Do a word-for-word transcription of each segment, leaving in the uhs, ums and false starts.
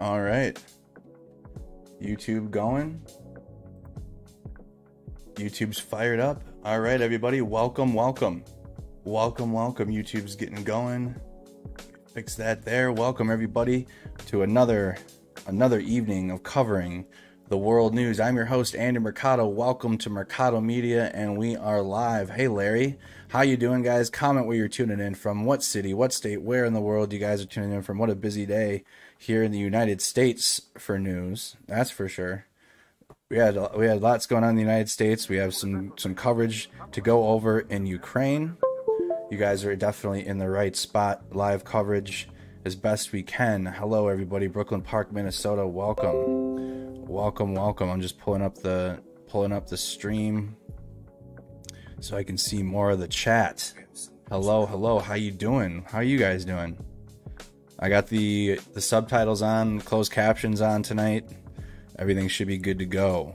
All right. YouTube going. YouTube's fired up. All right, everybody. Welcome, welcome. Welcome, welcome. YouTube's getting going. Fix that there. Welcome, everybody, to another another evening of covering the world news. I'm your host, Andy Mercado. Welcome to Mercado Media, and we are live. Hey, Larry. How you doing, guys? Comment where you're tuning in from. What city, what state, where in the world you guys are tuning in from. What a busy day here in the United States for news. That's for sure. We had we had lots going on in the United States. We have some, some coverage to go over in Ukraine. You guys are definitely in the right spot. Live coverage as best we can. Hello, everybody. Brooklyn Park, Minnesota. Welcome. Welcome, welcome. I'm just pulling up the pulling up the stream so I can see more of the chat. Hello, hello. How you doing? How are you guys doing? I got the the subtitles on, closed captions on tonight. Everything should be good to go.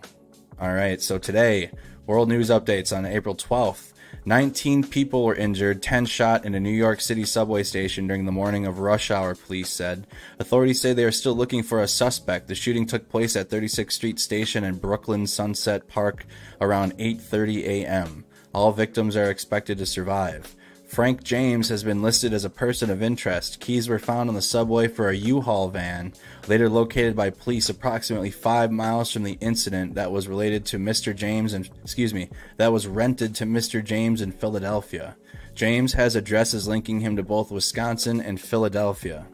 All right. So today, world news updates on April twelfth. nineteen people were injured, ten shot in a New York City subway station during the morning of rush hour, police said. Authorities say they are still looking for a suspect. The shooting took place at thirty-sixth Street Station in Brooklyn Sunset Park around eight thirty a m All victims are expected to survive. Frank James has been listed as a person of interest. Keys were found on the subway for a U-Haul van, later located by police approximately five miles from the incident that was related to Mister James and excuse me, that was rented to Mister James in Philadelphia. James has addresses linking him to both Wisconsin and Philadelphia.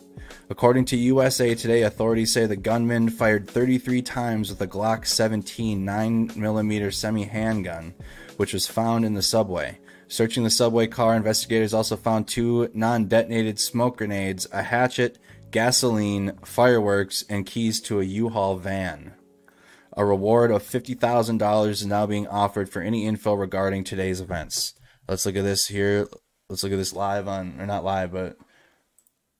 According to U S A Today, authorities say the gunman fired thirty-three times with a Glock seventeen nine millimeter semi-handgun, which was found in the subway. Searching the subway car, investigators also found two non-detonated smoke grenades, a hatchet, gasoline, fireworks, and keys to a U-Haul van. A reward of fifty thousand dollars is now being offered for any info regarding today's events. Let's look at this here. Let's look at this live on, or not live, but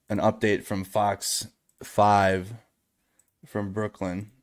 an update from Fox five from Brooklyn.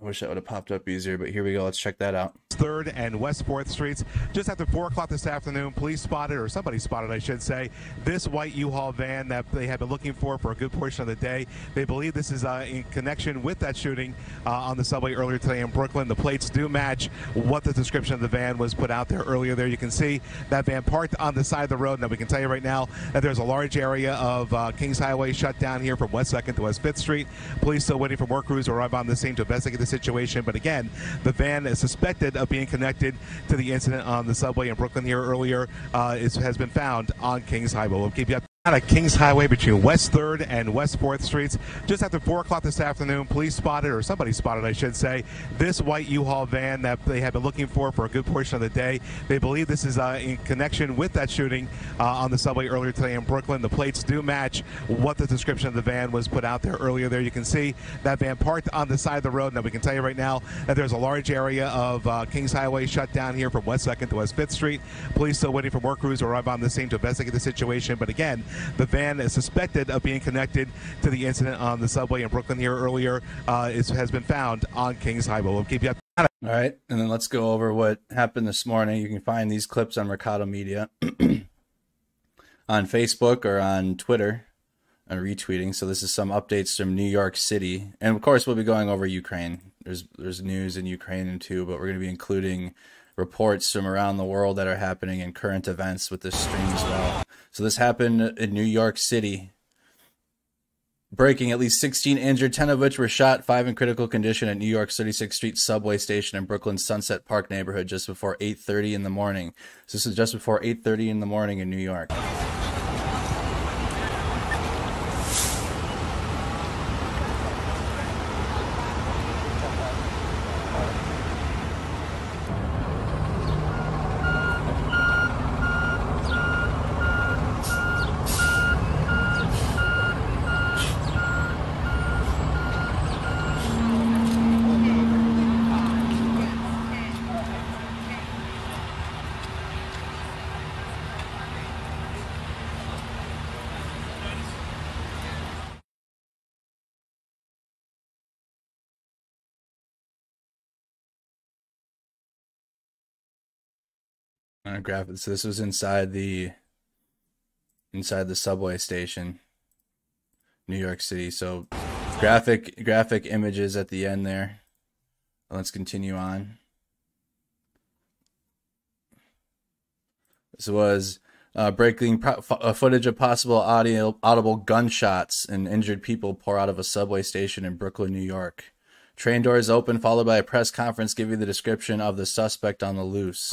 I wish that would have popped up easier, but here we go. Let's check that out. third and West fourth Streets. Just after four o'clock this afternoon, police spotted, or somebody spotted, I should say, this white U-Haul van that they have been looking for for a good portion of the day. They believe this is uh, in connection with that shooting uh, on the subway earlier today in Brooklyn. The plates do match what the description of the van was put out there earlier there. You can see that van parked on the side of the road. Now, we can tell you right now that there's a large area of uh, Kings Highway shut down here from West second to West fifth Street. Police still waiting for more crews to arrive on the scene to investigate the situation. But again, the van is suspected of being connected to the incident on the subway in Brooklyn here earlier uh, is, has been found on Kings Highway. We'll keep you up. On a Kings Highway between West third and West fourth Streets. Just after four o'clock this afternoon, police spotted, or somebody spotted, I should say, this white U-Haul van that they have been looking for for a good portion of the day. They believe this is uh, in connection with that shooting uh, on the subway earlier today in Brooklyn. The plates do match what the description of the van was put out there earlier there. You can see that van parked on the side of the road. Now, we can tell you right now that there's a large area of uh, Kings Highway shut down here from West second to West fifth Street. Police still waiting for more crews to arrive on the scene to investigate the situation. But again, the van is suspected of being connected to the incident on the subway in Brooklyn here earlier uh, is, has been found on Kings Highway. We'll keep you up. All right, and then let's go over what happened this morning. You can find these clips on Mercado Media on Facebook or on Twitter and retweeting. So this is some updates from New York City. And, of course, we'll be going over Ukraine. There's, there's news in Ukraine, too, but we're going to be including reports from around the world that are happening and current events with this stream as well. So this happened in New York City. Breaking, at least sixteen injured, ten of which were shot, five in critical condition at New York's thirty-sixth Street subway station in Brooklyn's Sunset Park neighborhood just before eight thirty in the morning. So this is just before eight thirty in the morning in New York. Graphic. So this was inside the inside the subway station, New York City. So graphic graphic images at the end there. Let's continue on. This was uh, breaking pro uh, footage of possible audio audible gunshots and injured people pour out of a subway station in Brooklyn, New York. Train doors open, followed by a press conference giving the description of the suspect on the loose.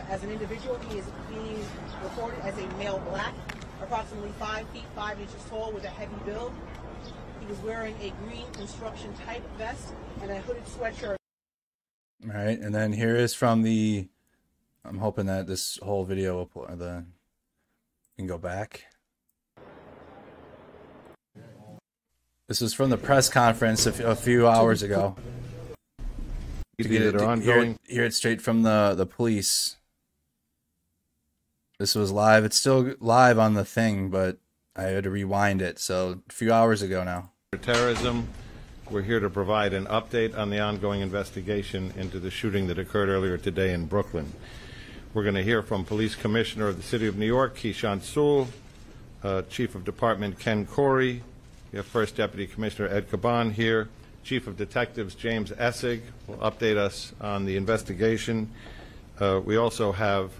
As an individual, he is being reported as a male black, approximately five feet five inches tall with a heavy build. He was wearing a green construction type vest and a hooded sweatshirt. All right, and then here is from the. I'm hoping that this whole video will pull the. Can go back. This is from the press conference a few hours ago. To get it, to hear it, hear it straight from the, the police. This was live. It's still live on the thing, but I had to rewind it. So a few hours ago now. Terrorism. We're here to provide an update on the ongoing investigation into the shooting that occurred earlier today in Brooklyn. We're going to hear from Police Commissioner of the City of New York, Keyshawn Sewell, uh, Chief of Department Ken Corey. We have First Deputy Commissioner Ed Caban here. Chief of Detectives James Essig will update us on the investigation. Uh, we also have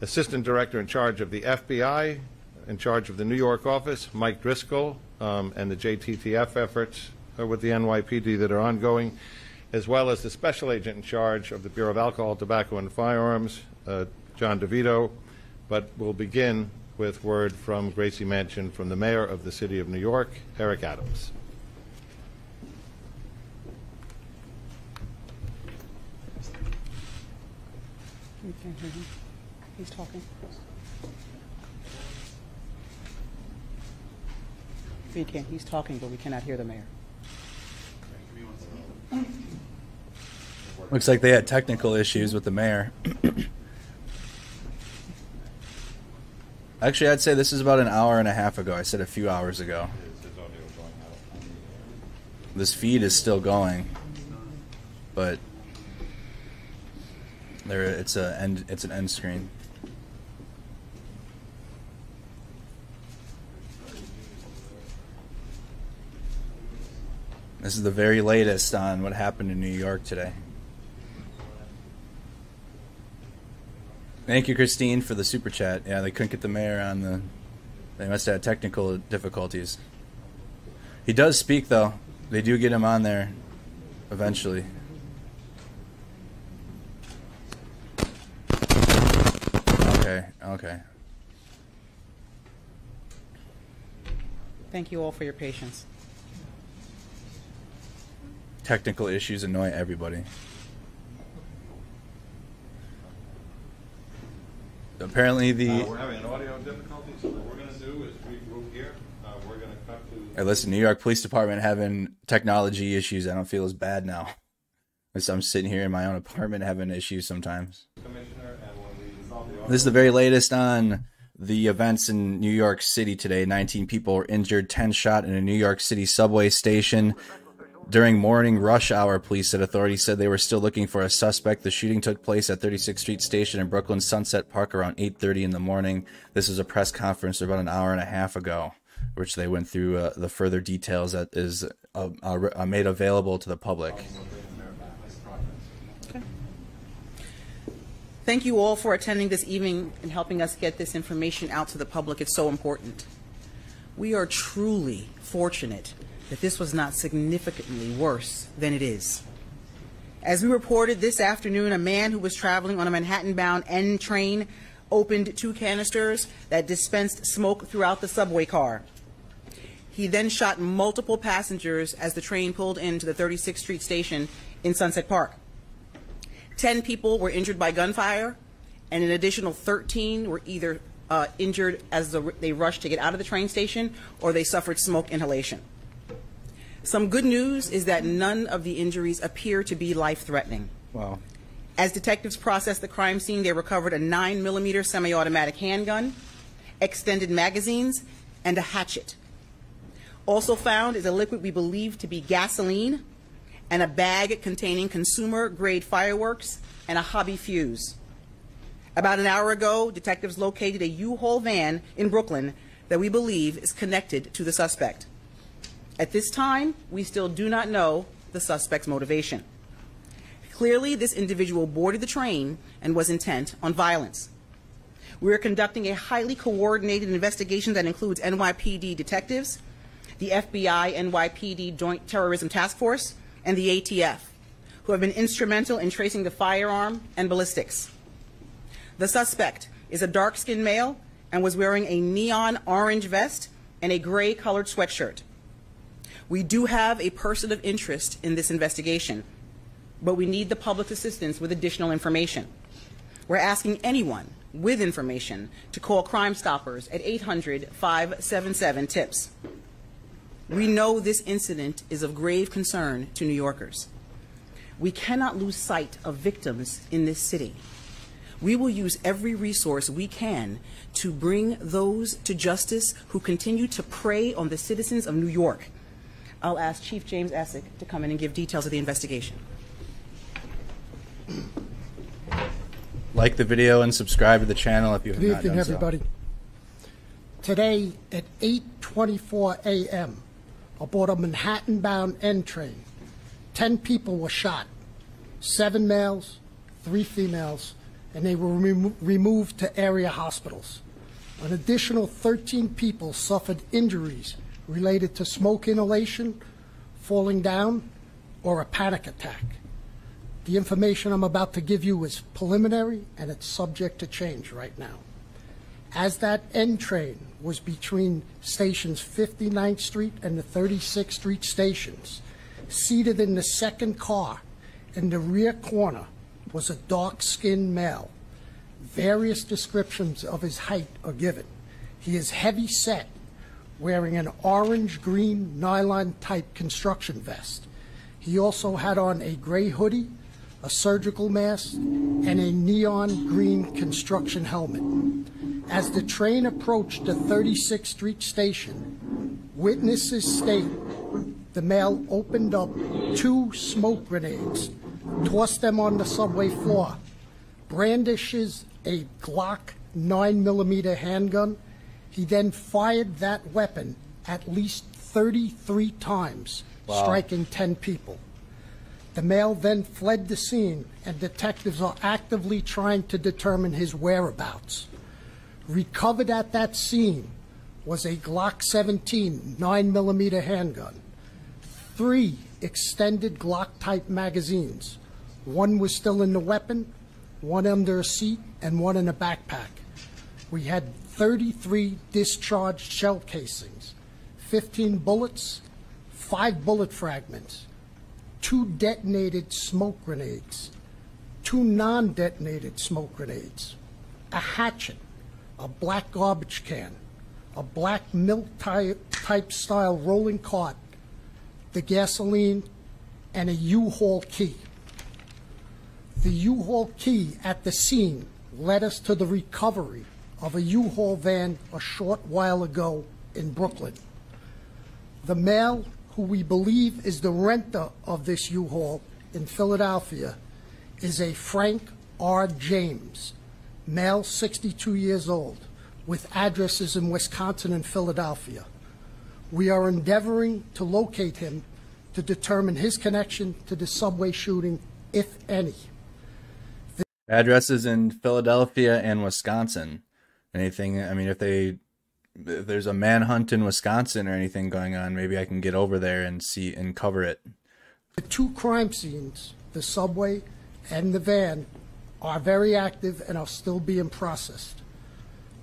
Assistant Director in charge of the F B I, in charge of the New York office, Mike Driscoll, um, and the J T T F efforts with the N Y P D that are ongoing, as well as the Special Agent in charge of the Bureau of Alcohol, Tobacco, and Firearms, uh, John DeVito. But we'll begin with word from Gracie Manchin from the Mayor of the City of New York, Eric Adams. We can't hear him. He's talking. We can't. He's talking, but we cannot hear the mayor. Looks like they had technical issues with the mayor. Actually, I'd say this is about an hour and a half ago. I said a few hours ago. This feed is still going, but. There, it's a end. It's an end screen. This is the very latest on what happened in New York today. Thank you, Christine, for the super chat. Yeah, they couldn't get the mayor on the. They must have had technical difficulties. He does speak, though. They do get him on there, eventually. Okay, okay. Thank you all for your patience. Technical issues annoy everybody. Apparently the... Uh, we're having an audio difficulty, so what we're going to do is regroup here. Uh, we're going to cut to... Hey, listen, New York Police Department having technology issues. I don't feel as bad now. So I'm sitting here in my own apartment having issues sometimes. Commissioner, and when we resolve the audio... This is the very latest on the events in New York City today. nineteen people were injured, ten shot in a New York City subway station. During morning rush hour, police said authorities said they were still looking for a suspect. The shooting took place at thirty-sixth Street Station in Brooklyn Sunset Park around eight thirty in the morning. This was a press conference about an hour and a half ago, which they went through uh, the further details that is uh, uh, made available to the public. Okay. Thank you all for attending this evening and helping us get this information out to the public. It's so important. We are truly fortunate that this was not significantly worse than it is. As we reported this afternoon, a man who was traveling on a Manhattan-bound N train opened two canisters that dispensed smoke throughout the subway car. He then shot multiple passengers as the train pulled into the thirty-sixth Street Station in Sunset Park. Ten people were injured by gunfire, and an additional thirteen were either uh, injured as the, they rushed to get out of the train station or they suffered smoke inhalation. Some good news is that none of the injuries appear to be life-threatening. Wow. As detectives processed the crime scene, they recovered a nine millimeter semi-automatic handgun, extended magazines, and a hatchet. Also found is a liquid we believe to be gasoline and a bag containing consumer-grade fireworks and a hobby fuse. About an hour ago, detectives located a U-Haul van in Brooklyn that we believe is connected to the suspect. At this time, we still do not know the suspect's motivation. Clearly, this individual boarded the train and was intent on violence. We are conducting a highly coordinated investigation that includes N Y P D detectives, the F B I N Y P D Joint Terrorism Task Force, and the A T F, who have been instrumental in tracing the firearm and ballistics. The suspect is a dark-skinned male and was wearing a neon orange vest and a gray-colored sweatshirt. We do have a person of interest in this investigation, but we need the public's assistance with additional information. We're asking anyone with information to call Crime Stoppers at eight hundred, five seven seven, TIPS. We know this incident is of grave concern to New Yorkers. We cannot lose sight of victims in this city. We will use every resource we can to bring those to justice who continue to prey on the citizens of New York. I'll ask Chief James Essig to come in and give details of the investigation. Like the video and subscribe to the channel if you have not done so. Good evening, everybody. Today at eight twenty-four a m aboard a Manhattan-bound N train, ten people were shot, seven males, three females, and they were remo removed to area hospitals. An additional thirteen people suffered injuries related to smoke inhalation, falling down, or a panic attack. The information I'm about to give you is preliminary, and it's subject to change right now. As that N train was between stations fifty-ninth Street and the thirty-sixth Street stations, seated in the second car in the rear corner was a dark-skinned male. Various descriptions of his height are given. He is heavy-set, wearing an orange-green nylon-type construction vest. He also had on a gray hoodie, a surgical mask, and a neon-green construction helmet. As the train approached the thirty-sixth Street Station, witnesses state the male opened up two smoke grenades, tossed them on the subway floor, brandishes a Glock nine millimeter handgun. He then fired that weapon at least thirty-three times, wow, striking ten people. The male then fled the scene, and detectives are actively trying to determine his whereabouts. Recovered at that scene was a Glock seventeen nine millimeter handgun, three extended Glock-type magazines. One was still in the weapon, one under a seat, and one in a backpack. We had thirty-three discharged shell casings, fifteen bullets, five bullet fragments, two detonated smoke grenades, two non-detonated smoke grenades, a hatchet, a black garbage can, a black milk type style rolling cart, the gasoline, and a U-Haul key. The U-Haul key at the scene led us to the recovery of a U-Haul van a short while ago in Brooklyn. The male, who we believe is the renter of this U-Haul in Philadelphia, is a Frank R. James, male, sixty-two years old, with addresses in Wisconsin and Philadelphia. We are endeavoring to locate him to determine his connection to the subway shooting, if any. The addresses in Philadelphia and Wisconsin. Anything, I mean, if they, if there's a manhunt in Wisconsin or anything going on, maybe I can get over there and see and cover it. The two crime scenes, the subway and the van, are very active and are still being processed.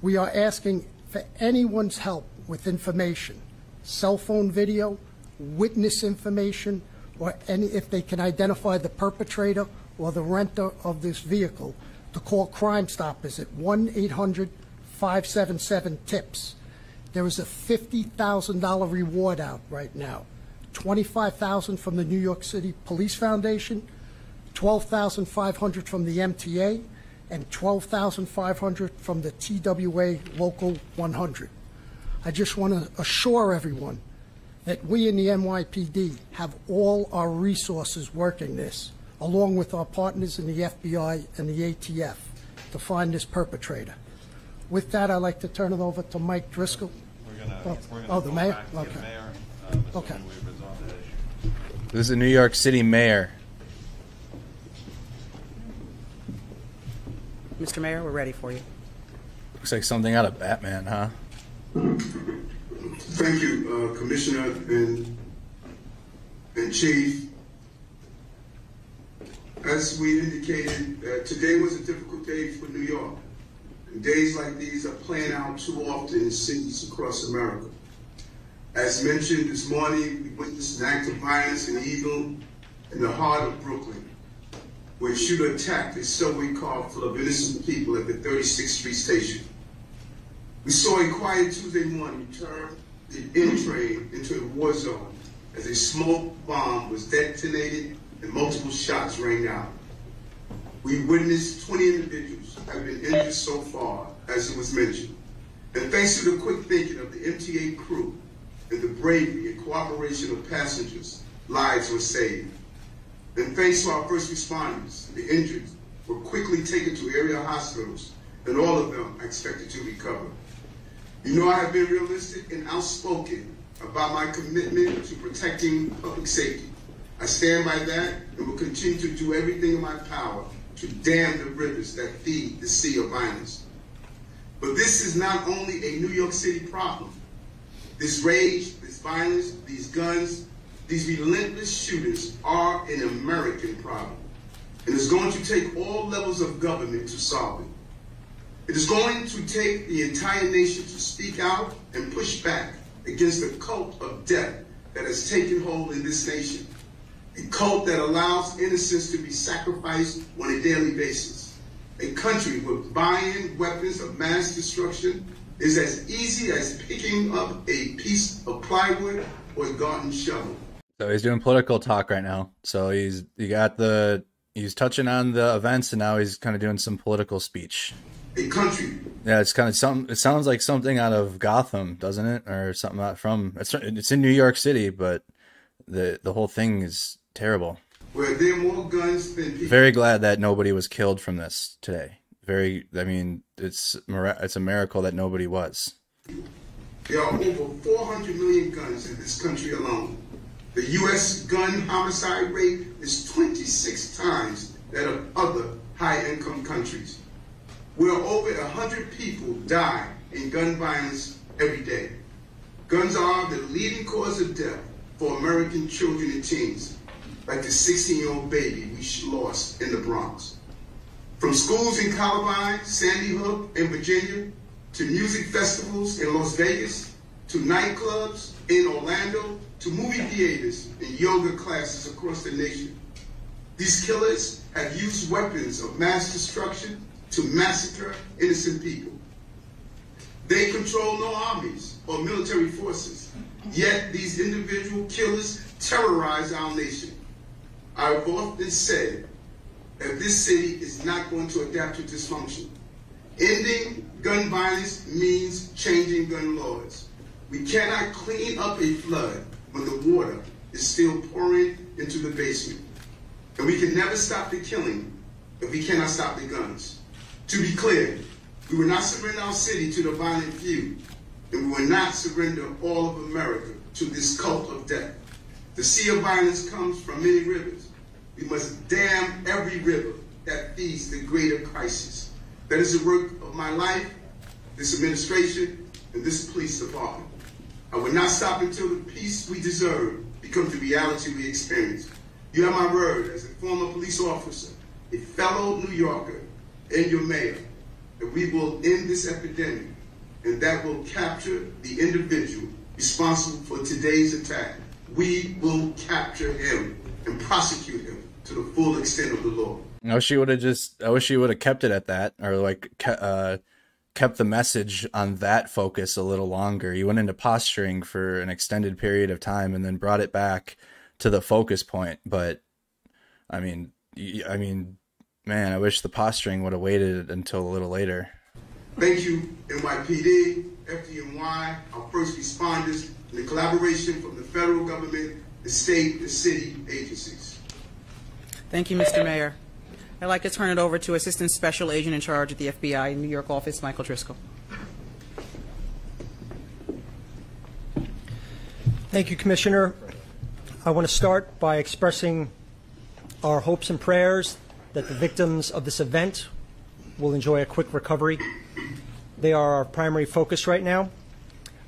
We are asking for anyone's help with information, cell phone video, witness information, or any, if they can identify the perpetrator or the renter of this vehicle, to call Crime Stoppers at one eight hundred five seven seven TIPS. There is a fifty thousand dollar reward out right now. twenty-five thousand dollars from the New York City Police Foundation, twelve thousand five hundred dollars from the M T A, and twelve thousand five hundred dollars from the T W A Local one hundred. I just want to assure everyone that we in the N Y P D have all our resources working this, along with our partners in the F B I and the A T F, to find this perpetrator. With that, I'd like to turn it over to Mike Driscoll. We're gonna, oh, we're gonna oh, the mayor? Okay. The mayor uh, okay. This is the New York City mayor. Mister Mayor, we're ready for you. Looks like something out of Batman, huh? Thank you, uh, Commissioner and, and Chief. As we indicated, uh, today was a difficult day for New York. And days like these are playing out too often in cities across America. As mentioned this morning, we witnessed an act of violence and evil in the heart of Brooklyn, where a shooter attacked a subway car full of innocent people at the thirty-sixth street station. We saw a quiet Tuesday morning turn the N train into a war zone as a smoke bomb was detonated and multiple shots rang out. We witnessed twenty individuals have been injured so far, as it was mentioned. And thanks to the quick thinking of the M T A crew and the bravery and cooperation of passengers, lives were saved. And thanks to our first responders, the injured were quickly taken to area hospitals, and all of them are expected to recover. You know, I have been realistic and outspoken about my commitment to protecting public safety. I stand by that and will continue to do everything in my power to dam the rivers that feed the sea of violence. But this is not only a New York City problem. This rage, this violence, these guns, these relentless shooters are an American problem. And it's going to take all levels of government to solve it. It is going to take the entire nation to speak out and push back against the cult of death that has taken hold in this nation. A cult that allows innocents to be sacrificed on a daily basis. A country where buying weapons of mass destruction is as easy as picking up a piece of plywood or a garden shovel. So he's doing political talk right now. So he's he got the he's touching on the events, and now he's kind of doing some political speech. A country. Yeah, it's kind of some. It sounds like something out of Gotham, doesn't it, or something out from? It's it's in New York City, but the the whole thing is terrible. Where there are more guns than people. Very glad that nobody was killed from this today. Very, I mean, it's it's a miracle that nobody was. There are over four hundred million guns in this country alone. The U S gun homicide rate is twenty-six times that of other high-income countries, where over one hundred people die in gun violence every day. Guns are the leading cause of death for American children and teens, like the sixteen-year-old baby we lost in the Bronx. From schools in Columbine, Sandy Hook, and Virginia, to music festivals in Las Vegas, to nightclubs in Orlando, to movie theaters and yoga classes across the nation. These killers have used weapons of mass destruction to massacre innocent people. They control no armies or military forces, yet these individual killers terrorize our nation. I have often said that this city is not going to adapt to dysfunction. Ending gun violence means changing gun laws. We cannot clean up a flood when the water is still pouring into the basement. And we can never stop the killing if we cannot stop the guns. To be clear, we will not surrender our city to the violent few, and we will not surrender all of America to this cult of death. The sea of violence comes from many rivers. We must dam every river that feeds the greater crisis. That is the work of my life, this administration, and this police department. I will not stop until the peace we deserve becomes the reality we experience. You have my word as a former police officer, a fellow New Yorker, and your mayor, that we will end this epidemic, and that will capture the individual responsible for today's attack. We will capture him and prosecute him to the full extent of the law. I wish she would have just, I wish she would have kept it at that, or like uh, kept the message on that focus a little longer. You went into posturing for an extended period of time and then brought it back to the focus point. But I mean, I mean, man, I wish the posturing would have waited until a little later. Thank you, N Y P D, F D N Y, our first responders, and the collaboration from the federal government, the state, the city agencies. Thank you, Mister Mayor. I'd like to turn it over to Assistant Special Agent in Charge at the F B I in New York office, Michael Driscoll. Thank you, Commissioner. I want to start by expressing our hopes and prayers that the victims of this event will enjoy a quick recovery. They are our primary focus right now.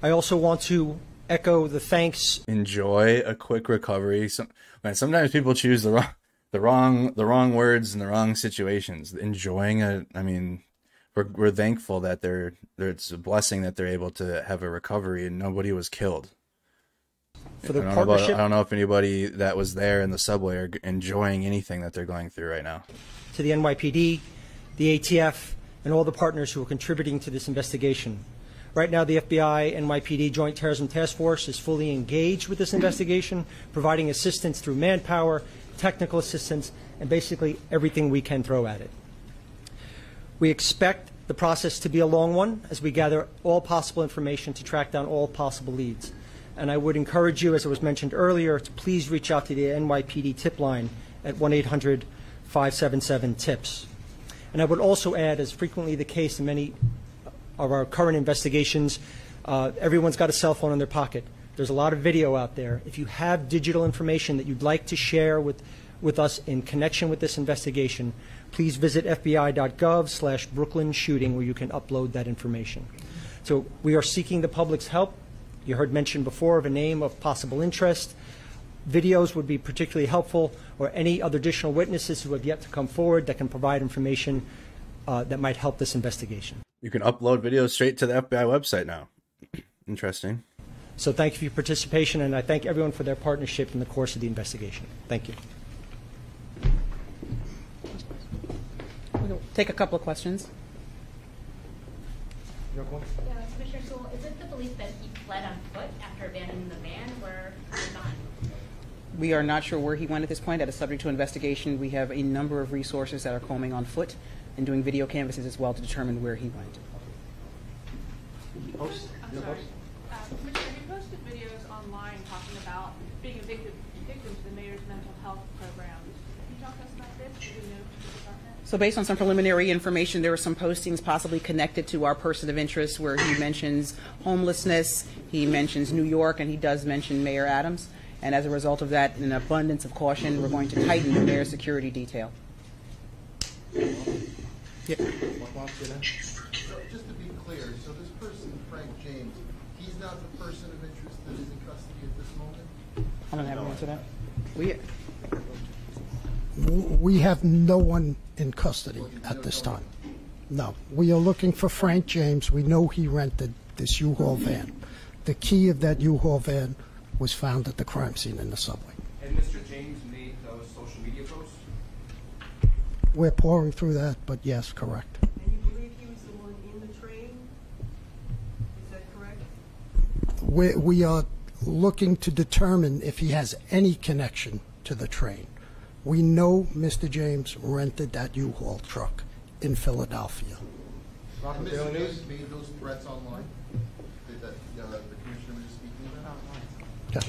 I also want to echo the thanks. Enjoy a quick recovery. Some, man, sometimes people choose the wrong, the wrong, the wrong words in the wrong situations. Enjoying a, I mean, we're we're thankful that they're, they're it's a blessing that they're able to have a recovery and nobody was killed. For the I, don't partnership. About, I don't know if anybody that was there in the subway are enjoying anything that they're going through right now. To the N Y P D, the A T F, and all the partners who are contributing to this investigation. Right now, the F B I N Y P D Joint Terrorism Task Force is fully engaged with this investigation, providing assistance through manpower, technical assistance, and basically everything we can throw at it. We expect the process to be a long one as we gather all possible information to track down all possible leads. And I would encourage you, as it was mentioned earlier, to please reach out to the N Y P D tip line at one eight hundred, five seven seven, tips. And I would also add, as frequently the case in many of our current investigations, uh, everyone's got a cell phone in their pocket. There's a lot of video out there. If you have digital information that you'd like to share with, with us in connection with this investigation, please visit F B I dot gov slash Brooklyn shooting where you can upload that information. So we are seeking the public's help. You heard mentioned before of a name of possible interest. Videos would be particularly helpful, or any other additional witnesses who have yet to come forward that can provide information uh, that might help this investigation. You can upload videos straight to the F B I website now. Interesting. So thank you for your participation, and I thank everyone for their partnership in the course of the investigation. Thank you. We'll take a couple of questions. Yeah, Commissioner Sewell, is it the belief that he fled on foot after abandoning the van, or was he gone? We are not sure where he went at this point. That is subject to investigation. We have a number of resources that are combing on foot and doing video canvasses as well to determine where he went. I'm sorry. Uh, Commissioner, you posted videos online talking about being a victim, victim to the mayor's mental health programs. Can you talk to us about this? Do you know the department? So based on some preliminary information, there were some postings possibly connected to our person of interest where he mentions homelessness, he mentions New York, and he does mention Mayor Adams. And as a result of that, in an abundance of caution, we're going to tighten the mayor's security detail. Yeah. Just to be clear, so this person, Frank James, he's not the person of interest that is in custody at this moment? I don't have an answer to that. We, we have no one in custody at this time. No. We are looking for Frank James. We know he rented this U-Haul van. The key of that U-Haul van was found at the crime scene in the subway. And Mister James made those social media posts? We're pouring through that, but yes, correct. we, we are looking to determine if he has any connection to the train. We know Mister James rented that U-Haul truck in Philadelphia. Robert, Mister James made those threats online that uh, the commissioner was speaking about. Okay.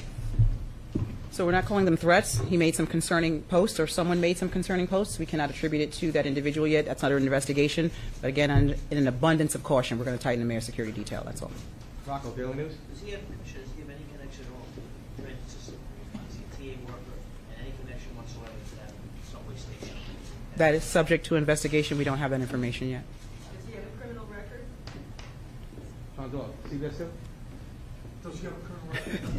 So we're not calling them threats. He made some concerning posts, or someone made some concerning posts. We cannot attribute it to that individual yet. That's under investigation. But again, in an abundance of caution, we're going to tighten the mayor's security detail. That's all. Rocco, Daily News. Does he have commissioners give any connection at all to the train system, the T A worker, and any connection whatsoever to that subway station? That is subject to investigation. We don't have that information yet. Does he have a criminal record? John Doyle, C B S two? Does he have a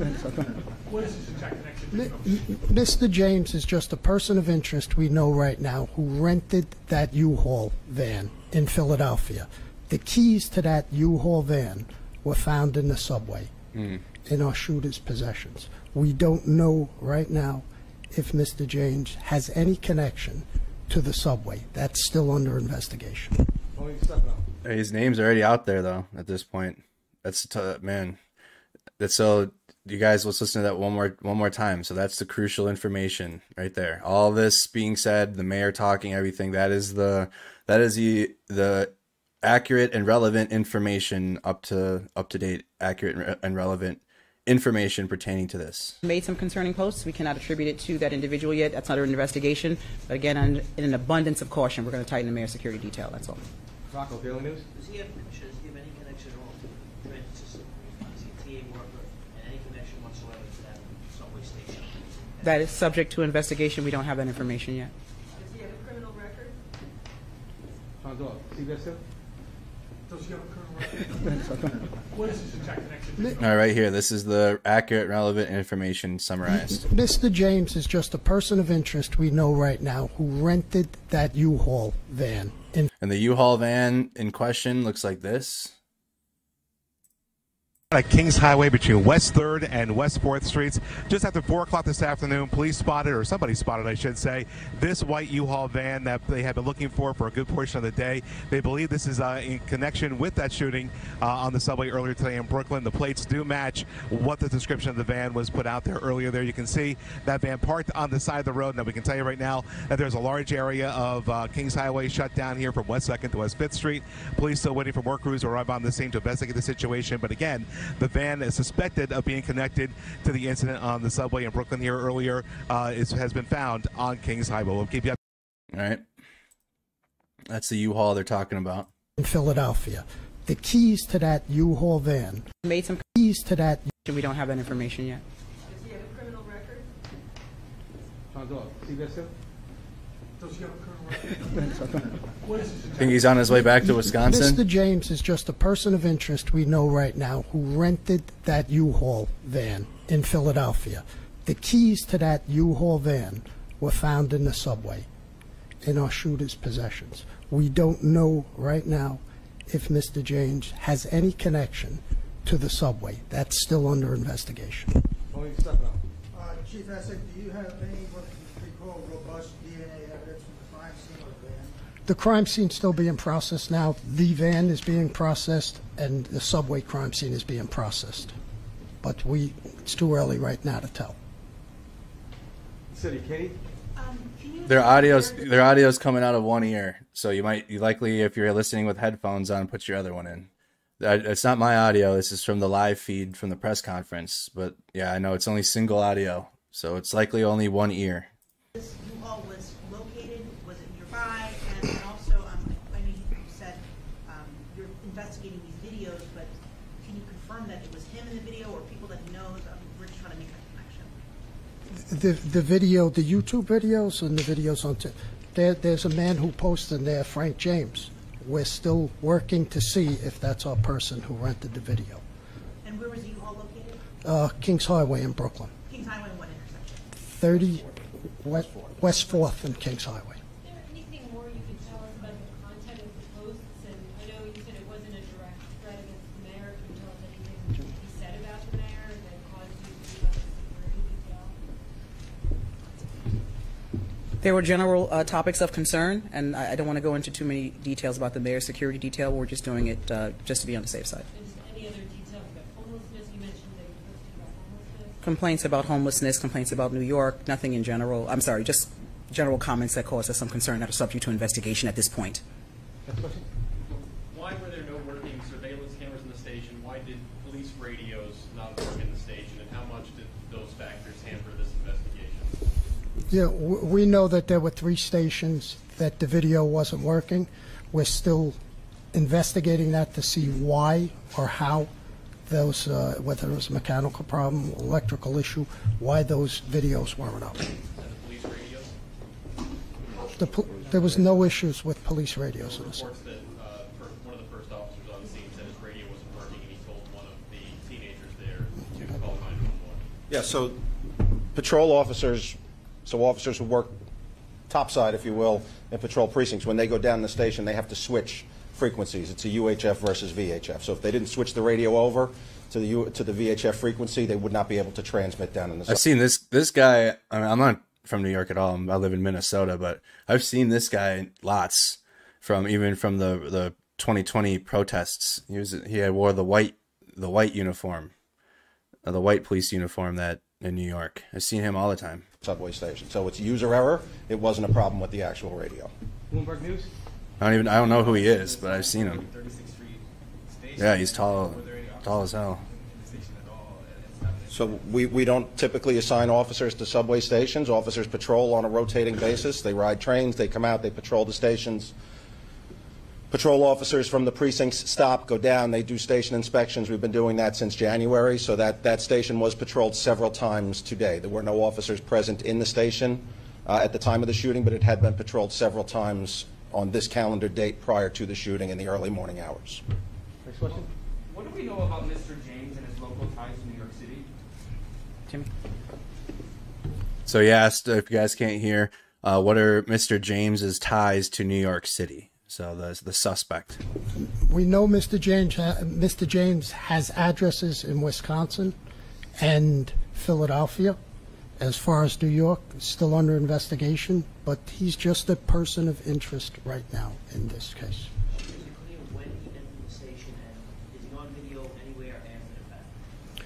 criminal record? What is his exact connection? Mister James is just a person of interest we know right now who rented that U-Haul van in Philadelphia. The keys to that U-Haul van were found in the subway, mm. in our shooter's possessions. We don't know right now if Mister James has any connection to the subway. That's still under investigation. His name's already out there, though, at this point. That's t man. That's so. You guys, let's listen to that one more one more time. So that's the crucial information right there. All this being said, the mayor talking, everything. That is the that is the the. accurate and relevant information, up to up to date accurate and, re and relevant information pertaining to this. Made some concerning posts. We cannot attribute it to that individual yet. That's under investigation. But again, in an abundance of caution, we're going to tighten the mayor's security detail. That's all. Rocco, Daily News. Does he have commissioners give any connection at all to the T A worker and any connection whatsoever to that subway station? That is subject to investigation. We don't have that information yet. Does he have a criminal record? John Doyle, C B S two? All right, here. This is the accurate, relevant information summarized. Mister James is just a person of interest we know right now who rented that U-Haul van. In and the U-Haul van in question looks like this. On a Kings Highway between West third and West fourth Streets. Just after four o'clock this afternoon, police spotted, or somebody spotted, I should say, this white U-Haul van that they have been looking for for a good portion of the day. They believe this is uh, in connection with that shooting uh, on the subway earlier today in Brooklyn. The plates do match what the description of the van was put out there earlier there. You can see that van parked on the side of the road. Now, we can tell you right now that there's a large area of uh, Kings Highway shut down here from West second to West fifth Street. Police still waiting for more crews to arrive on the scene to investigate the situation, but again, the van is suspected of being connected to the incident on the subway in Brooklyn here earlier. Uh, it has been found on Kings Highway. We'll keep you up. All right. That's the U-Haul they're talking about. In Philadelphia, the keys to that U-Haul van. Made some keys to that. We don't have that information yet. Does he have a criminal record? John Doyle, C B S two? Does he have a criminal record? What is this? I think he's on his way back to Wisconsin. Mister James is just a person of interest we know right now who rented that U-Haul van in Philadelphia. The keys to that U-Haul van were found in the subway, in our shooter's possessions. We don't know right now if Mister James has any connection to the subway. That's still under investigation. Uh, Chief Essig, do you have any what they call robust D N A evidence from the crime scene or van? The crime scene still being processed now. The van is being processed, and the subway crime scene is being processed. But we, it's too early right now to tell. City, Katie? Um, can you their audio's their audio's coming out of one ear, so you might you likely, if you're listening with headphones on, put your other one in. It's not my audio. This is from the live feed from the press conference. But yeah, I know it's only single audio, so it's likely only one ear. This U-Haul was located. Was it nearby? And also, um, I mean, you said um, you're investigating these videos, but can you confirm that it was him in the video or people that he knows? I mean, we're just trying to make that connection. The the video, the YouTube videos, and the videos on there. There's a man who posted in there, Frank James. We're still working to see if that's our person who rented the video. And where was the U-Haul located? Uh, Kings Highway in Brooklin. Kings Highway in what intersection? thirty West, West fourth and Kings Highway. Is there anything more you can tell us about the content of the posts? And I know you said it wasn't a direct threat against the mayor. Can you tell us anything he said about the mayor that caused you to give us a security detail? There were general uh, topics of concern, and I, I don't want to go into too many details about the mayor's security detail. We're just doing it uh, just to be on the safe side. And just any other details about homelessness? You mentioned that complaints about homelessness, complaints about New York, nothing in general. I'm sorry, just general comments that cause us some concern that are subject to investigation at this point. Why were there no working surveillance cameras in the station? Why did police radios not work in the station? And how much did those factors hamper this investigation? Yeah, we know that there were three stations that the video wasn't working. We're still investigating that to see why or how those, uh, whether it was a mechanical problem, electrical issue, why those videos weren't up. The pol there was no issues with police radios. There were reports that uh, one of the first officers on the scene said his radio wasn't working, and he told one of the teenagers there to call nine one one. Yeah, so patrol officers, so officers who work topside, if you will, in patrol precincts, when they go down the station, they have to switch frequencies. It's a U H F versus V H F. So if they didn't switch the radio over to the U to the V H F frequency, they would not be able to transmit down in the. I've seen this this guy. I mean, I'm not from New York at all. I live in Minnesota, but I've seen this guy lots from even from the the twenty twenty protests. He was he had wore the white the white uniform, uh, the white police uniform that in New York. I've seen him all the time. Subway station. So it's user error. It wasn't a problem with the actual radio. Bloomberg News. I don't even I don't know who he is, but I've seen him. Yeah, he's tall, tall as hell. So we, we don't typically assign officers to subway stations. Officers patrol on a rotating basis. They ride trains, they come out, they patrol the stations. Patrol officers from the precincts stop, go down, they do station inspections. We've been doing that since January, so that, that station was patrolled several times today. There were no officers present in the station uh, at the time of the shooting, but it had been patrolled several times on this calendar date prior to the shooting in the early morning hours. Next question. What do we know about Mister James and his local ties to New York City? Tim? So he asked, if you guys can't hear, uh, what are Mister James's ties to New York City? So the, the suspect. We know Mister James, ha Mister James has addresses in Wisconsin and Philadelphia. As far as New York, still under investigation, but he's just a person of interest right now in this case. Is it clear when he entered the station, and is he on video anywhere after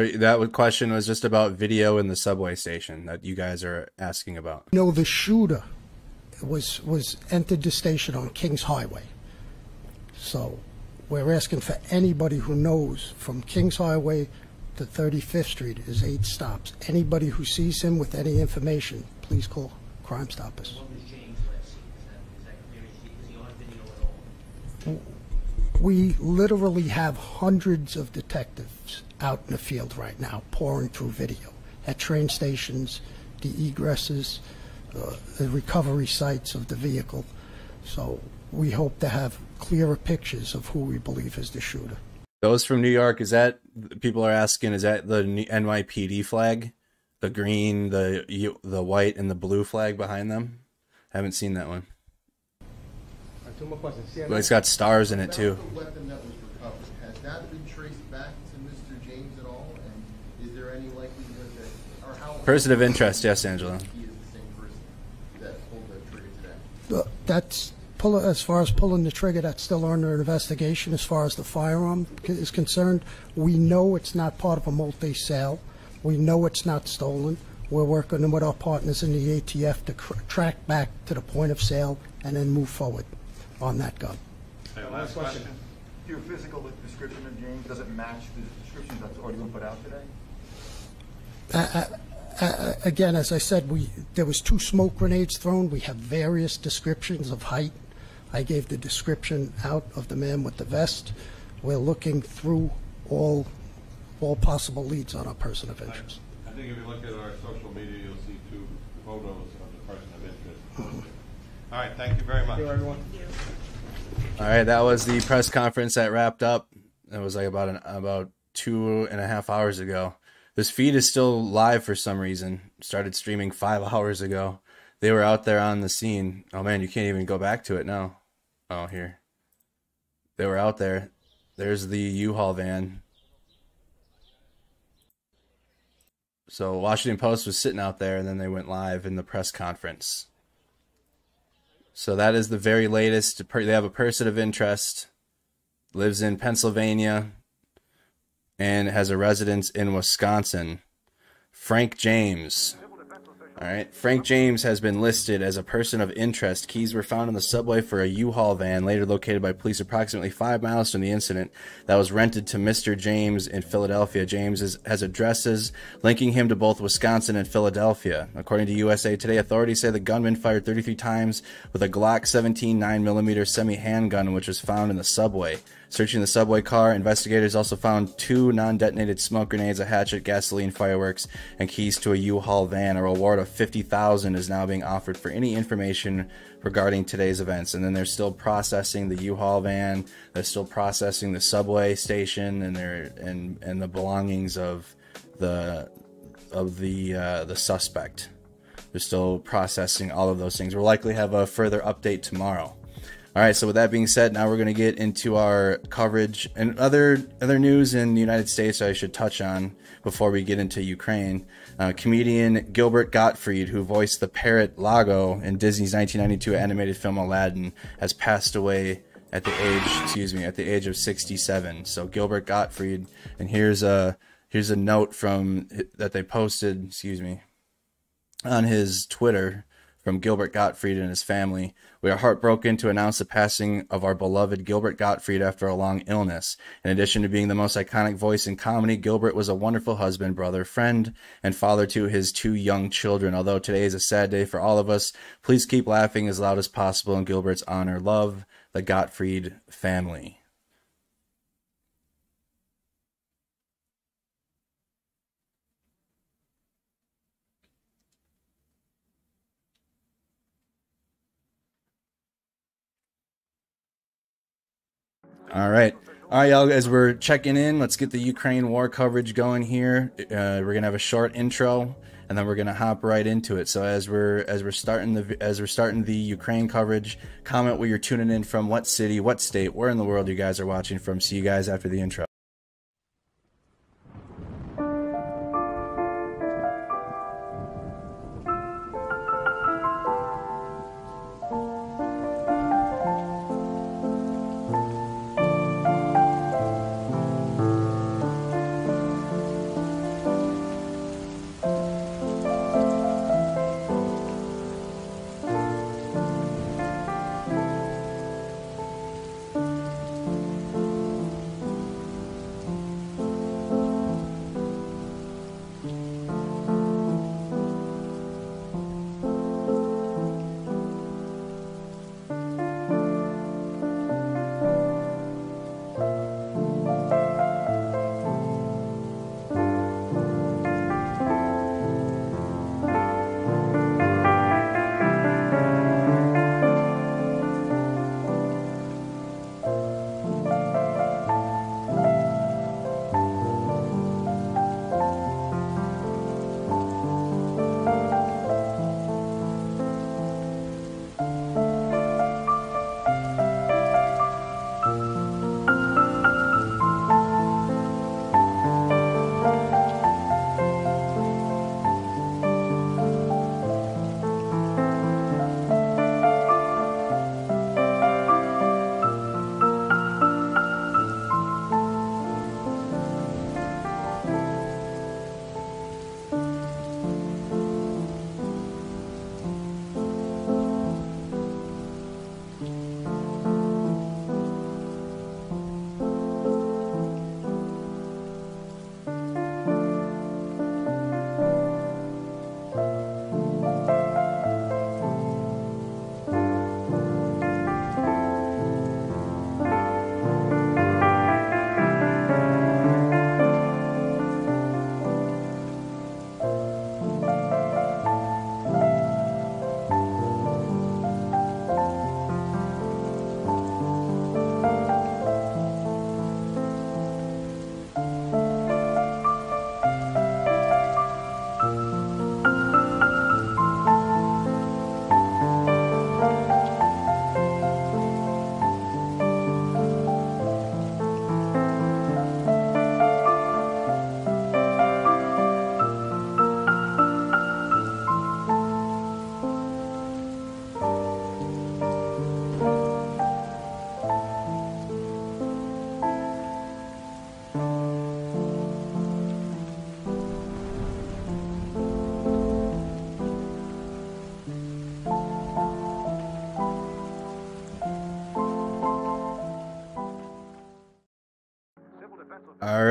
the fact? That question was just about video in the subway station that you guys are asking about. You know, the shooter was was entered the station on Kings Highway, so we're asking for anybody who knows from Kings Highway. The thirty-fifth street is eight stops. Anybody who sees him with any information, please call Crime Stoppers. We literally have hundreds of detectives out in the field right now pouring through video at train stations, the egresses, uh, the recovery sites of the vehicle. So we hope to have clearer pictures of who we believe is the shooter. Those from New York, is that, people are asking, is that the N Y P D flag? The green, the the white, and the blue flag behind them? I haven't seen that one. Two more questions. But it's got stars in it, too. The weapon that was recovered, has that been traced back to Mister James at all? And is there any likelihood that, or how... Person of interest, yes, Angela. He is the same person that pulled the trigger today. That's... As far as pulling the trigger, that's still under investigation. As far as the firearm is concerned, we know it's not part of a multi-sale. We know it's not stolen. We're working with our partners in the A T F to track back to the point of sale and then move forward on that gun. Hey, last question. Your physical description of James doesn't match the description that's already been put out today? Uh, I, Uh, again, as I said, we there was two smoke grenades thrown. We have various descriptions of height. I gave the description out of the man with the vest. We're looking through all all possible leads on a person of interest. I, I think if you look at our social media, you'll see two photos of the person of interest. Mm-hmm. All right, thank you very much. Thank you, everyone. Thank you. All right, that was the press conference that wrapped up. It was like about an, about two and a half hours ago. This feed is still live for some reason. Started streaming five hours ago. They were out there on the scene. Oh man, you can't even go back to it now. Oh, here. They were out there. There's the U-Haul van. So Washington Post was sitting out there and then they went live in the press conference. So that is the very latest. They have a person of interest. Lives in Pennsylvania. And has a residence in Wisconsin. Frank James. All right. Frank James has been listed as a person of interest. Keys were found on the subway for a U-Haul van later located by police approximately five miles from the incident that was rented to Mister James in Philadelphia. James is, has addresses linking him to both Wisconsin and Philadelphia. According to U S A Today, authorities say the gunman fired thirty-three times with a Glock seventeen nine millimeter semi-handgun, which was found in the subway. Searching the subway car, investigators also found two non-detonated smoke grenades, a hatchet, gasoline, fireworks, and keys to a U-Haul van. A reward of fifty thousand dollars is now being offered for any information regarding today's events. And then they're still processing the U-Haul van, they're still processing the subway station, and they're and and the belongings of the of the uh, the suspect. They're still processing all of those things. We'll likely have a further update tomorrow. All right, so with that being said, now we're going to get into our coverage and other other news in the United States I should touch on before we get into Ukraine. Uh, comedian Gilbert Gottfried, who voiced the parrot Lago in Disney's nineteen ninety-two animated film Aladdin, has passed away at the age, excuse me, at the age of sixty-seven. So Gilbert Gottfried, and here's a here's a note from that they posted, excuse me, on his Twitter. From Gilbert Gottfried and his family. We are heartbroken to announce the passing of our beloved Gilbert Gottfried after a long illness. In addition to being the most iconic voice in comedy, Gilbert was a wonderful husband, brother, friend, and father to his two young children. Although today is a sad day for all of us, please keep laughing as loud as possible in Gilbert's honor. Love, the Gottfried family. All right. All right, y'all, as we're checking in, let's get the Ukraine war coverage going here. Uh, we're going to have a short intro, and then we're going to hop right into it. So as we're as we're starting the as we're starting the Ukraine coverage, comment where you're tuning in from, what city, what state, where in the world you guys are watching from. See you guys after the intro.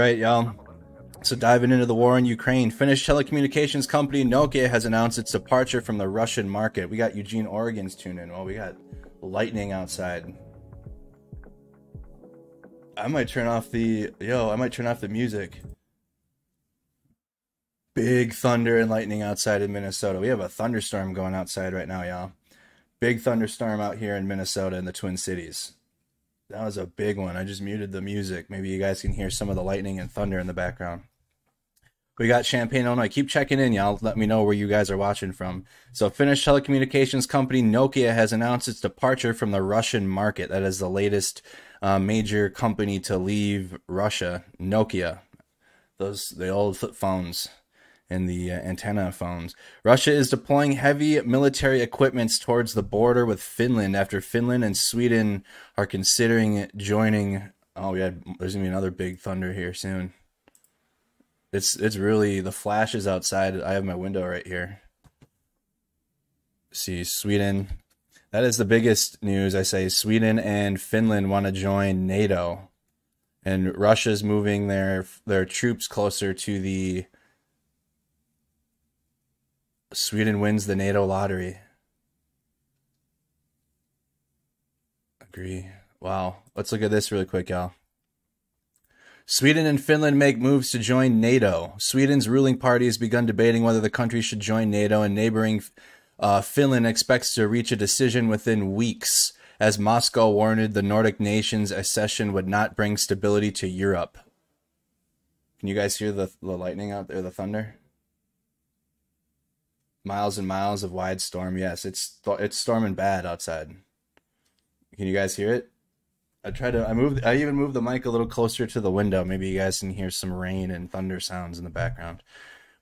right, y'all. So diving into the war in Ukraine, Finnish telecommunications company Nokia has announced its departure from the Russian market. We got Eugene, Oregon's tuned in. Well, we got lightning outside. I might turn off the, yo, I might turn off the music. Big thunder and lightning outside in Minnesota. We have a thunderstorm going outside right now, y'all. Big thunderstorm out here in Minnesota in the Twin Cities. That was a big one. I just muted the music. Maybe you guys can hear some of the lightning and thunder in the background. We got Champaign, Illinois. Keep checking in, y'all. Let me know where you guys are watching from. So Finnish telecommunications company Nokia has announced its departure from the Russian market. That is the latest uh, major company to leave Russia. Nokia. Those, the old flip phones and the uh, antenna phones. Russia is deploying heavy military equipments towards the border with Finland after Finland and Sweden are considering joining. Oh, yeah, there's going to be another big thunder here soon. It's it's really, the flash is outside. I have my window right here. See, Sweden. That is the biggest news. I say Sweden and Finland want to join NATO. And Russia's moving their their troops closer to the... Sweden wins the NATO lottery. Agree. Wow. Let's look at this really quick, y'all. Sweden and Finland make moves to join NATO. Sweden's ruling party has begun debating whether the country should join NATO, and neighboring uh, Finland expects to reach a decision within weeks, as Moscow warned the Nordic nations accession would not bring stability to Europe. Can you guys hear the, the lightning out there, the thunder? Miles and miles of wide storm. Yes, it's it's storming bad outside. Can you guys hear it? I tried to, I moved, I even moved the mic a little closer to the window. Maybe you guys can hear some rain and thunder sounds in the background.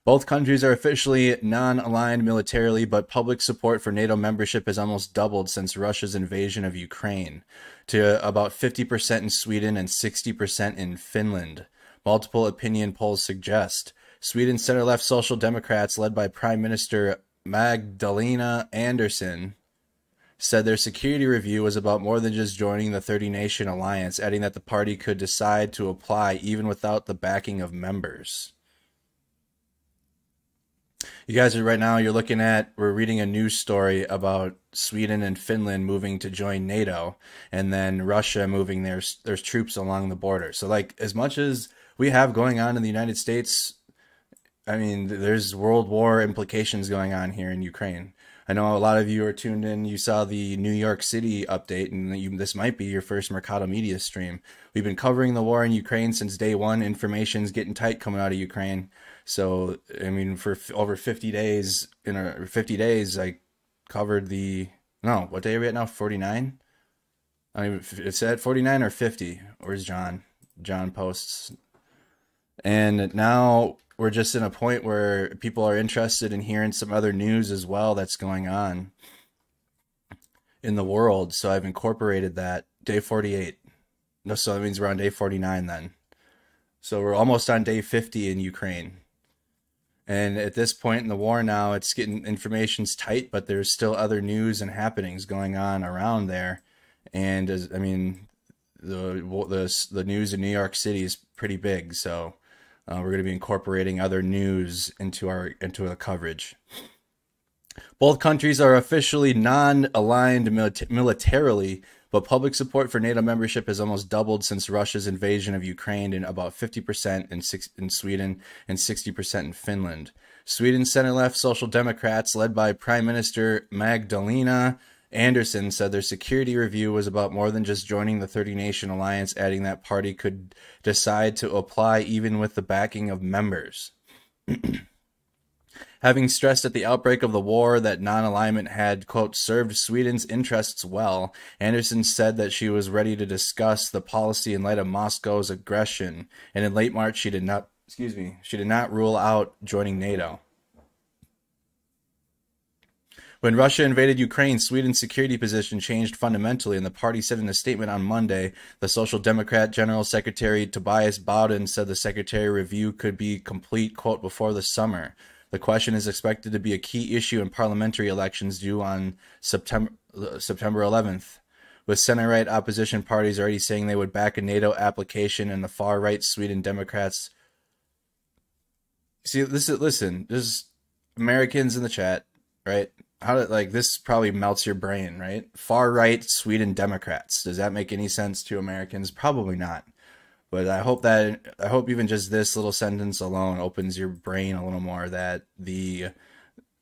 Both countries are officially non-aligned militarily, but public support for NATO membership has almost doubled since Russia's invasion of Ukraine, to about fifty percent in Sweden and sixty percent in Finland. Multiple opinion polls suggest. Sweden's center-left Social Democrats, led by Prime Minister Magdalena Andersson, said their security review was about more than just joining the thirty-nation alliance, adding that the party could decide to apply even without the backing of members. You guys are right now, you're looking at, we're reading a news story about Sweden and Finland moving to join NATO, and then Russia moving their, their troops along the border. So, like, as much as we have going on in the United States, I mean, there's World War implications going on here in Ukraine. I know a lot of you are tuned in. You saw the New York City update, and you, this might be your first Mercado Media stream. We've been covering the war in Ukraine since day one. Information's getting tight coming out of Ukraine. So, I mean, for f over fifty days, in a, fifty days, I covered the, no, what day are we at now? forty-nine? I mean, it said forty-nine or fifty. Where's John? John posts. And now we're just in a point where people are interested in hearing some other news as well that's going on in the world. So I've incorporated that. Day forty-eight. No, so that means we're on day forty-nine then. So we're almost on day fifty in Ukraine. And at this point in the war now, it's getting, information's tight, but there's still other news and happenings going on around there. And as, I mean, the, the, the news in New York City is pretty big. So Uh, we're going to be incorporating other news into our into the coverage. Both countries are officially non-aligned milita militarily, but public support for NATO membership has almost doubled since Russia's invasion of Ukraine, in about fifty percent in, six, in Sweden and sixty percent in Finland. Sweden's center-left Social Democrats, led by Prime Minister Magdalena Andersson, said their security review was about more than just joining the thirty-nation alliance, adding that party could decide to apply even with the backing of members. Having stressed at the outbreak of the war that non-alignment had, quote, served Sweden's interests well, Andersson said that she was ready to discuss the policy in light of Moscow's aggression, and in late March she did not, excuse me, she did not rule out joining NATO. When Russia invaded Ukraine, Sweden's security position changed fundamentally, and the party said in a statement on Monday, the Social Democrat General Secretary Tobias Bauden said the secretary review could be complete, quote, before the summer. The question is expected to be a key issue in parliamentary elections due on September, September eleventh, with center-right opposition parties already saying they would back a NATO application and the far-right Sweden Democrats. See, this is, listen, there's Americans in the chat, right? How did, like, this probably melts your brain, right? Far-right Sweden Democrats. Does that make any sense to Americans? Probably not. But I hope that, I hope even just this little sentence alone opens your brain a little more that the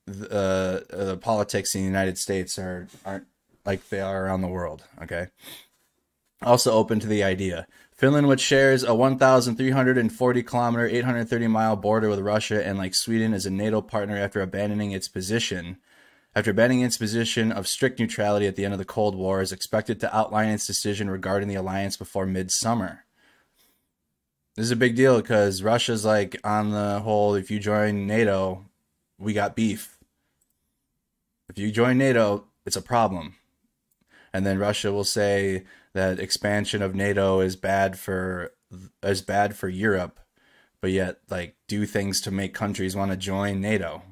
the, uh, the politics in the United States are, aren't like they are around the world, okay? Also open to the idea. Finland, which shares a one thousand three hundred forty kilometer, eight hundred thirty mile border with Russia and, like Sweden, is a NATO partner after abandoning its position. After abandoning its position of strict neutrality at the end of the Cold War, is expected to outline its decision regarding the alliance before midsummer. This is a big deal because Russia's like, on the whole, if you join NATO, we got beef. If you join NATO, it's a problem. And then Russia will say that expansion of NATO is bad for is bad for Europe, but yet like do things to make countries want to join NATO.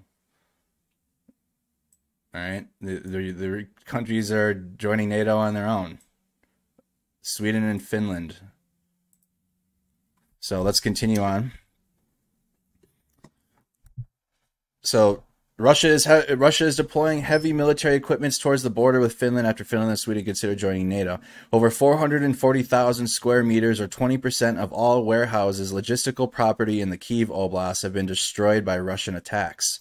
All right, the, the, the countries are joining NATO on their own. Sweden and Finland. So let's continue on. So Russia is Russia is deploying heavy military equipment towards the border with Finland after Finland and Sweden consider joining NATO. Over four hundred forty thousand square meters, or twenty percent of all warehouses, logistical property in the Kyiv Oblast have been destroyed by Russian attacks.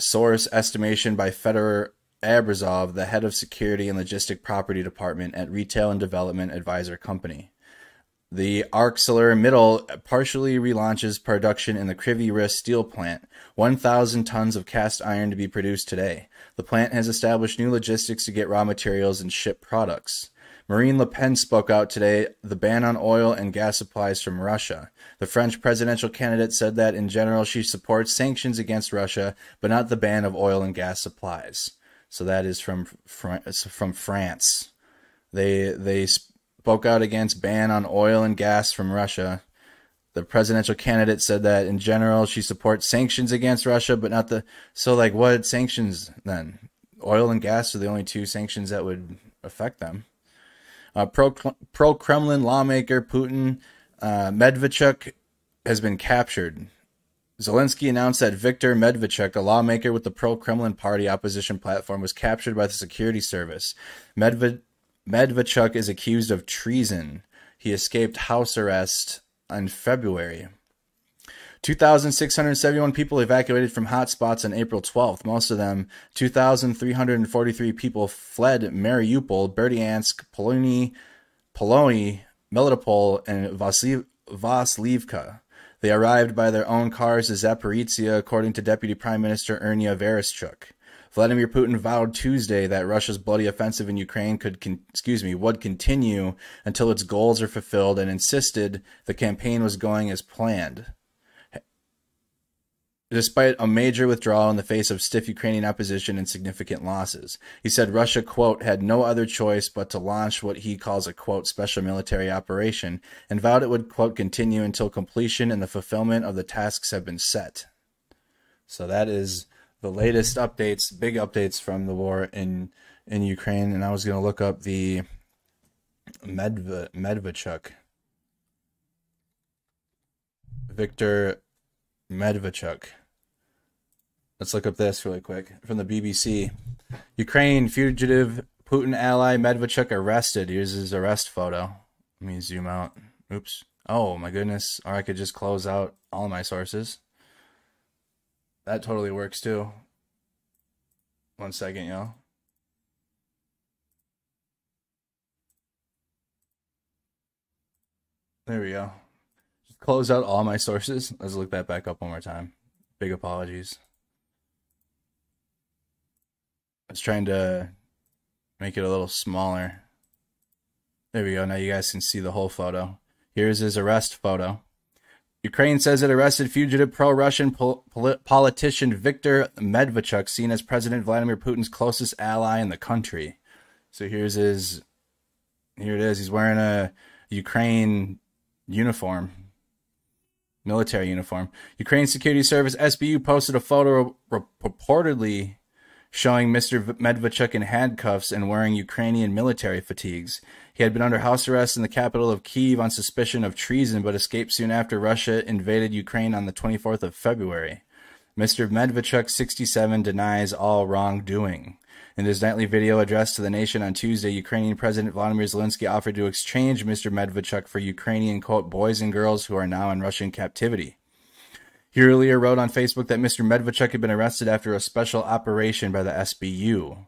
Source estimation by Fedor Abrazov, the head of security and logistic property department at Retail and Development Advisor Company. The ArcelorMittal partially relaunches production in the Kryvyi Rih steel plant. one thousand tons of cast iron to be produced today. The plant has established new logistics to get raw materials and ship products. Marine Le Pen spoke out today, the ban on oil and gas supplies from Russia. The French presidential candidate said that, in general, she supports sanctions against Russia, but not the ban of oil and gas supplies. So that is from, from France. They... they spoke out against ban on oil and gas from Russia. The presidential candidate said that, in general, she supports sanctions against Russia, but not the... So, like, what sanctions, then? Oil and gas are the only two sanctions that would affect them. Uh, pro, pro-Kremlin lawmaker Putin uh, Medvedchuk has been captured. Zelensky announced that Viktor Medvedchuk, a lawmaker with the pro-Kremlin party opposition platform, was captured by the security service. Medvedchuk Medvedchuk is accused of treason. He escaped house arrest in February. two thousand six hundred seventy-one people evacuated from hotspots on April twelfth. Most of them, two thousand three hundred forty-three people, fled Mariupol, Berdyansk, Polony, Polony, Melitopol, and Vasilivka. They arrived by their own cars to Zaporizhia, according to Deputy Prime Minister Ernia Vereshchuk. Vladimir Putin vowed Tuesday that Russia's bloody offensive in Ukraine could, con excuse me, would continue until its goals are fulfilled, and insisted the campaign was going as planned. Despite a major withdrawal in the face of stiff Ukrainian opposition and significant losses, he said Russia, quote, had no other choice but to launch what he calls a, quote, special military operation, and vowed it would, quote, continue until completion and the fulfillment of the tasks have been set. So that is the latest updates, big updates from the war in in Ukraine. And I was going to look up the Medve, Medvedchuk. Viktor Medvedchuk. Let's look up this really quick. From the B B C. Ukraine, fugitive Putin ally Medvedchuk arrested. Here's his arrest photo. Let me zoom out. Oops. Oh, my goodness. Or I could just close out all my sources. That totally works too. One second, y'all. There we go. Just close out all my sources. Let's look that back up one more time. Big apologies. I was trying to make it a little smaller. There we go. Now you guys can see the whole photo. Here's his arrest photo. Ukraine says it arrested fugitive pro-Russian pol politician Viktor Medvedchuk, seen as President Vladimir Putin's closest ally in the country. So here's his, here it is. He's wearing a Ukraine uniform, military uniform. Ukraine Security Service S B U posted a photo purportedly showing Mister Medvedchuk in handcuffs and wearing Ukrainian military fatigues. He had been under house arrest in the capital of Kyiv on suspicion of treason, but escaped soon after Russia invaded Ukraine on the twenty-fourth of February. Mister Medvedchuk, sixty-seven, denies all wrongdoing. In his nightly video address to the nation on Tuesday, Ukrainian President Volodymyr Zelensky offered to exchange Mister Medvedchuk for Ukrainian, quote, boys and girls who are now in Russian captivity. He earlier wrote on Facebook that Mister Medvedchuk had been arrested after a special operation by the S B U.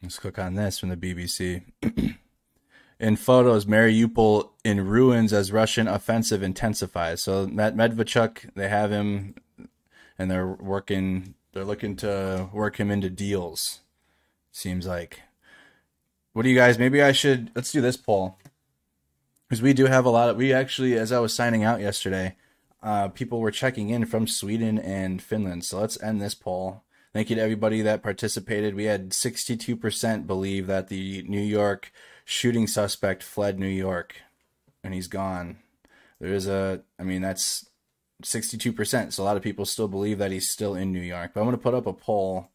Let's click on this from the B B C. In photos, Mariupol in ruins as Russian offensive intensifies. So Medvedchuk, they have him, and they're working. They're looking to work him into deals. Seems like. What do you guys? Maybe I should. Let's do this poll, because we do have a lot of. We actually, as I was signing out yesterday, uh, people were checking in from Sweden and Finland. So let's end this poll. Thank you to everybody that participated. We had sixty-two percent believe that the New York shooting suspect fled New York, and he's gone. There is a, I mean, that's sixty-two percent. So a lot of people still believe that he's still in New York. But I'm going to put up a poll.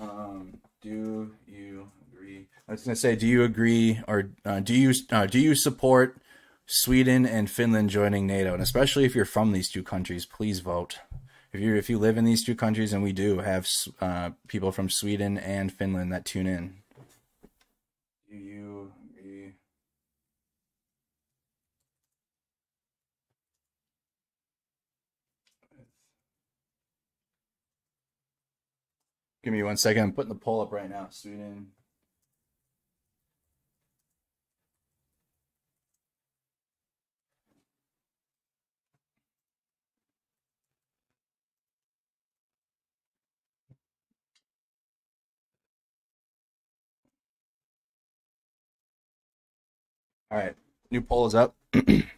Um, do you agree? I was going to say, do you agree, or uh, do you uh, do you support Sweden and Finland joining NATO? And especially if you're from these two countries, please vote. If you if you live in these two countries, and we do have uh, people from Sweden and Finland that tune in. Do you agree? Give me one second. I'm putting the poll up right now. Sweden. All right, new poll is up. Thank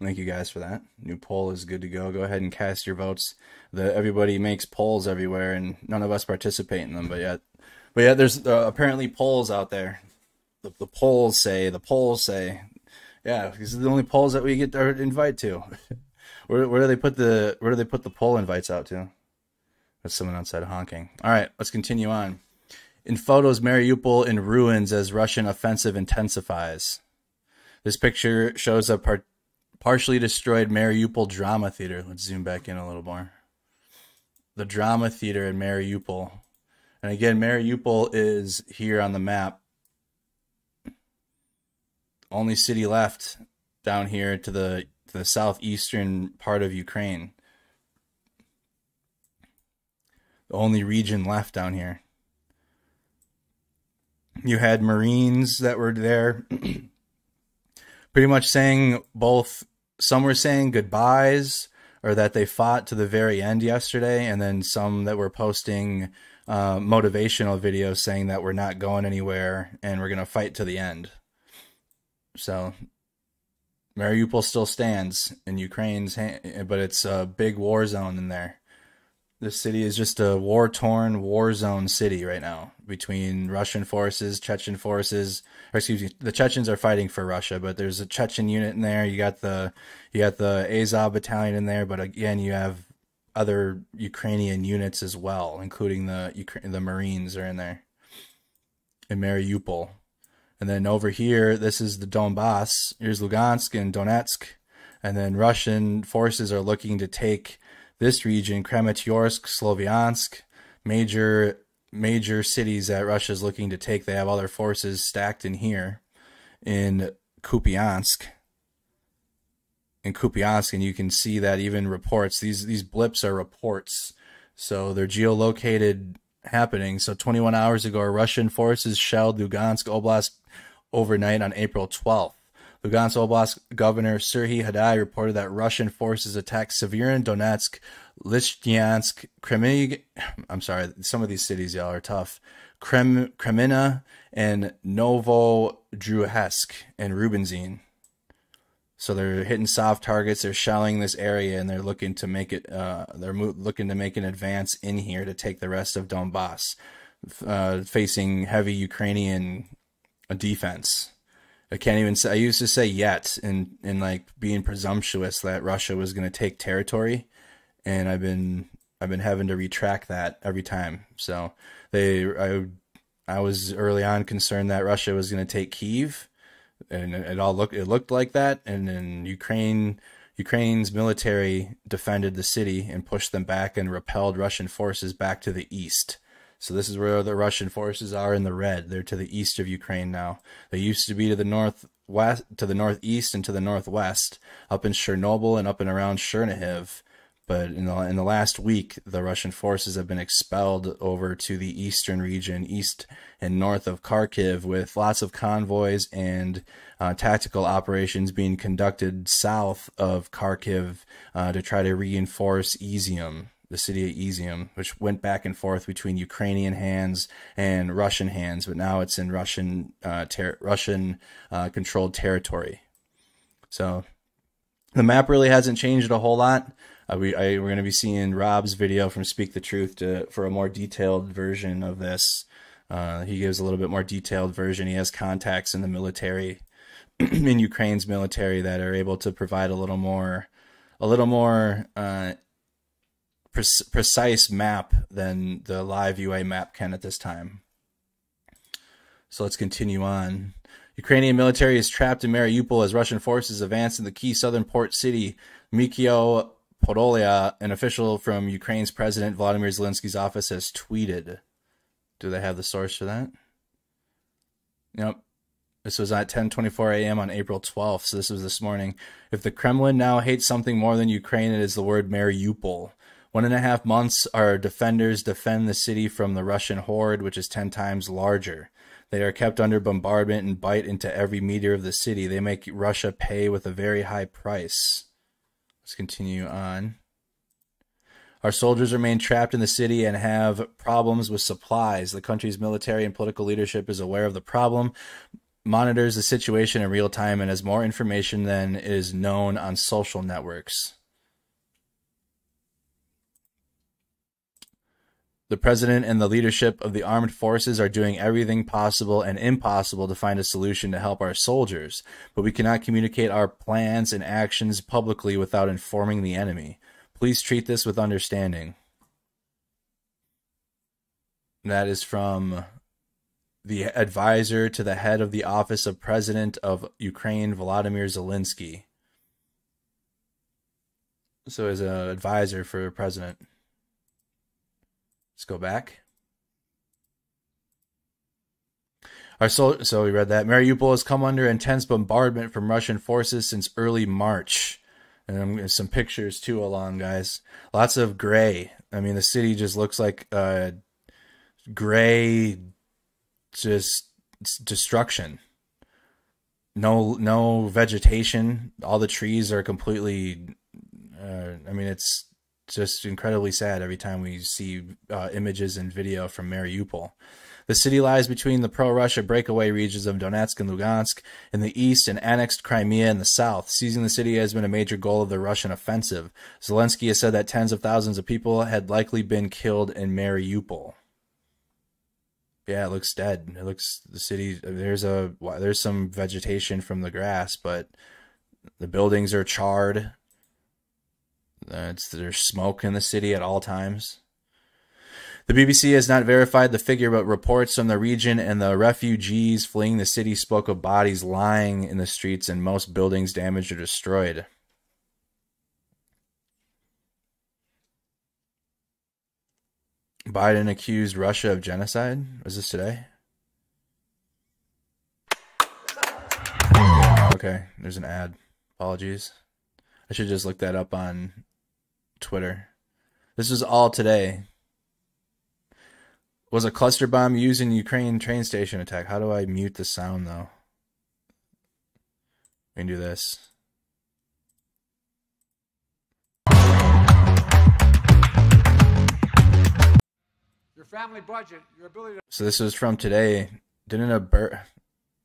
you guys for that. New poll is good to go. Go ahead and cast your votes. The, everybody makes polls everywhere, and none of us participate in them. But yet, but yet, there's uh, apparently polls out there. The, the polls say. The polls say. Yeah, these are the only polls that we get our invite to. where where do they put the where do they put the poll invites out to? That's someone outside honking. All right, let's continue on. In photos, Mariupol in ruins as Russian offensive intensifies. This picture shows a par partially destroyed Mariupol drama theater. Let's zoom back in a little more. The drama theater in Mariupol. And again, Mariupol is here on the map. Only city left down here to the, to the southeastern part of Ukraine. The only region left down here. You had Marines that were there pretty much saying both. Some were saying goodbyes or that they fought to the very end yesterday. And then some that were posting uh, motivational videos saying that we're not going anywhere and we're going to fight to the end. So Mariupol still stands in Ukraine's hand, but it's a big war zone in there. This city is just a war-torn, war-zone city right now between Russian forces, Chechen forces. Or excuse me, the Chechens are fighting for Russia, but there's a Chechen unit in there. You got the you got the Azov battalion in there, but again, you have other Ukrainian units as well, including the Ukra the Marines are in there in Mariupol. And then over here, this is the Donbass. Here's Lugansk and Donetsk, and then Russian forces are looking to take this region, Kramatorsk, Sloviansk, major major cities that Russia's looking to take. They have all their forces stacked in here in Kupiansk. In Kupiansk, and you can see that even reports, these these blips are reports. So they're geolocated happening. So twenty-one hours ago, Russian forces shelled Lugansk Oblast overnight on April twelfth. Lugansk Oblast Governor Serhiy Hadai reported that Russian forces attacked Severin, Donetsk, Lichtenyansk, Crimea. I'm sorry, some of these cities, y'all, are tough. Krem, Kremina and Novodruhesk and Rubinzin. So they're hitting soft targets. They're shelling this area, and they're looking to make it. Uh, they're mo looking to make an advance in here to take the rest of Donbass, uh, facing heavy Ukrainian defense. I can't even say, I used to say yet and, and like being presumptuous that Russia was going to take territory. And I've been, I've been having to retract that every time. So they, I, I was early on concerned that Russia was going to take Kyiv, and it all looked, it looked like that. And then Ukraine, Ukraine's military defended the city and pushed them back and repelled Russian forces back to the east. So this is where the Russian forces are in the red. They're to the east of Ukraine now. They used to be to the northwest, to the northeast, and to the northwest, up in Chernobyl and up and around Chernihiv. But in the, in the last week, the Russian forces have been expelled over to the eastern region, east and north of Kharkiv, with lots of convoys and uh, tactical operations being conducted south of Kharkiv uh, to try to reinforce Izium. The city of Izium, which went back and forth between Ukrainian hands and Russian hands, but now it's in Russian, uh, ter Russian uh, controlled territory. So the map really hasn't changed a whole lot. Uh, we I, we're going to be seeing Rob's video from Speak the Truth to, for a more detailed version of this. Uh, he gives a little bit more detailed version. He has contacts in the military, in Ukraine's military, that are able to provide a little more, a little more. Uh, precise map than the live U A map can at this time. So let's continue on. Ukrainian military is trapped in Mariupol as Russian forces advance in the key southern port city, Mykolo Podolya. An official from Ukraine's President Volodymyr Zelensky's office has tweeted. Do they have the source for that? Nope. This was at ten twenty-four a m on April twelfth, so this was this morning. If the Kremlin now hates something more than Ukraine, it is the word Mariupol. One and a half months, our defenders defend the city from the Russian horde, which is ten times larger. They are kept under bombardment and bite into every meter of the city. They make Russia pay with a very high price. Let's continue on. Our soldiers remain trapped in the city and have problems with supplies. The country's military and political leadership is aware of the problem, monitors the situation in real time, and has more information than is known on social networks. The president and the leadership of the armed forces are doing everything possible and impossible to find a solution to help our soldiers, but we cannot communicate our plans and actions publicly without informing the enemy. Please treat this with understanding. That is from the advisor to the head of the office of President of Ukraine, Volodymyr Zelensky. So as an advisor for the president. Let's go back. Our sol so we read that. Mariupol has come under intense bombardment from Russian forces since early March. And some pictures too along, guys. Lots of gray. I mean, the city just looks like uh, gray, just destruction. No, no vegetation. All the trees are completely, uh, I mean, it's just incredibly sad every time we see uh, images and video from Mariupol. The city lies between the pro-Russia breakaway regions of Donetsk and Lugansk in the east and annexed Crimea in the south. Seizing the city has been a major goal of the Russian offensive. Zelensky has said that tens of thousands of people had likely been killed in Mariupol. Yeah, it looks dead. It looks, the city, there's a, there's some vegetation from the grass, but the buildings are charred. Uh, it's, there's smoke in the city at all times. The B B C has not verified the figure, but reports from the region and the refugees fleeing the city spoke of bodies lying in the streets and most buildings damaged or destroyed. Biden accused Russia of genocide. Was this today? Okay, there's an ad. Apologies. I should just look that up on Twitter. This is all today. Was a cluster bomb used in Ukraine train station attack? How do I mute the sound though? We can do this. Your family budget, your ability to. So this is from today. Didn't a bur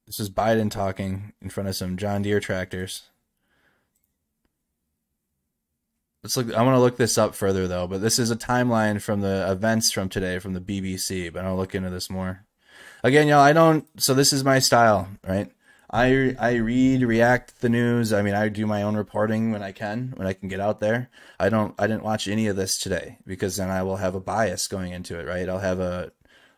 This is Biden talking in front of some John Deere tractors. Let's look, I want to look this up further, though, but this is a timeline from the events from today from the B B C, but I'll look into this more. Again, y'all, I don't... So this is my style, right? I I read, react the news. I mean, I do my own reporting when I can, when I can get out there. I don't I didn't watch any of this today because then I will have a bias going into it, right? I'll have a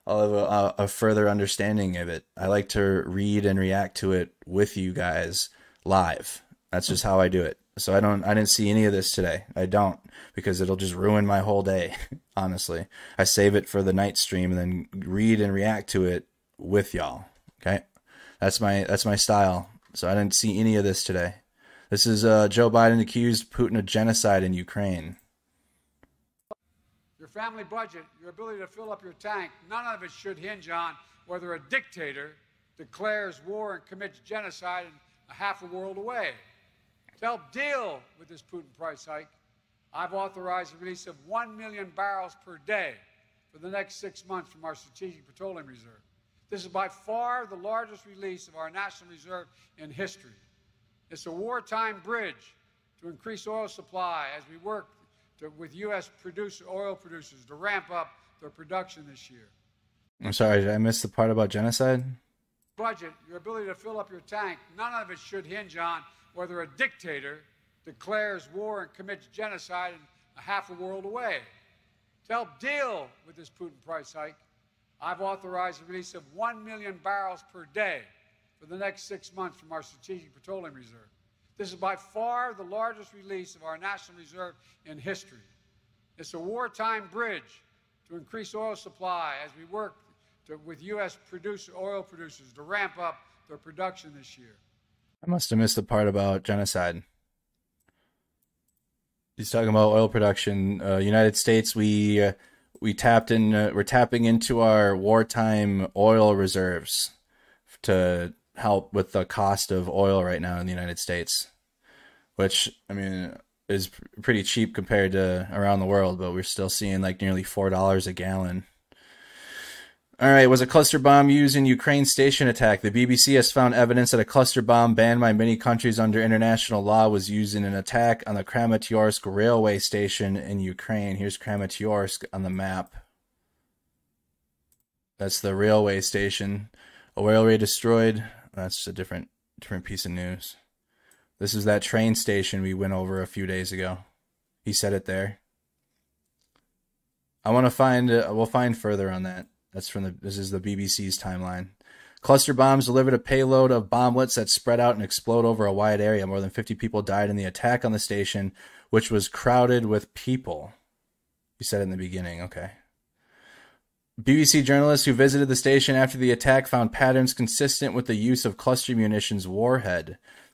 I'll have a, a further understanding of it. I like to read and react to it with you guys live. That's just how I do it. So I don't I didn't see any of this today. I don't, because it'll just ruin my whole day, honestly. I save it for the night stream and then read and react to it with y'all. Okay? That's my that's my style. So I didn't see any of this today. This is uh, Joe Biden accused Putin of genocide in Ukraine. Your family budget, your ability to fill up your tank, none of it should hinge on whether a dictator declares war and commits genocide in a half a world away. To help deal with this Putin price hike, I've authorized the release of one million barrels per day for the next six months from our strategic petroleum reserve. This is by far the largest release of our national reserve in history. It's a wartime bridge to increase oil supply as we work to, with U S producer, oil producers to ramp up their production this year. I'm sorry, did I miss the part about genocide? Budget, your ability to fill up your tank, none of it should hinge on whether a dictator declares war and commits genocide in a half a world away. To help deal with this Putin price hike, I've authorized the release of one million barrels per day for the next six months from our strategic petroleum reserve. This is by far the largest release of our national reserve in history. It's a wartime bridge to increase oil supply as we work to, with U S producer, oil producers to ramp up their production this year. I must have missed the part about genocide. He's talking about oil production. Uh, United States, we... Uh, We tapped in. Uh, we're tapping into our wartime oil reserves to help with the cost of oil right now in the United States, which I mean is pretty cheap compared to around the world. But we're still seeing like nearly four dollars a gallon. All right, was a cluster bomb used in Ukraine station attack? The B B C has found evidence that a cluster bomb banned by many countries under international law was used in an attack on the Kramatorsk railway station in Ukraine. Here's Kramatorsk on the map. That's the railway station. A railway destroyed. That's a different different piece of news. This is that train station we went over a few days ago. He said it there. I want to find. Uh, we'll find further on that. That's from the, this is the B B C's timeline. Cluster bombs delivered a payload of bomblets that spread out and explode over a wide area. More than fifty people died in the attack on the station, which was crowded with people. You said in the beginning, okay. B B C journalists who visited the station after the attack found patterns consistent with the use of cluster munitions warhead.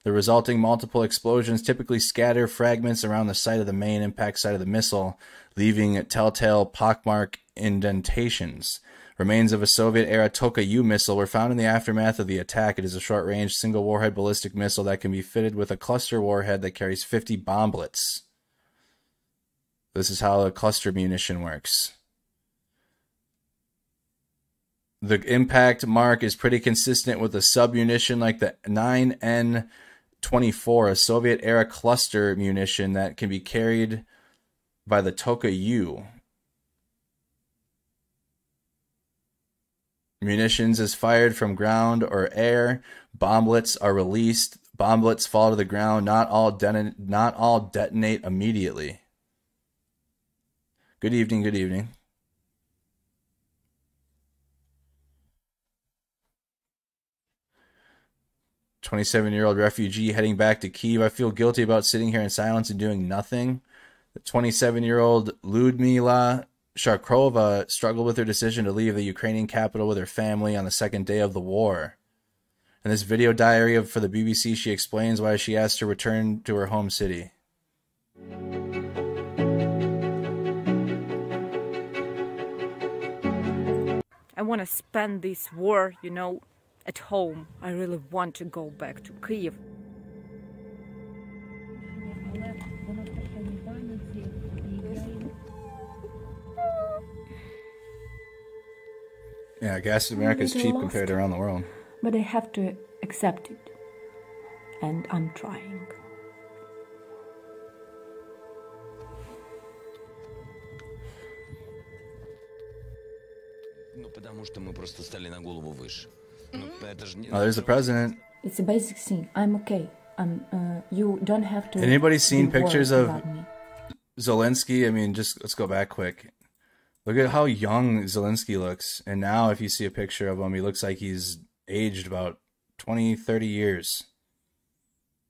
The resulting multiple explosions typically scatter fragments around the site of the main impact site of the missile, leaving telltale pockmark indentations. Remains of a Soviet-era Toka-U missile were found in the aftermath of the attack. It is a short-range, single-warhead ballistic missile that can be fitted with a cluster warhead that carries fifty bomblets. This is how a cluster munition works. The impact mark is pretty consistent with a submunition like the nine N twenty-four, a Soviet-era cluster munition that can be carried by the Toka-U. Munitions is fired from ground or air. Bomblets are released. Bomblets fall to the ground. Not all, de not all detonate immediately. Good evening, good evening. twenty-seven-year-old refugee heading back to Kyiv. I feel guilty about sitting here in silence and doing nothing. The twenty-seven-year-old Ludmila Sharkrova struggled with her decision to leave the Ukrainian capital with her family on the second day of the war. In this video diary of, for the B B C, she explains why she asked to return to her home city. I want to spend this war, you know, at home. I really want to go back to Kyiv. Yeah, gas in America is cheap compared to around the world. But I have to accept it. And I'm trying. Oh, there's the president. It's a basic thing. I'm okay. I'm. Uh, you don't have to. Anybody seen pictures of me. Zelensky? I mean, just let's go back quick. Look at how young Zelensky looks. And now if you see a picture of him, he looks like he's aged about twenty, thirty years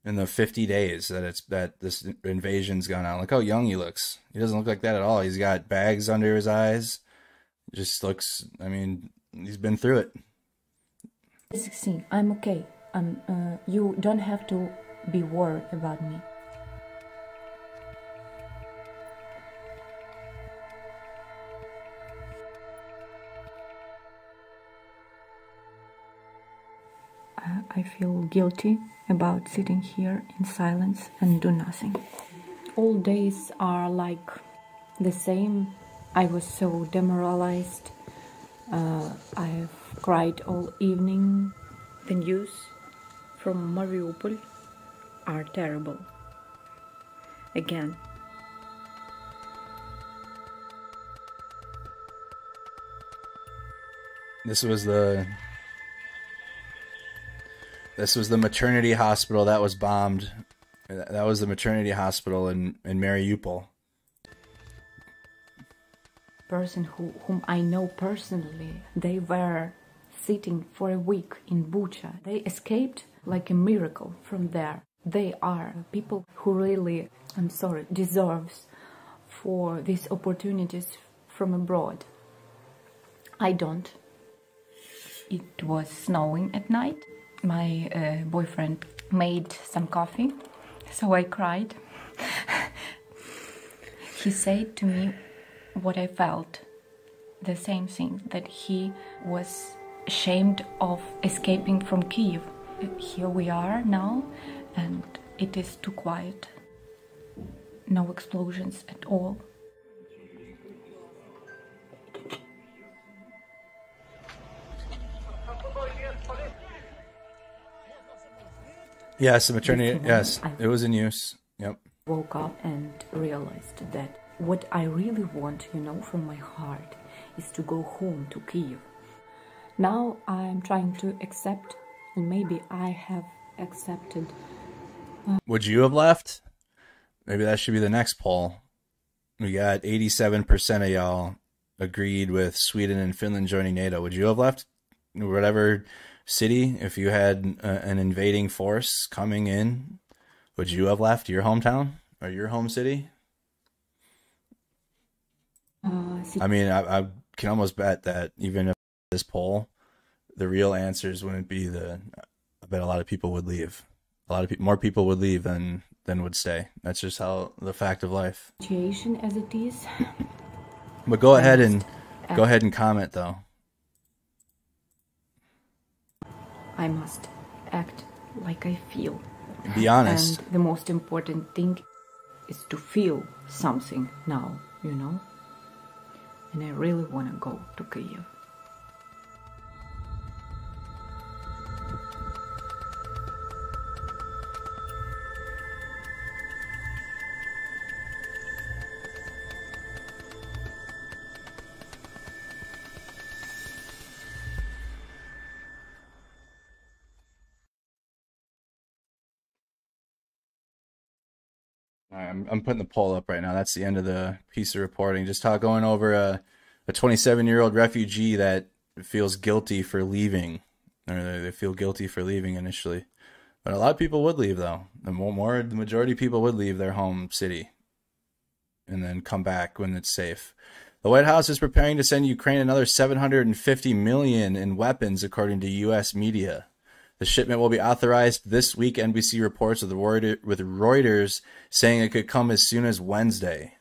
in the fifty days that it's that this invasion's gone on. Look how young he looks. He doesn't look like that at all. He's got bags under his eyes. Just looks, I mean, he's been through it. sixteen. I'm okay. I'm, uh, you don't have to be worried about me. I feel guilty about sitting here in silence and do nothing. All days are like the same. I was so demoralized. Uh, I've cried all evening. The news from Mariupol are terrible. Again. This was the... This was the maternity hospital that was bombed. That was the maternity hospital in, in Mariupol. Person who, whom I know personally, they were sitting for a week in Bucha. They escaped like a miracle from there. They are people who really, I'm sorry, deserves for these opportunities from abroad. I don't. It was snowing at night. My uh, boyfriend made some coffee, so I cried. He said to me what I felt, the same thing, that he was ashamed of escaping from Kyiv. Here we are now, and it is too quiet. No explosions at all. Yes, the maternity, yes, it was in use, yep. Woke up and realized that what I really want, you know, from my heart, is to go home to Kyiv. Now I'm trying to accept, and maybe I have accepted. Uh, Would you have left? Maybe that should be the next poll. We got eighty-seven percent of y'all agreed with Sweden and Finland joining NATO. Would you have left? Whatever... city, if you had uh, an invading force coming in, would you have left your hometown or your home city? Uh, I mean, I, I can almost bet that even if this poll, the real answers wouldn't be the. I bet a lot of people would leave. A lot of people, more people would leave than than would stay. That's just how the fact of life. Situation as it is. But go ahead and go ahead and comment though. I must act like I feel. Be honest. And the most important thing is to feel something now, you know? And I really want to go to Kyiv. I'm putting the poll up right now. That's the end of the piece of reporting. Just talk, going over a twenty-seven-year-old refugee that feels guilty for leaving. Or they, they feel guilty for leaving initially. But a lot of people would leave, though. The, more, the majority of people would leave their home city and then come back when it's safe. The White House is preparing to send Ukraine another seven hundred fifty million dollars in weapons, according to U S media. The shipment will be authorized this week. N B C reports with Reuters saying it could come as soon as Wednesday.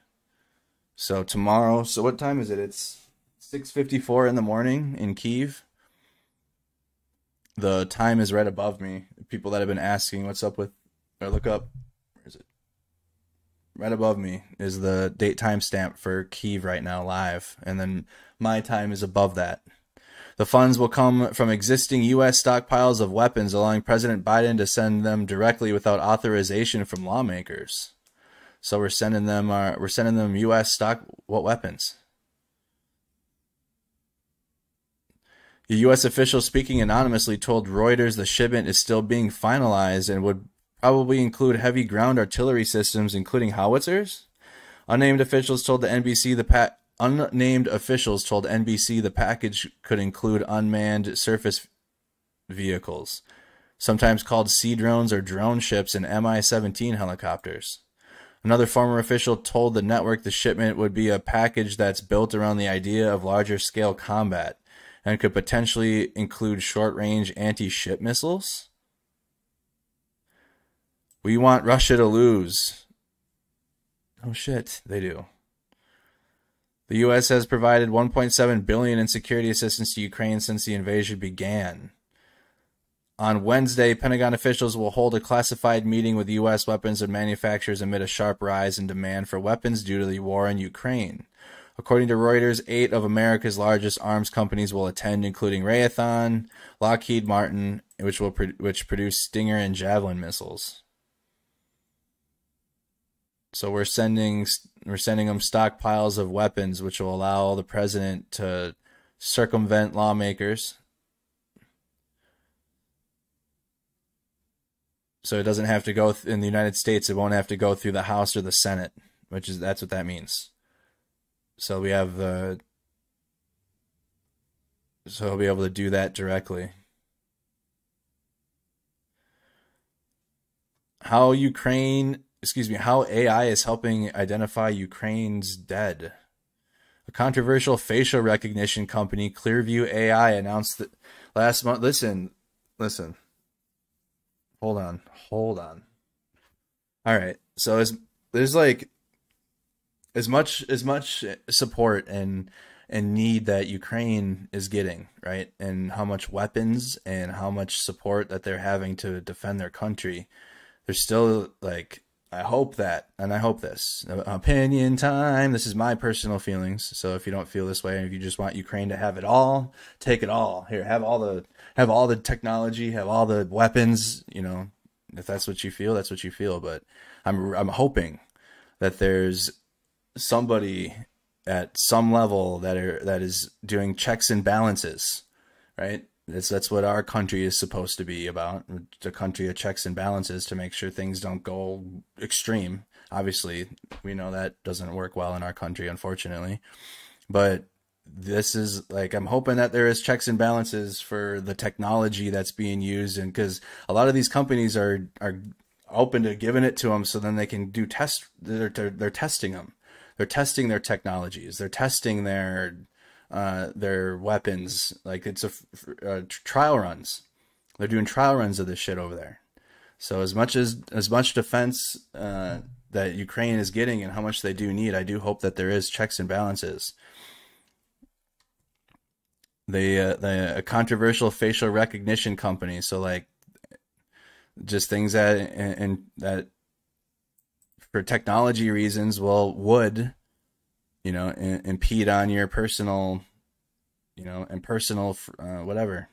So tomorrow. So what time is it? It's six fifty-four in the morning in Kyiv. The time is right above me. People that have been asking what's up with, or look up, where is it? Right above me is the date time stamp for Kyiv right now live. And then my time is above that. The funds will come from existing U S stockpiles of weapons, allowing President Biden to send them directly without authorization from lawmakers. So we're sending them our, we're sending them U S stock what weapons? The U S official speaking anonymously told Reuters the shipment is still being finalized and would probably include heavy ground artillery systems, including howitzers. Unnamed officials told the N B C the pa unnamed officials told N B C the package could include unmanned surface vehicles, sometimes called sea drones or drone ships, and M I seventeen helicopters. Another former official told the network the shipment would be a package that's built around the idea of larger scale combat and could potentially include short-range anti-ship missiles. We want Russia to lose. Oh shit, they do. The U S has provided one point seven billion dollars in security assistance to Ukraine since the invasion began. On Wednesday, Pentagon officials will hold a classified meeting with U S weapons and manufacturers amid a sharp rise in demand for weapons due to the war in Ukraine. According to Reuters, eight of America's largest arms companies will attend, including Raytheon, Lockheed Martin, which will pro which produce Stinger and Javelin missiles. So we're sending we're sending them stockpiles of weapons, which will allow the president to circumvent lawmakers, so it doesn't have to go th in the United States. It won't have to go through the House or the Senate, which is that's what that means. So we have the, so he'll be able to do that directly. How Ukraine, excuse me, how A I is helping identify Ukraine's dead. A controversial facial recognition company, Clearview A I, announced that last month. Listen, listen, hold on, hold on. All right. So there's, there's like, As much as much support and and need that Ukraine is getting, right, and how much weapons and how much support that they're having to defend their country, they're still like, I hope that, and I hope this. Opinion time. This is my personal feelings. So if you don't feel this way, and if you just want Ukraine to have it all, take it all. Here, have all the have all the technology, have all the weapons. You know, if that's what you feel, that's what you feel. But I'm I'm hoping that there's somebody at some level that are that is doing checks and balances, right? That's that's what our country is supposed to be about. The country of checks and balances to make sure things don't go extreme. Obviously, we know that doesn't work well in our country, unfortunately. But this is like, I'm hoping that there is checks and balances for the technology that's being used, and because a lot of these companies are are open to giving it to them, so then they can do test. They're they're testing them. They're testing their technologies. They're testing their uh, their weapons. Like it's a uh, trial runs. They're doing trial runs of this shit over there. So as much as as much defense uh, that Ukraine is getting and how much they do need, I do hope that there is checks and balances. They uh, the a controversial facial recognition company. So like just things that and, and that. For technology reasons, well, would, you know, in, impede on your personal, you know, and personal, uh, whatever.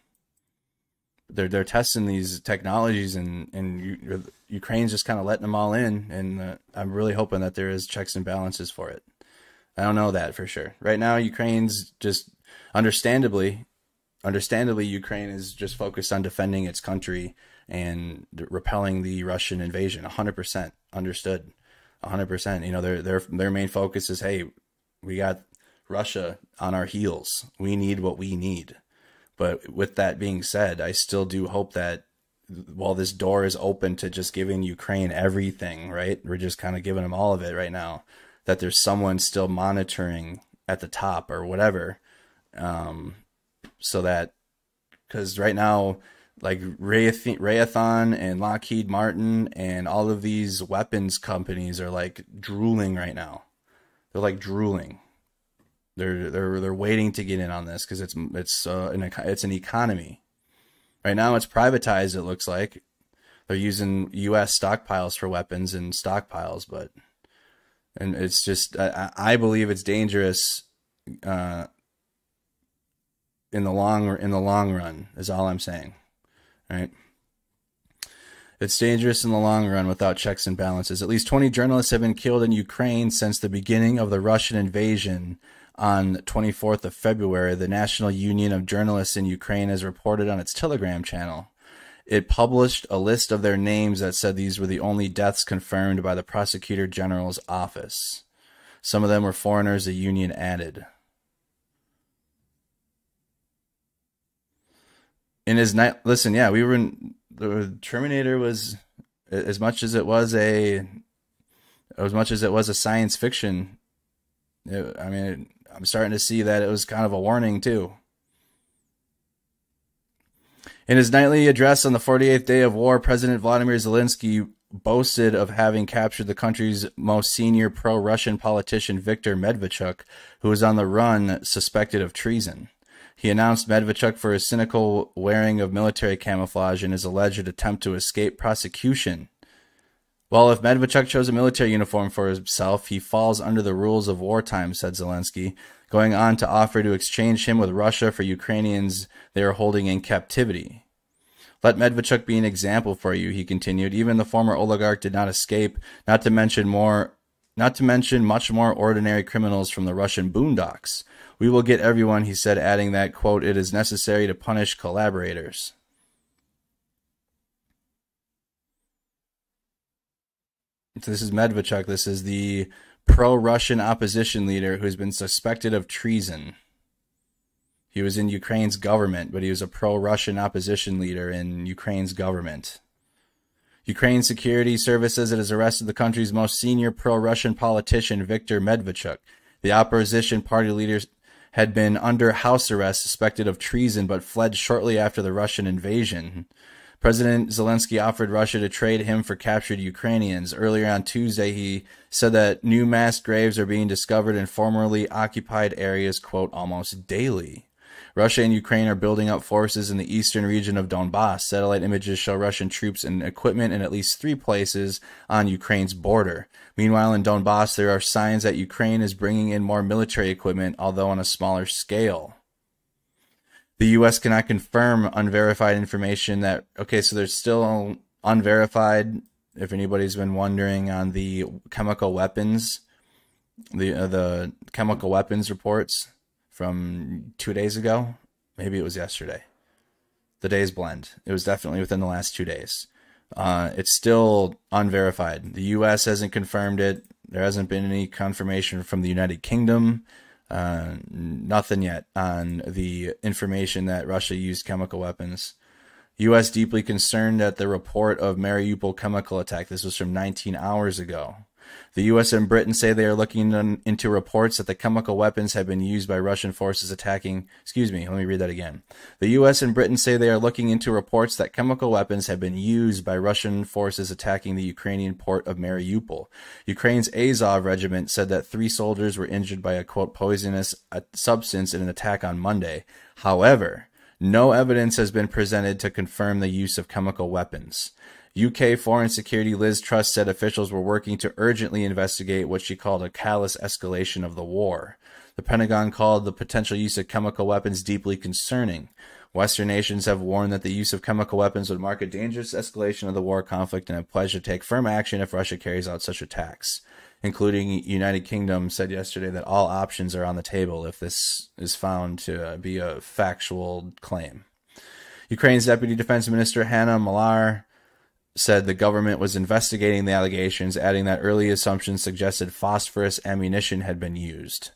They're, they're testing these technologies, and, and U Ukraine's just kind of letting them all in. And uh, I'm really hoping that there is checks and balances for it. I don't know that for sure. Right now, Ukraine's just understandably, understandably, Ukraine is just focused on defending its country and repelling the Russian invasion. one hundred percent understood. one hundred percent. You know, their their their main focus is, hey, we got Russia on our heels. We need what we need. But with that being said, I still do hope that while this door is open to just giving Ukraine everything, right? We're just kind of giving them all of it right now. That there's someone still monitoring at the top or whatever, um, so that, because right now, like Raytheon and Lockheed Martin and all of these weapons companies are like drooling right now. They're like drooling. They're they're they're waiting to get in on this because it's it's uh, an it's an economy. Right now it's privatized. It looks like they're using U S stockpiles for weapons and stockpiles, but and it's just I, I believe it's dangerous. Uh, in the long in the long run is all I'm saying. Right. It's dangerous in the long run without checks and balances. At least twenty journalists have been killed in Ukraine since the beginning of the Russian invasion on the twenty-fourth of February, the National Union of Journalists in Ukraine has reported on its Telegram channel. It published a list of their names that said these were the only deaths confirmed by the Prosecutor General's office. Some of them were foreigners, the union added. In his night, listen, yeah, we were in, the Terminator was, as much as it was a, as much as it was a science fiction, it, I mean, I'm starting to see that it was kind of a warning too. In his nightly address on the forty-eighth day of war, President Volodymyr Zelensky boasted of having captured the country's most senior pro-Russian politician, Viktor Medvedchuk, who was on the run suspected of treason. He announced Medvedchuk for his cynical wearing of military camouflage and his alleged attempt to escape prosecution. Well, if Medvedchuk chose a military uniform for himself, he falls under the rules of wartime, said Zelensky, going on to offer to exchange him with Russia for Ukrainians they are holding in captivity. Let Medvedchuk be an example for you, he continued. Even the former oligarch did not escape, not to mention more, not to mention much more ordinary criminals from the Russian boondocks. We will get everyone, he said, adding that, quote, it is necessary to punish collaborators. So this is Medvedchuk. This is the pro-Russian opposition leader who's been suspected of treason. He was in Ukraine's government, but he was a pro-Russian opposition leader in Ukraine's government. Ukraine's security service says it has arrested the country's most senior pro-Russian politician, Viktor Medvedchuk. The opposition party leaders had been under house arrest, suspected of treason, but fled shortly after the Russian invasion. President Zelensky offered Russia to trade him for captured Ukrainians. Earlier on Tuesday, he said that new mass graves are being discovered in formerly occupied areas, quote, almost daily. Russia and Ukraine are building up forces in the eastern region of Donbass. Satellite images show Russian troops and equipment in at least three places on Ukraine's border. Meanwhile, in Donbass, there are signs that Ukraine is bringing in more military equipment, although on a smaller scale. The U S cannot confirm unverified information that, okay, so there's still unverified, if anybody's been wondering, on the chemical weapons, the, uh, the chemical weapons reports from two days ago. Maybe it was yesterday. The days blend. It was definitely within the last two days. Uh, it's still unverified. The U S hasn't confirmed it. There hasn't been any confirmation from the United Kingdom. Uh, nothing yet on the information that Russia used chemical weapons. U S deeply concerned at the report of Mariupol chemical attack. This was from nineteen hours ago. The U S and Britain say they are looking into reports that the chemical weapons have been used by Russian forces attacking, excuse me, let me read that again. The U S and Britain say they are looking into reports that chemical weapons have been used by Russian forces attacking the Ukrainian port of Mariupol. Ukraine's Azov regiment said that three soldiers were injured by a, quote, poisonous substance in an attack on Monday. However, no evidence has been presented to confirm the use of chemical weapons. U K Foreign Secretary Liz Truss said officials were working to urgently investigate what she called a callous escalation of the war. The Pentagon called the potential use of chemical weapons deeply concerning. Western nations have warned that the use of chemical weapons would mark a dangerous escalation of the war conflict and have pledged to take firm action if Russia carries out such attacks. Including United Kingdom said yesterday that all options are on the table if this is found to be a factual claim. Ukraine's Deputy Defense Minister Hanna Malar said the government was investigating the allegations, adding that early assumptions suggested phosphorus ammunition had been used.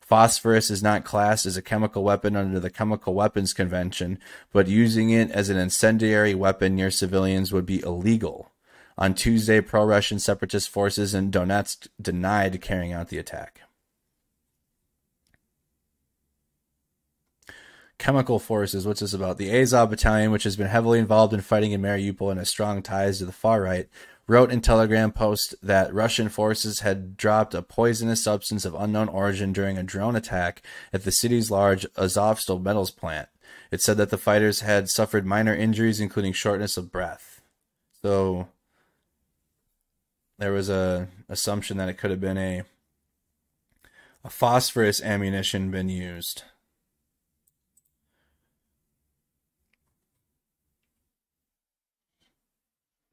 Phosphorus is not classed as a chemical weapon under the Chemical Weapons Convention, but using it as an incendiary weapon near civilians would be illegal. On Tuesday, pro-Russian separatist forces in Donetsk denied carrying out the attack. Chemical forces, what's this about? The Azov Battalion, which has been heavily involved in fighting in Mariupol and has strong ties to the far right, wrote in Telegram post that Russian forces had dropped a poisonous substance of unknown origin during a drone attack at the city's large Azovstal metals plant. It said that the fighters had suffered minor injuries, including shortness of breath. So there was an assumption that it could have been a, a phosphorus ammunition been used.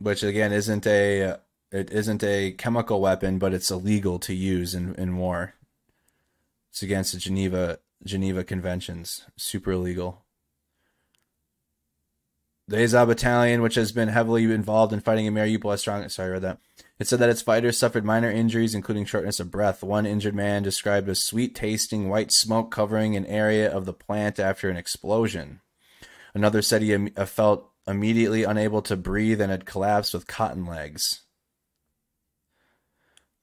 Which again isn't a it isn't a chemical weapon, but it's illegal to use in in war. It's against the Geneva Geneva Conventions. Super illegal. The Azov battalion, which has been heavily involved in fighting in Mariupol, has strong... Sorry, I read that. It said that its fighters suffered minor injuries, including shortness of breath. One injured man described a sweet-tasting white smoke covering an area of the plant after an explosion. Another said he im- felt immediately unable to breathe and had collapsed with cotton legs.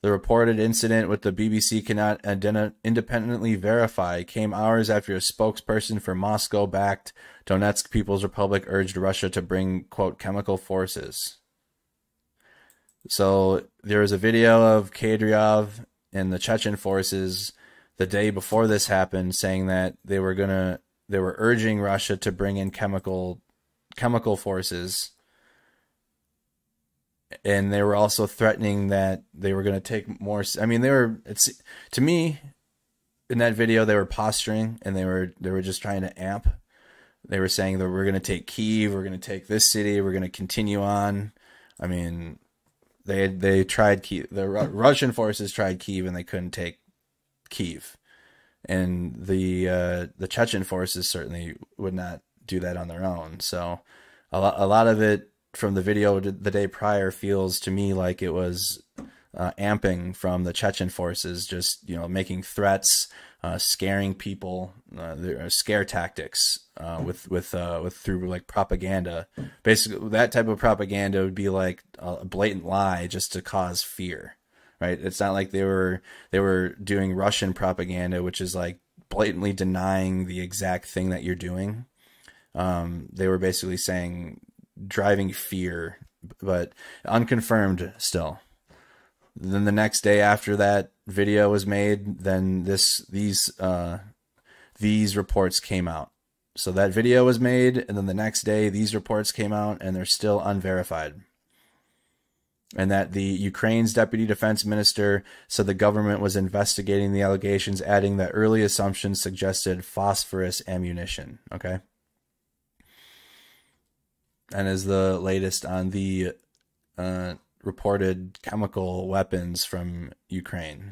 The reported incident, which the B B C cannot independently verify, came hours after a spokesperson for Moscow-backed Donetsk People's Republic urged Russia to bring, quote, chemical forces. So there was a video of Kadyrov and the Chechen forces the day before this happened saying that they were gonna, they were urging Russia to bring in chemical chemical forces. And they were also threatening that they were going to take more. I mean, they were. It's to me in that video they were posturing and they were they were just trying to amp. They were saying that we're going to take Kyiv, we're going to take this city, we're going to continue on. I mean, they they tried Kyiv. The Ru Russian forces tried Kyiv and they couldn't take Kyiv, and the uh, the Chechen forces certainly would not do that on their own. So a lot a lot of it from the video the day prior feels to me like it was uh, amping from the Chechen forces, just, you know, making threats, uh, scaring people, uh, their scare tactics uh, with with uh, with through like propaganda. Basically, that type of propaganda would be like a blatant lie just to cause fear, right? It's not like they were they were doing Russian propaganda, which is like blatantly denying the exact thing that you're doing. Um, they were basically saying, driving fear, but unconfirmed still. Then the next day after that video was made, then this these uh these reports came out. So that video was made, and then the next day these reports came out, and they're still unverified. And that the Ukraine's deputy defense minister said the government was investigating the allegations, adding that early assumptions suggested phosphorus ammunition. Okay. And is the latest on the uh, reported chemical weapons from Ukraine.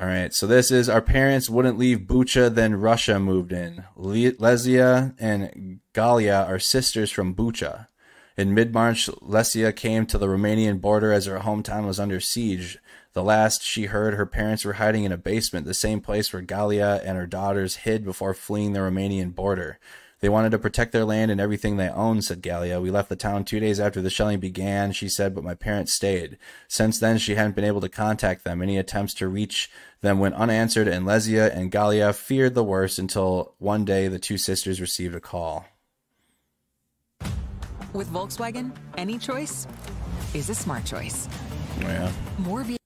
All right, so this is our parents wouldn't leave Bucha, then Russia moved in. Le Lesia and Galia are sisters from Bucha. In mid-March, Lesia came to the Romanian border as her hometown was under siege. The last she heard, her parents were hiding in a basement, the same place where Galia and her daughters hid before fleeing the Romanian border. They wanted to protect their land and everything they owned, said Galia. We left the town two days after the shelling began, she said, but my parents stayed. Since then, she hadn't been able to contact them. Any attempts to reach them went unanswered, and Lesia and Galia feared the worst until one day the two sisters received a call. With Volkswagen, any choice is a smart choice. Oh, yeah. More vehicles.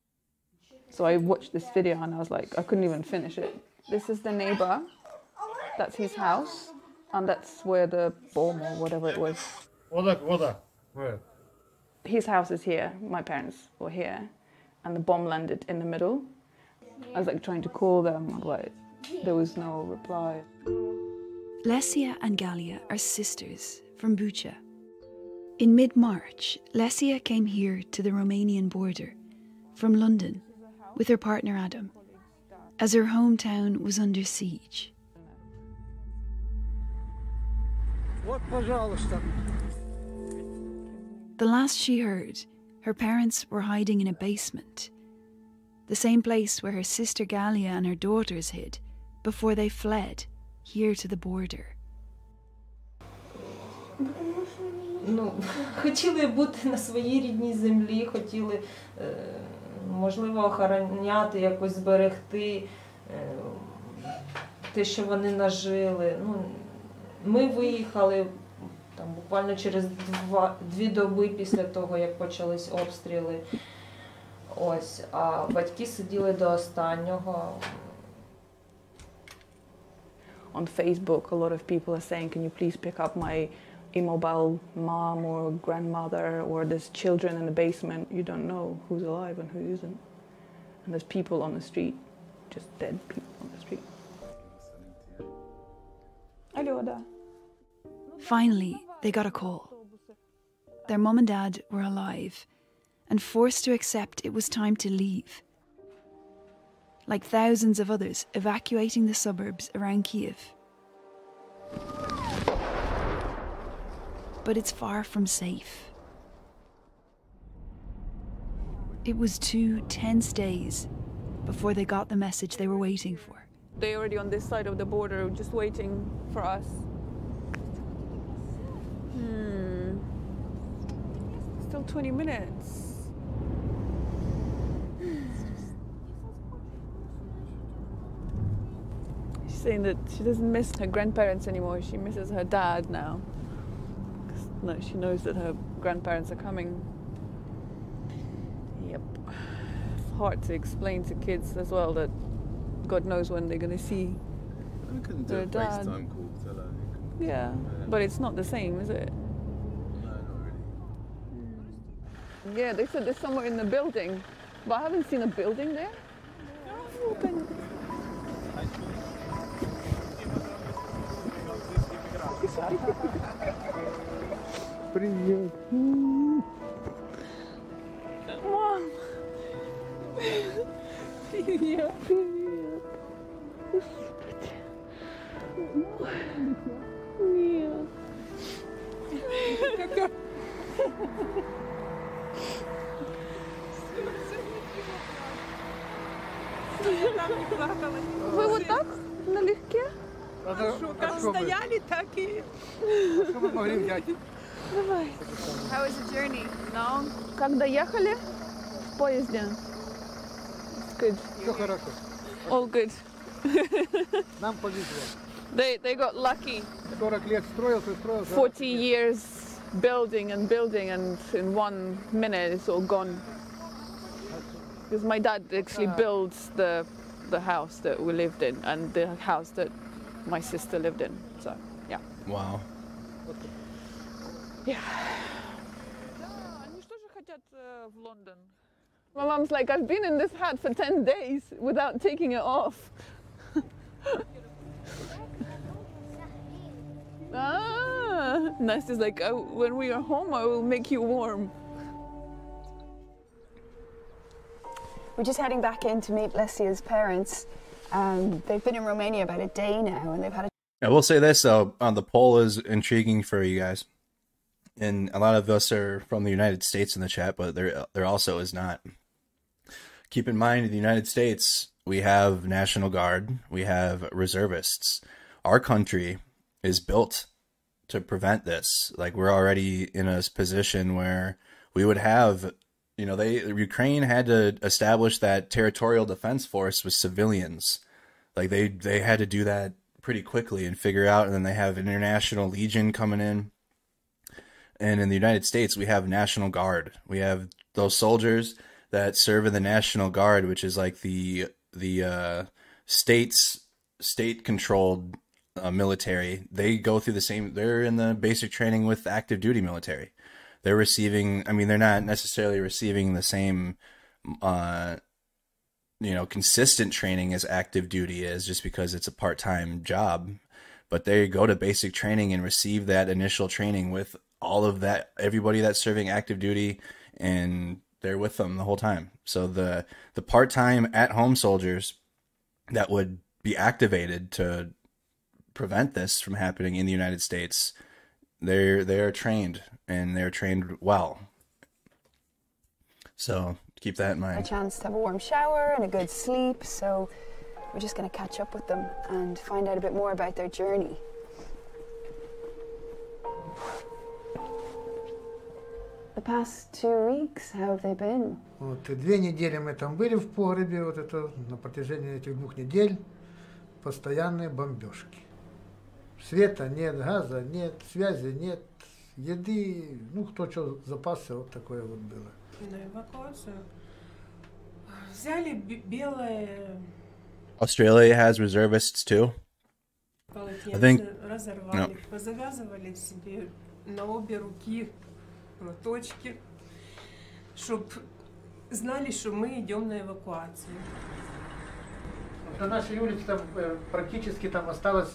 So I watched this video and I was like, I couldn't even finish it. This is the neighbor, that's his house, and that's where the bomb or whatever it was. Where? His house is here, my parents were here, and the bomb landed in the middle. I was like trying to call them, but there was no reply. Lesia and Galia are sisters from Bucha. In mid-March, Lesia came here to the Romanian border from London with her partner Adam, as her hometown was under siege. The last she heard, her parents were hiding in a basement, the same place where her sister Galia and her daughters hid before they fled here to the border. Ну, хотіли бути на своїй рідній землі, хотіли можливо охороняти, якось зберегти те, що вони нажили. Ну, ми виїхали там буквально через два дві доби після того, як почались обстріли. Ось, а батьки сиділи до останнього. On Facebook, a lot of people are saying, "Can you please pick up my immobile mom or grandmother, or there's children in the basement, you don't know who's alive and who isn't. And there's people on the street, just dead people on the street." Finally, they got a call. Their mum and dad were alive and forced to accept it was time to leave. like thousands of others evacuating the suburbs around Kyiv. But it's far from safe. It was two tense days before they got the message they were waiting for. They're already on this side of the border, just waiting for us. Hmm. Still twenty minutes. She's saying that she doesn't miss her grandparents anymore. She misses her dad now. Because no, she knows that her grandparents are coming. Yep. It's hard to explain to kids as well that God knows when they're going to see I couldn't do their a dad. FaceTime call, tell her. Yeah, but it's not the same, is it? No, not really. Yeah, they said there's somewhere in the building, but I haven't seen a building there. No, open. Mom. Yeah. Вы вот так налегке? Как стояли, так и. Давай. How was the journey? Long? Как доехали в поезде? Good. Все хорошо. All good. Нам повезло. They, they got lucky. forty years building and building, and in one minute it's all gone. Because my dad actually builds the, the house that we lived in and the house that my sister lived in. So, yeah. Wow. Yeah. My mom's like, I've been in this hat for ten days without taking it off. Ah, Nastya's like, oh, when we are home, I will make you warm. We're just heading back in to meet Lesia's parents. Um, they've been in Romania about a day now, and they've had a... I will say this, though, on the poll is intriguing for you guys. And a lot of us are from the United States in the chat, but there, there also is not. Keep in mind, in the United States, we have National Guard, we have reservists. Our country is built to prevent this. Like, we're already in a position where we would have, you know, they Ukraine had to establish that territorial defense force with civilians. Like, they, they had to do that pretty quickly and figure out, and then they have International Legion coming in. And in the United States, we have National Guard. We have those soldiers that serve in the National Guard, which is like the the uh, state's state-controlled Uh, military. They go through the same, they're in the basic training with active duty military. They're receiving, I mean, they're not necessarily receiving the same, uh, you know, consistent training as active duty is, just because it's a part-time job, but they go to basic training and receive that initial training with all of that, everybody that's serving active duty, and they're with them the whole time. So the, the part-time at-home soldiers that would be activated to prevent this from happening in the United States, they're they're trained, and they're trained well. So keep that in mind. A chance to have a warm shower and a good sleep, so we're just going to catch up with them and find out a bit more about their journey. The past two weeks, how have they been? Вот две недели мы там были в погребе, вот это на протяжении этих двух недель постоянные бомбежки. Света нет, газа нет, связи нет, еды, ну кто что запасся, вот такое вот было. На эвакуацию взяли белое. Australia has reservists too. I think. Разорвали, позавязывали себе на обе руки платочки, чтобы знали, что мы идем на эвакуацию. На нашей улице там практически там осталось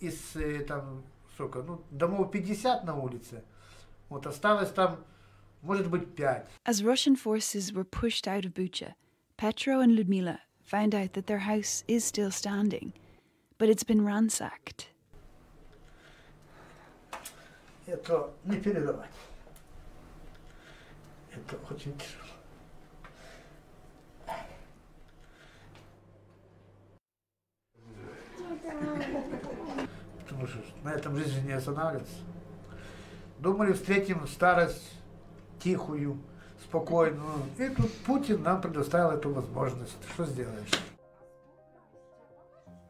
из там сколько, ну, домов пятьдесят на улице, вот осталось там, может быть, пять. As Russian forces were pushed out of Bucha, Petro and Lyudmila found out that their house is still standing, but it's been ransacked. Потому что на этом жизнь не останавливается. Думали, встретим старость тихую, спокойную. И тут Путин нам предоставил эту возможность. Что сделаешь?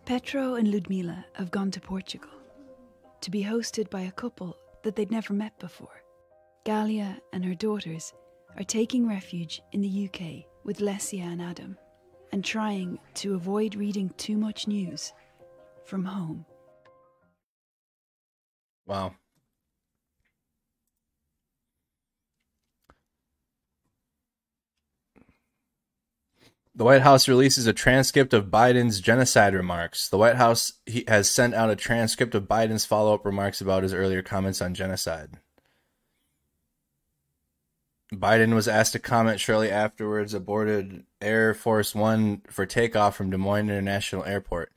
Petro and Ludmila have gone to Portugal to be hosted by a couple that they'd never met before. Galia and her daughters are taking refuge in the U K with Lesia and Adam and trying to avoid reading too much news from home. Wow. The White House releases a transcript of Biden's genocide remarks. The White House he has sent out a transcript of Biden's follow-up remarks about his earlier comments on genocide. Biden was asked to comment shortly afterwards aboarded Air Force One for takeoff from Des Moines International Airport.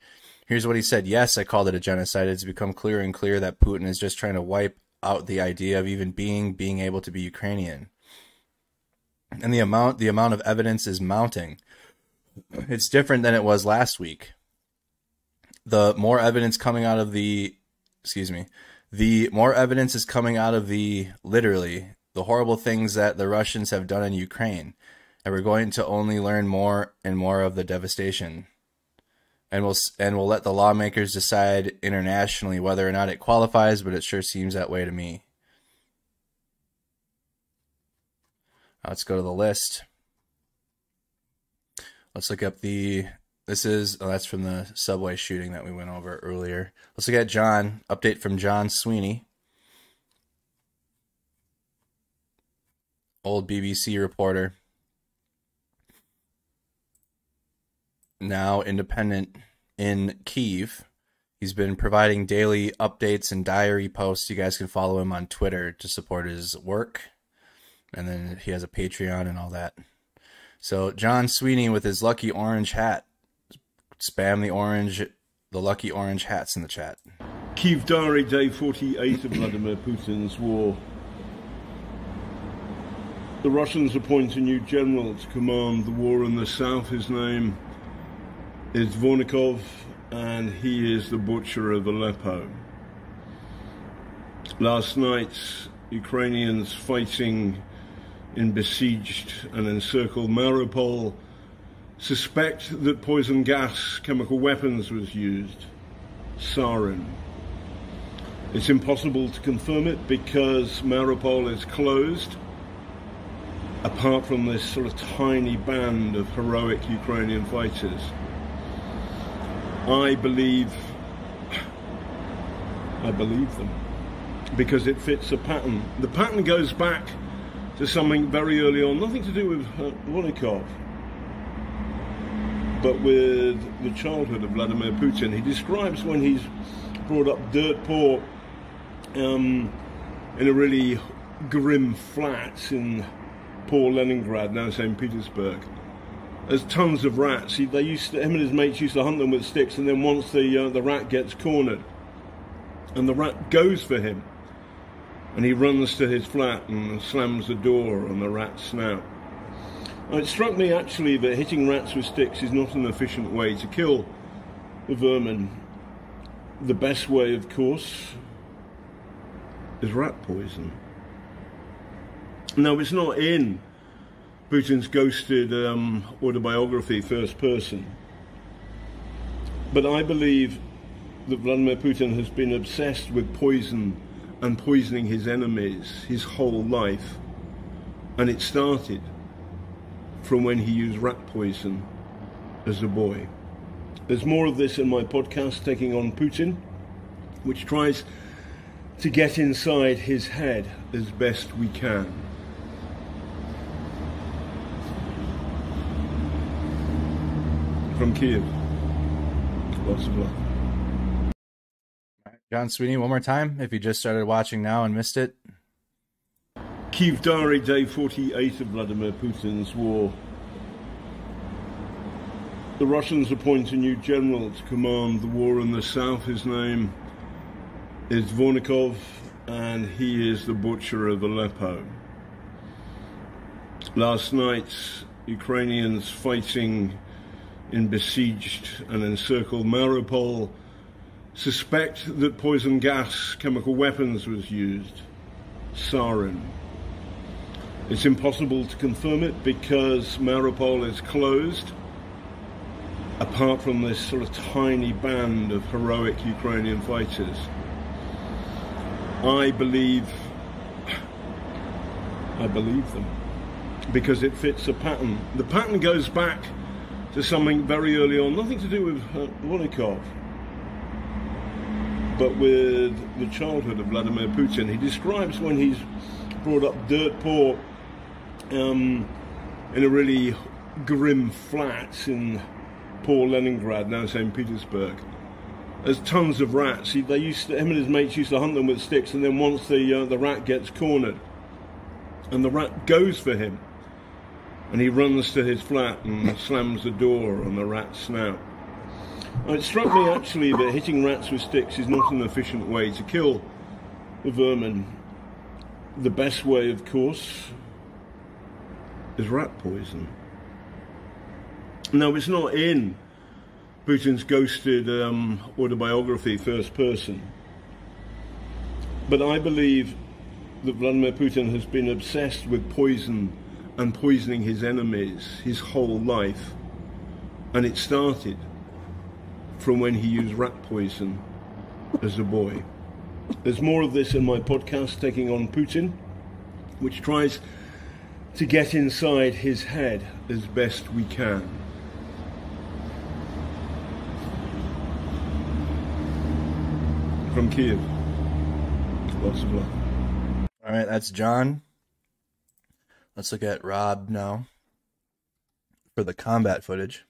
Here's what he said. Yes, I called it a genocide. It's become clearer and clearer that Putin is just trying to wipe out the idea of even being being able to be Ukrainian. And the amount the amount of evidence is mounting. It's different than it was last week. The more evidence coming out of the excuse me, the more evidence is coming out of the literally the horrible things that the Russians have done in Ukraine. And we're going to only learn more and more of the devastation. And we'll, and we'll let the lawmakers decide internationally whether or not it qualifies, but it sure seems that way to me. Now let's go to the list. Let's look up the... This is... Oh, that's from the subway shooting that we went over earlier. Let's look at John. Update from John Sweeney. Old B B C reporter. Now independent in Kyiv. He's been providing daily updates and diary posts. You guys can follow him on Twitter to support his work. And then he has a Patreon and all that. So John Sweeney with his lucky orange hat. Spam the orange, the lucky orange hats in the chat. Kyiv Diary Day forty-eight of Vladimir Putin's war. The Russians appoint a new general to command the war in the south. His name is Dvornikov, and he is the butcher of Aleppo. Last night, Ukrainians fighting in besieged and encircled Mariupol suspect that poison gas, chemical weapons was used, sarin. It's impossible to confirm it because Mariupol is closed, apart from this sort of tiny band of heroic Ukrainian fighters. I believe, I believe them, because it fits a pattern. The pattern goes back to something very early on, nothing to do with Dvornikov, but with the childhood of Vladimir Putin. He describes when he's brought up dirt poor um, in a really grim flat in poor Leningrad, now Saint Petersburg. There's tons of rats. He, they used to, him and his mates used to hunt them with sticks, and then once the, uh, the rat gets cornered, and the rat goes for him, and he runs to his flat and slams the door on the rat's snout. Now, it struck me, actually, that hitting rats with sticks is not an efficient way to kill the vermin. The best way, of course, is rat poison. Now, it's not in Putin's ghosted um, autobiography, First Person. But I believe that Vladimir Putin has been obsessed with poison and poisoning his enemies his whole life. And it started from when he used rat poison as a boy. There's more of this in my podcast, Taking on Putin, which tries to get inside his head as best we can. From Kyiv. Lots of love. John Sweeney, one more time, if you just started watching now and missed it. Kyiv Diary Day forty-eight of Vladimir Putin's war. The Russians appoint a new general to command the war in the south. His name is Dvornikov, and he is the butcher of Aleppo. Last night, Ukrainians fighting in besieged and encircled Mariupol suspect that poison gas, chemical weapons was used, sarin. It's impossible to confirm it because Mariupol is closed, apart from this sort of tiny band of heroic Ukrainian fighters. I believe, I believe them, because it fits a pattern. The pattern goes back to something very early on, nothing to do with Dvornikov, but with the childhood of Vladimir Putin. He describes when he's brought up dirt poor um, in a really grim flat in poor Leningrad, now Saint Petersburg. There's tons of rats. He, they used to, him and his mates used to hunt them with sticks, and then once the, uh, the rat gets cornered, and the rat goes for him, and he runs to his flat and slams the door on the rat's snout. And it struck me, actually, that hitting rats with sticks is not an efficient way to kill the vermin. The best way, of course, is rat poison. No, it's not in Putin's ghosted um, autobiography, First Person. But I believe that Vladimir Putin has been obsessed with poison and poisoning his enemies his whole life. And it started from when he used rat poison as a boy. There's more of this in my podcast, Taking on Putin, which tries to get inside his head as best we can. From Kyiv. Lots of love. All right, that's John. Let's look at Rob now for the combat footage.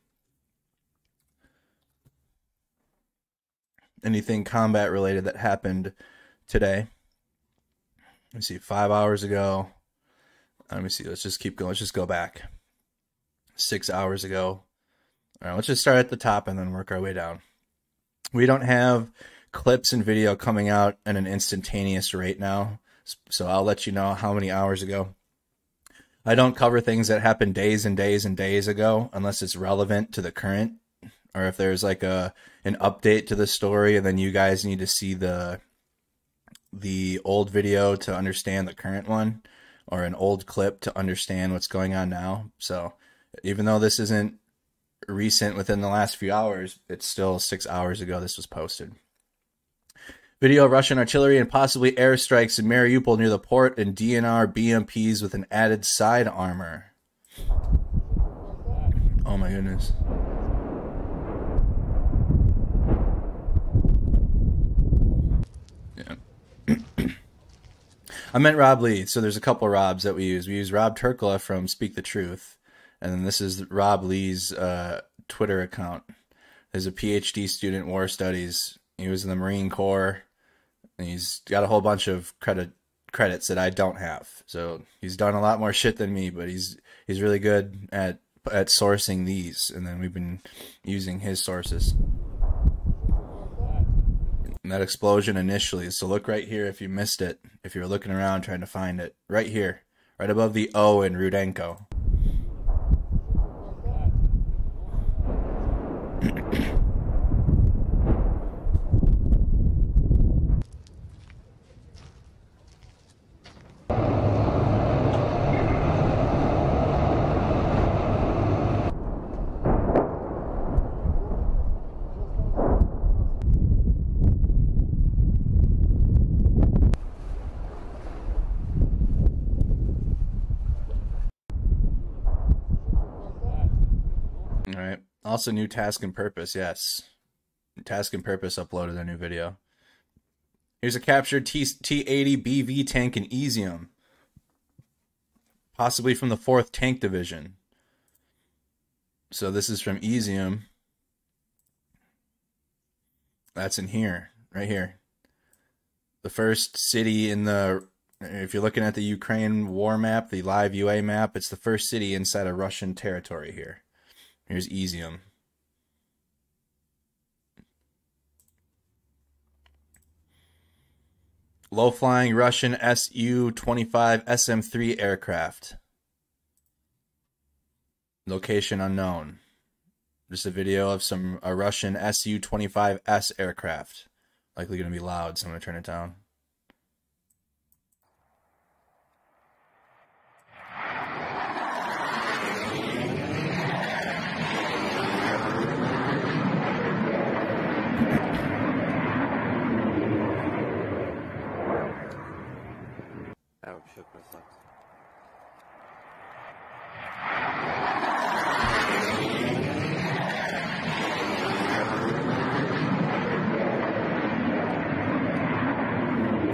Anything combat related that happened today. Let me see, five hours ago. Let me see, let's just keep going. Let's just go back. Six hours ago. All right, let's just start at the top and then work our way down. We don't have clips and video coming out at an instantaneous rate now, so I'll let you know how many hours ago. I don't cover things that happened days and days and days ago unless it's relevant to the current, or if there's like a an update to the story and then you guys need to see the the old video to understand the current one, or an old clip to understand what's going on now. So even though this isn't recent within the last few hours, it's still six hours ago this was posted. Video of Russian artillery and possibly airstrikes in Mariupol near the port, and D N R B M Ps with an added side armor. Oh my goodness. Yeah. I meant Rob Lee, so there's a couple of Robs that we use. We use Rob Turkla from Speak the Truth, and then this is Rob Lee's uh, Twitter account. There's a PhD student, War Studies. He was in the Marine Corps, and he's got a whole bunch of credit credits that I don't have. So he's done a lot more shit than me, but he's he's really good at at sourcing these, and then we've been using his sources. And that explosion initially, so look right here if you missed it, if you were looking around trying to find it. Right here, right above the O in Rudenko. Also, new task and purpose, yes. Task and purpose uploaded a new video. Here's a captured T eighty B V tank in Izium, possibly from the fourth Tank Division. So this is from Izium. That's in here, right here. The first city in the, if you're looking at the Ukraine war map, the live U A map, it's the first city inside a Russian territory here. Here's Izium. low-flying Russian S U twenty-five S M three aircraft. Location unknown. Just a video of some a Russian S U twenty-five S aircraft. Likely going to be loud, so I'm going to turn it down.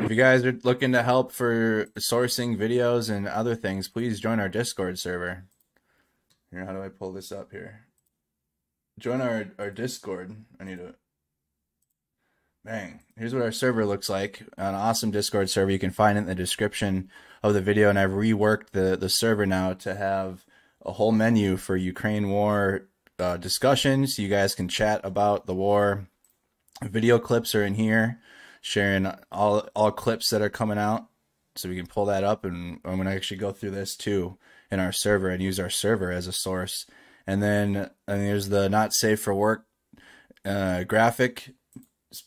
If you guys are looking to help for sourcing videos and other things, please join our Discord server. Here, how do I pull this up here? Join our, our Discord. I need to... Bang. Here's what our server looks like. An awesome Discord server. You can find it in the description of the video, and I've reworked the, the server now to have a whole menu for Ukraine war uh, discussions. You guys can chat about the war. Video clips are in here. Sharing all all clips that are coming out, so we can pull that up, and I'm gonna actually go through this too in our server and use our server as a source. And then and there's the not safe for work uh, graphic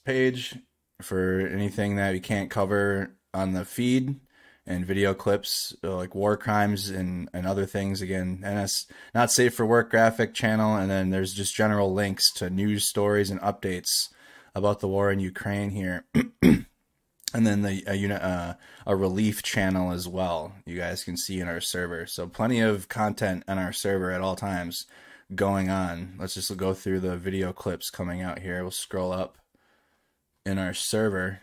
page for anything that we can't cover on the feed, and video clips uh, like war crimes and and other things. Again, N S not safe for work graphic channel, and then there's just general links to news stories and updates about the war in Ukraine here. And then the a, you know, uh, a relief channel as well, you guys can see in our server. So plenty of content on our server at all times going on. Let's just go through the video clips coming out here. We'll scroll up in our server.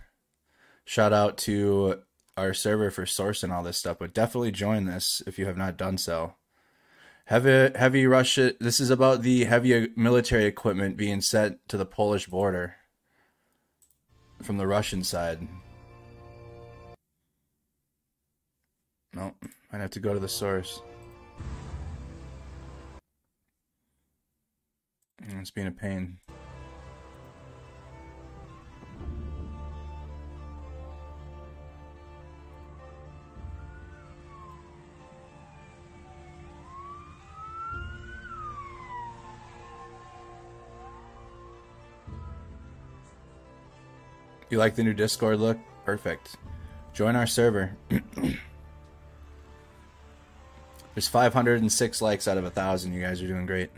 Shout out to our server for sourcing all this stuff, but definitely join this if you have not done so. Heavy, heavy Russia, this is about the heavy military equipment being sent to the Polish border from the Russian side. Nope, I'd have to go to the source. It's being a pain. You like the new Discord look? Perfect. Join our server. There's five hundred six likes out of one thousand. You guys are doing great.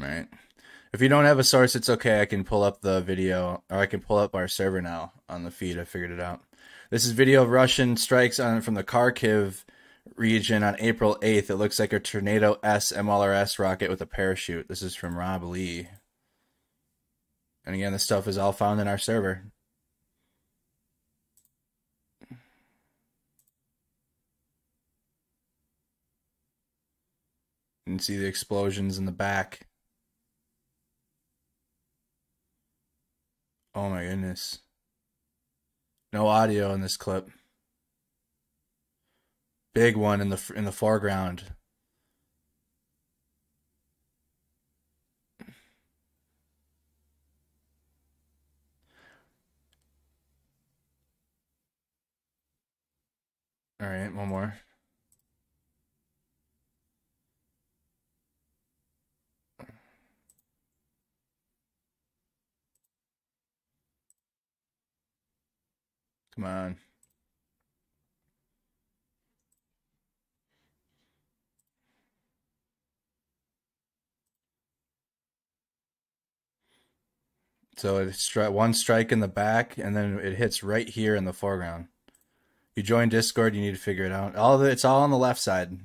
All right. If you don't have a source, it's okay. I can pull up the video, or I can pull up our server now on the feed. I figured it out. This is video of Russian strikes on from the Kharkiv region on April eighth. It looks like a Tornado S M L R S rocket with a parachute. This is from Rob Lee. And again, this stuff is all found in our server. You can see the explosions in the back. Oh my goodness. No audio in this clip. Big one in the in the foreground. All right, one more. Come on. So it's stri- one strike in the back, and then it hits right here in the foreground. You join Discord, you need to figure it out. All the, it's all on the left side.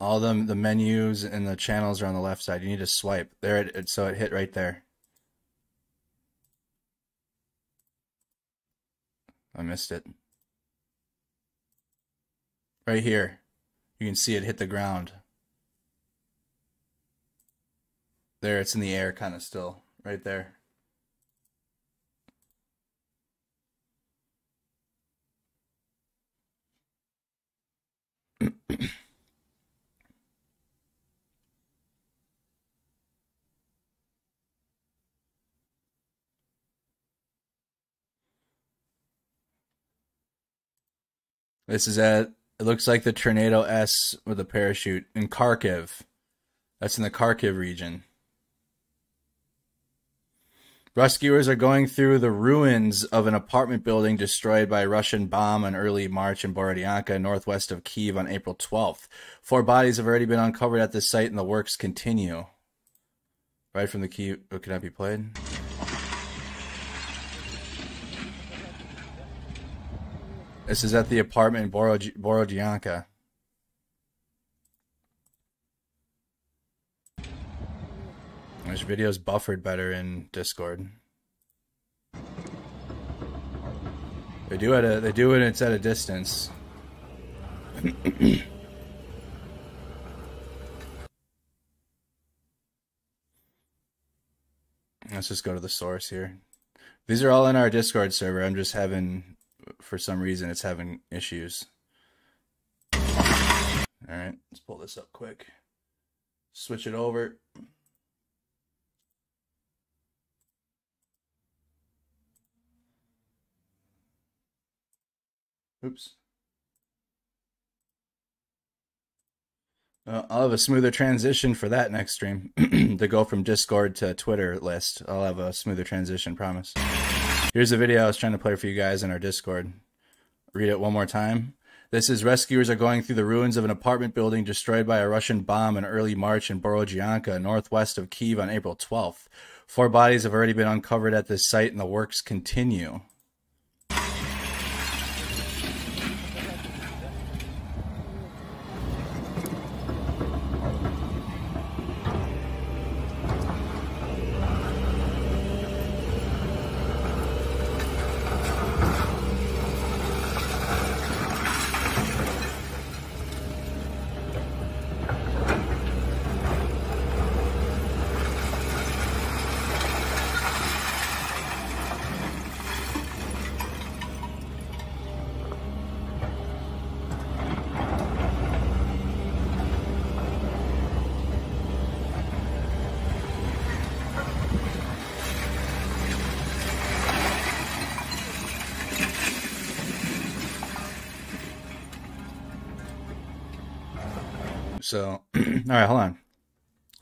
All the the menus and the channels are on the left side. You need to swipe there, it, it, so it hit right there. I missed it. Right here, you can see it hit the ground. There, it's in the air, kind of still, right there. This is at, it looks like the Tornado S with a parachute in Kharkiv. That's in the Kharkiv region. Rescuers are going through the ruins of an apartment building destroyed by a Russian bomb in early March in Borodyanka, northwest of Kyiv, on April twelfth. Four bodies have already been uncovered at this site, and the works continue. Right from the Kyiv... Oh, can that be played? This is at the apartment in Borod- Borodyanka. This video's buffered better in Discord. They do it. A, they do it. It's at a distance. Let's just go to the source here. These are all in our Discord server. I'm just having, for some reason, it's having issues. All right, let's pull this up quick. Switch it over. Oops. Uh, I'll have a smoother transition for that next stream. To go from Discord to Twitter list. I'll have a smoother transition, promise. Here's the video I was trying to play for you guys in our Discord. Read it one more time. This is rescuers are going through the ruins of an apartment building destroyed by a Russian bomb in early March in Borodyanka, northwest of Kyiv, on April twelfth. Four bodies have already been uncovered at this site, and the works continue. So, all right, hold on.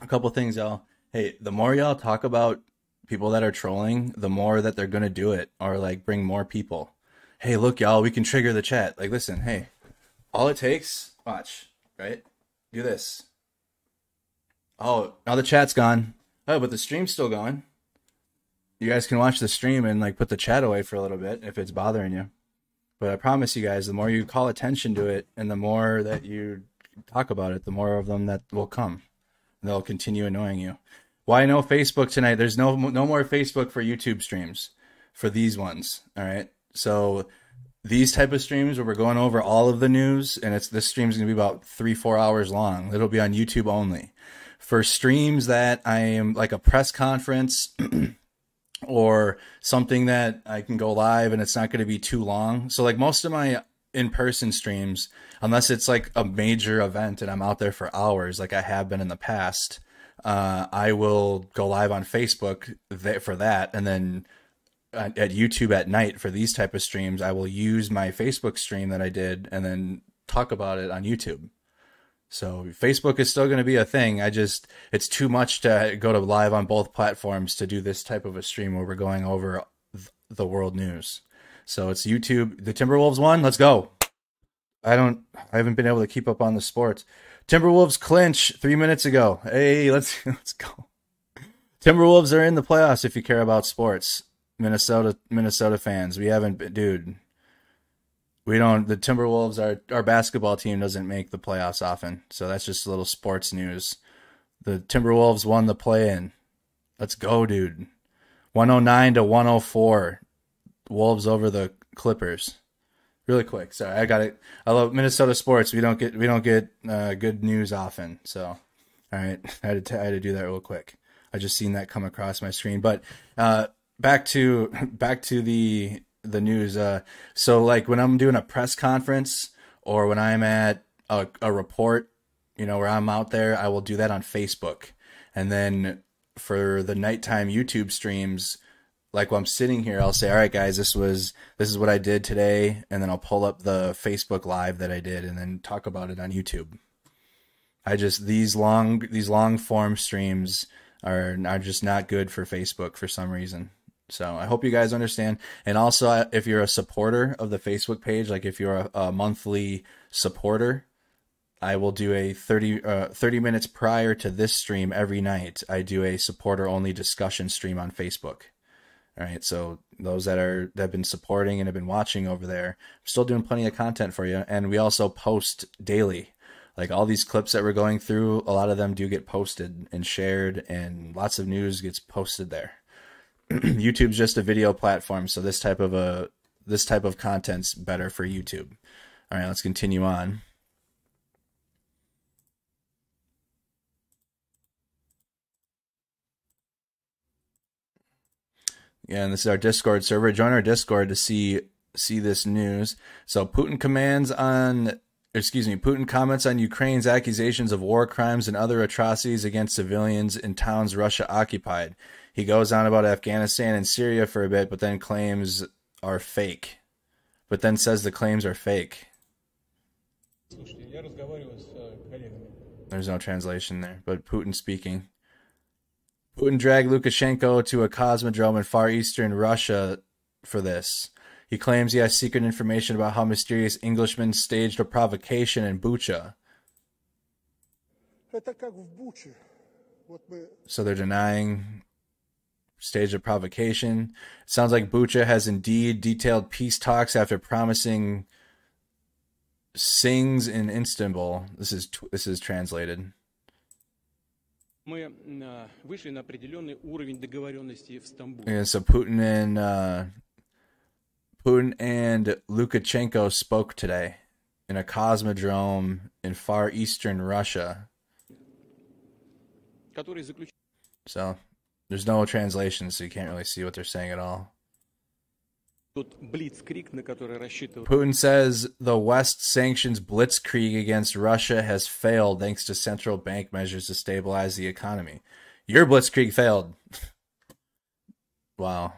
A couple things, y'all. Hey, the more y'all talk about people that are trolling, the more that they're going to do it or, like, bring more people. Hey, look, y'all, we can trigger the chat. Like, listen, hey, all it takes, watch, right? Do this. Oh, now the chat's gone. Oh, but the stream's still going. You guys can watch the stream and, like, put the chat away for a little bit if it's bothering you. But I promise you guys, the more you call attention to it and the more that you talk about it, the more of them that will come. They'll continue annoying you. Why no Facebook tonight? There's no no more Facebook for YouTube streams for these ones. All right, so these type of streams where we're going over all of the news, and it's this stream's gonna be about three four hours long. It'll be on YouTube only. For streams that I am like a press conference or something that I can go live and it's not going to be too long. So like most of my in-person streams, unless it's like a major event and I'm out there for hours like I have been in the past, uh, I will go live on Facebook th for that, and then at, at YouTube at night for these type of streams I will use my Facebook stream that I did and then talk about it on YouTube. So Facebook is still going to be a thing. I just, it's too much to go to live on both platforms to do this type of a stream where we're going over th the world news. So it's YouTube. The Timberwolves won. Let's go. I don't. I haven't been able to keep up on the sports. Timberwolves clinch three minutes ago. Hey, let's let's go. Timberwolves are in the playoffs. If you care about sports, Minnesota Minnesota fans, we haven't been, dude. We don't. The Timberwolves, our our basketball team doesn't make the playoffs often. So that's just a little sports news. The Timberwolves won the play-in. Let's go, dude. one oh nine to one oh four. Wolves over the Clippers. Really quick. Sorry, I got it. I love Minnesota sports. We don't get we don't get uh, good news often. So, all right, I had, to, I had to do that real quick. I just seen that come across my screen. But uh, back to back to the the news. Uh, so, like when I'm doing a press conference or when I'm at a, a report, you know, where I'm out there, I will do that on Facebook, and then for the nighttime YouTube streams. like while I'm sitting here, I'll say, all right, guys, this was, this is what I did today. And then I'll pull up the Facebook Live that I did and then talk about it on YouTube. I just, these long, these long form streams are, are just not good for Facebook for some reason. So I hope you guys understand. And also if you're a supporter of the Facebook page, like if you're a, a monthly supporter, I will do a thirty, uh, thirty minutes prior to this stream every night. I do a supporter only discussion stream on Facebook. All right. So those that are, that have been supporting and have been watching over there, I'm still doing plenty of content for you. And we also post daily, like all these clips that we're going through. A lot of them do get posted and shared, and lots of news gets posted there. YouTube's just a video platform. So this type of a, this type of content's better for YouTube. All right, let's continue on. Yeah, and this is our Discord server. Join our Discord to see see this news. So Putin commands on, excuse me, Putin comments on Ukraine's accusations of war crimes and other atrocities against civilians in towns Russia occupied. He goes on about Afghanistan and Syria for a bit, but then claims are fake. But then says the claims are fake. There's no translation there, but Putin speaking. Putin dragged Lukashenko to a cosmodrome in far eastern Russia for this. He claims he has secret information about how mysterious Englishmen staged a provocation in Bucha. So they're denying staged a provocation. It sounds like Bucha has indeed detailed peace talks after promising sings in Istanbul. This is this is translated. Yeah, so Putin and uh, Putin and Lukashenko spoke today in a cosmodrome in far eastern Russia. So there's no translation, so you can't really see what they're saying at all. Putin says the West sanctions blitzkrieg against Russia has failed thanks to central bank measures to stabilize the economy. Your blitzkrieg failed. Wow.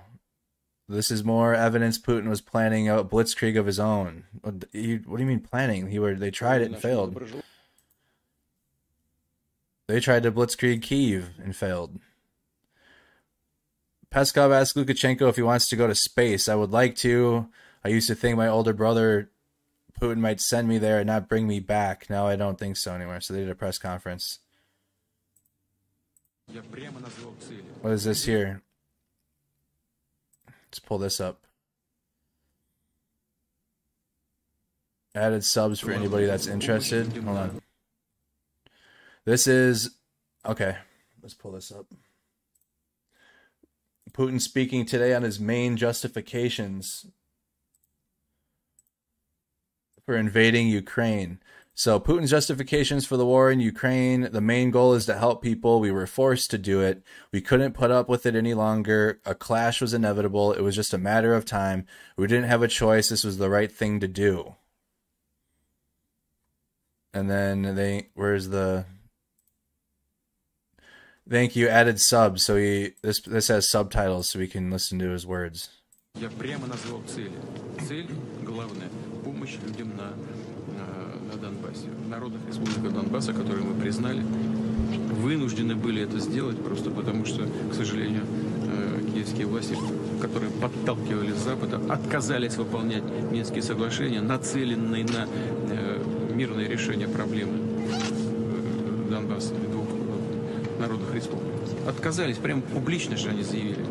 This is more evidence Putin was planning a blitzkrieg of his own. What do you mean planning? He were, they tried it and failed. They tried to blitzkrieg Kyiv and failed. Peskov asked Lukashenko if he wants to go to space. I would like to. I used to think my older brother Putin might send me there and not bring me back. Now I don't think so anymore. So they did a press conference. What is this here? Let's pull this up. Added subs for anybody that's interested. Hold on. This is... Okay. Let's pull this up. Putin speaking today on his main justifications for invading Ukraine. So Putin's justifications for the war in Ukraine, the main goal is to help people. We were forced to do it. We couldn't put up with it any longer. A clash was inevitable. It was just a matter of time. We didn't have a choice. This was the right thing to do. And then they, where's the... Thank you. Added subs. So he, this this has subtitles, so we can listen to his words. Народных республик. Отказались, прямо публично же они заявили.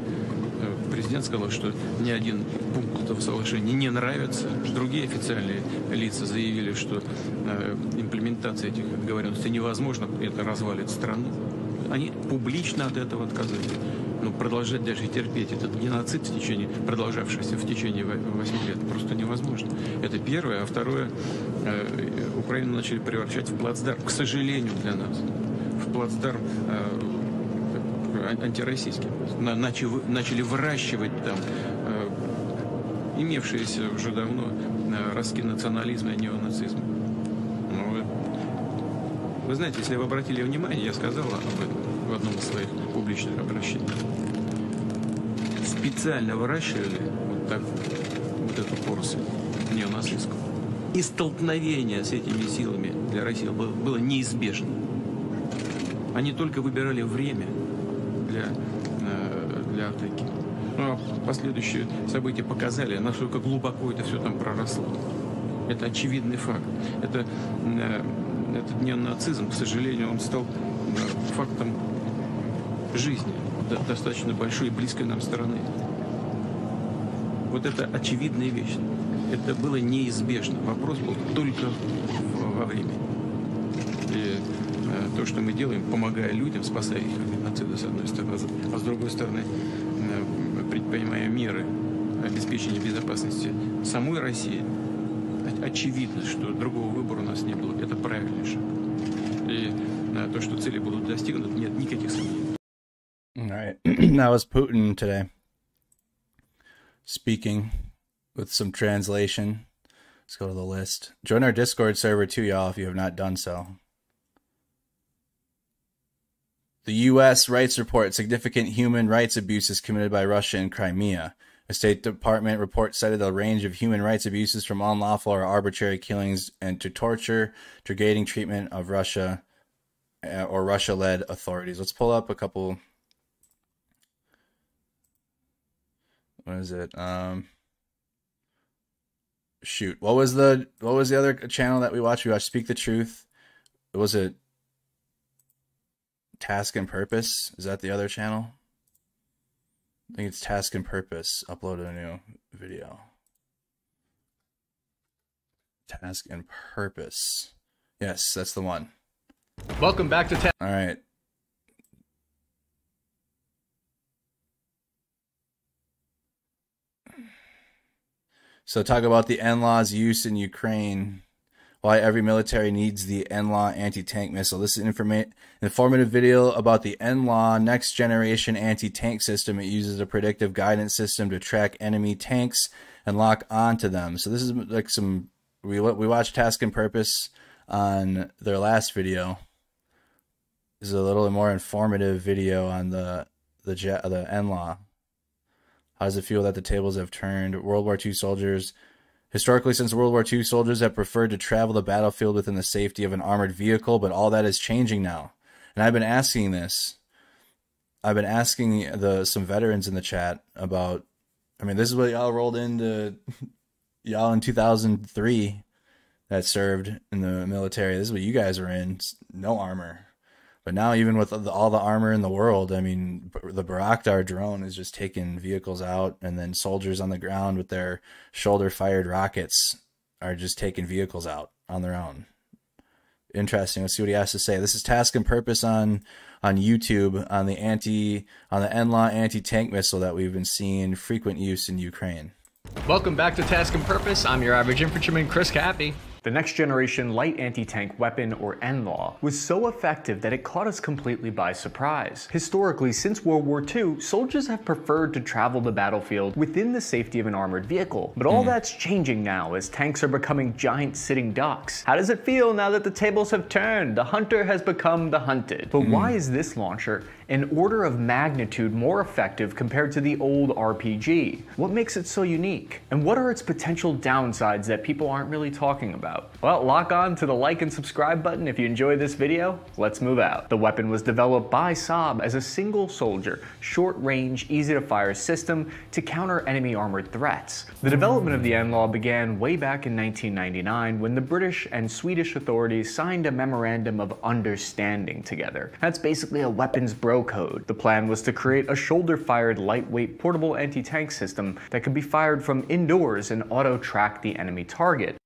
Президент сказал, что ни один пункт этого соглашения не нравится. Другие официальные лица заявили, что э, имплементация этих договоренностей невозможна, это развалит страну. Они публично от этого отказались. Но продолжать дальше терпеть этот геноцид, в течение, продолжавшийся в течение восьми лет, просто невозможно. Это первое. А второе, э, Украину начали превращать в плацдарм, к сожалению, для нас. Плацдарм э, антироссийский. На, начали, начали выращивать там э, имевшиеся уже давно э, ростки национализма и неонацизма. Ну, вы знаете, если вы обратили внимание, я сказал об этом в одном из своих публичных обращений. специально выращивали вот так вот эту поросль неонацистскую. И столкновение с этими силами для России было неизбежно. Они только выбирали время для, для атаки. Ну, а последующие события показали, насколько глубоко это все там проросло. Это очевидный факт. Это, этот неонацизм, к сожалению, он стал фактом жизни достаточно большой и близкой нам страны. Вот это очевидная вещь. Это было неизбежно. Вопрос был только во времени. И то, что мы делаем, помогая людям, спасая их от геноцида, с одной стороны, а с другой стороны, предпринимая меры обеспечения безопасности самой России, очевидно, что другого выбора у нас не было. Это правильный шаг. И то, что цели будут достигнуты, нет никаких сомнений. All right. That was Putin today, speaking with some translation. Let's go to the list. Join our Discord server too, y'all, if you have not done so. The U S Rights Report, significant human rights abuses committed by Russia in Crimea. A State Department report cited a range of human rights abuses from unlawful or arbitrary killings and to torture, degrading treatment of Russia or Russia-led authorities. Let's pull up a couple. What is it? Um, shoot. What was the what was the other channel that we watched? We watched Speak the Truth. Was it Task and Purpose? Is that the other channel? I think it's Task and Purpose. Uploaded a new video. Task and Purpose. Yes, that's the one. Welcome back to Task. All right. So talk about the N LAW's use in Ukraine. Why every military needs the N LAW anti-tank missile. This is an informative video about the N LAW next generation anti-tank system. It uses a predictive guidance system to track enemy tanks and lock onto them. So this is like some, we, we watched Task and Purpose on their last video. This is a little more informative video on the, the, the N LAW. How does it feel that the tables have turned? World War Two soldiers... Historically, since World War Two, soldiers have preferred to travel the battlefield within the safety of an armored vehicle, but all that is changing now. And I've been asking this. I've been asking the some veterans in the chat about, I mean, this is what y'all rolled into, y'all in two thousand three that served in the military. This is what you guys were in, no armor. But now, even with all the armor in the world, I mean, the Bayraktar drone is just taking vehicles out, and then soldiers on the ground with their shoulder-fired rockets are just taking vehicles out on their own. Interesting. Let's see what he has to say. This is Task and Purpose on on YouTube on the anti on the N LAW anti-tank missile that we've been seeing frequent use in Ukraine. Welcome back to Task and Purpose. I'm your average infantryman, Chris Cappy. The Next Generation Light Anti-Tank Weapon, or N LAW, was so effective that it caught us completely by surprise. Historically, since World War Two, soldiers have preferred to travel the battlefield within the safety of an armored vehicle. But all mm. that's changing now as tanks are becoming giant sitting ducks. How does it feel now that the tables have turned? The hunter has become the hunted. But mm. why is this launcher an order of magnitude more effective compared to the old R P G? What makes it so unique? And what are its potential downsides that people aren't really talking about? Well, lock on to the like and subscribe button if you enjoy this video. Let's move out. The weapon was developed by Saab as a single soldier, short range, easy to fire system to counter enemy armored threats. The development of the N LAW began way back in nineteen ninety-nine when the British and Swedish authorities signed a memorandum of understanding together. That's basically a weapons bro code. The plan was to create a shoulder-fired, lightweight, portable anti-tank system that could be fired from indoors and auto-track the enemy target.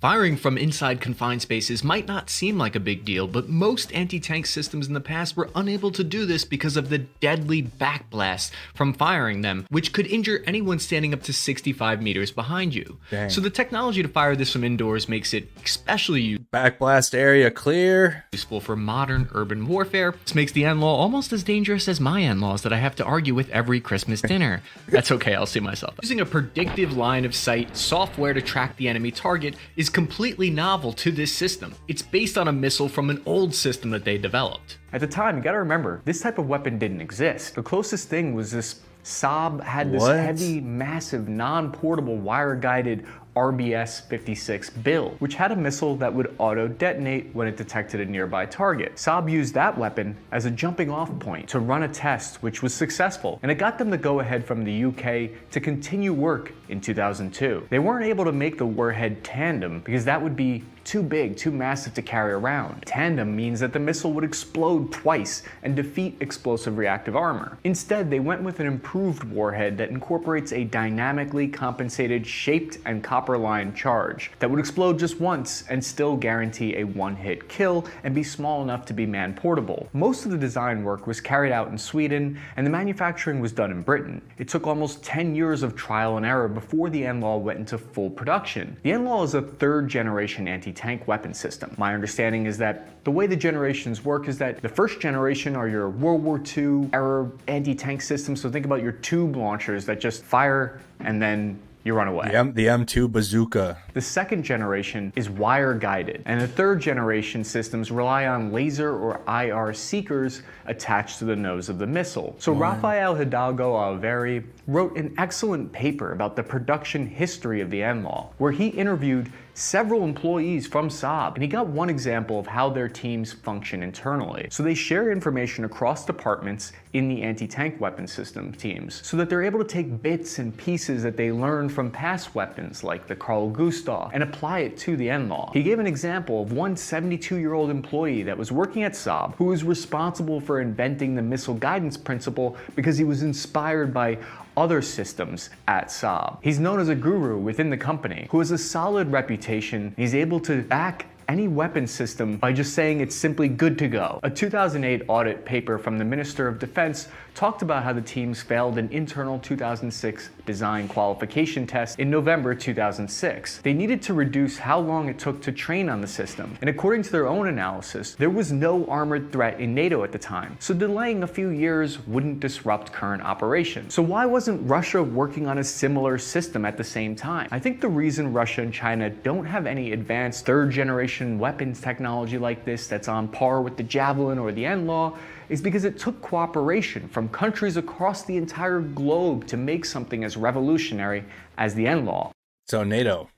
Firing from inside confined spaces might not seem like a big deal, but most anti-tank systems in the past were unable to do this because of the deadly backblast from firing them, which could injure anyone standing up to sixty-five meters behind you. Dang. So the technology to fire this from indoors makes it especially useful. Backblast area clear. Useful for modern urban warfare. This makes the N LAW almost as dangerous as my N LAWs that I have to argue with every Christmas dinner. That's okay, I'll see myself. Using a predictive line of sight software to track the enemy target is completely novel to this system. It's based on a missile from an old system that they developed. At the time, you gotta remember, this type of weapon didn't exist. The closest thing was this Saab had this what? heavy, massive, non-portable wire-guided R B S fifty-six Bill, which had a missile that would auto-detonate when it detected a nearby target. Saab used that weapon as a jumping-off point to run a test, which was successful, and it got them the go-ahead from the U K to continue work in two thousand two. They weren't able to make the warhead tandem because that would be too big, too massive to carry around. Tandem means that the missile would explode twice and defeat explosive reactive armor. Instead, they went with an improved warhead that incorporates a dynamically compensated shaped and copper-lined charge that would explode just once and still guarantee a one-hit kill and be small enough to be man-portable. Most of the design work was carried out in Sweden, and the manufacturing was done in Britain. It took almost ten years of trial and error before the N LAW went into full production. The N LAW is a third-generation anti-tank tank weapon system. My understanding is that the way the generations work is that the first generation are your World War Two era anti-tank systems, so think about your tube launchers that just fire and then you run away. The, M the M two bazooka. The second generation is wire guided, and the third generation systems rely on laser or I R seekers attached to the nose of the missile. So mm. Rafael Hidalgo Alveri wrote an excellent paper about the production history of the N LAW, where he interviewed several employees from Saab, and he got one example of how their teams function internally. So they share information across departments in the anti-tank weapon system teams, so that they're able to take bits and pieces that they learn from past weapons like the Carl Gustav and apply it to the N LAW. He gave an example of one seventy-two-year-old employee that was working at Saab who was responsible for inventing the missile guidance principle because he was inspired by other systems at Saab. He's known as a guru within the company who has a solid reputation, and he's able to back any weapon system by just saying it's simply good to go. A two thousand eight audit paper from the Minister of Defense talked about how the teams failed an internal two thousand six design qualification test in November two thousand six. They needed to reduce how long it took to train on the system, and according to their own analysis, there was no armored threat in NATO at the time, so delaying a few years wouldn't disrupt current operations. So why wasn't Russia working on a similar system at the same time? I think the reason Russia and China don't have any advanced third generation weapons technology like this that's on par with the Javelin or the N LAW is because it took cooperation from countries across the entire globe to make something as revolutionary as the N LAW. So NATO.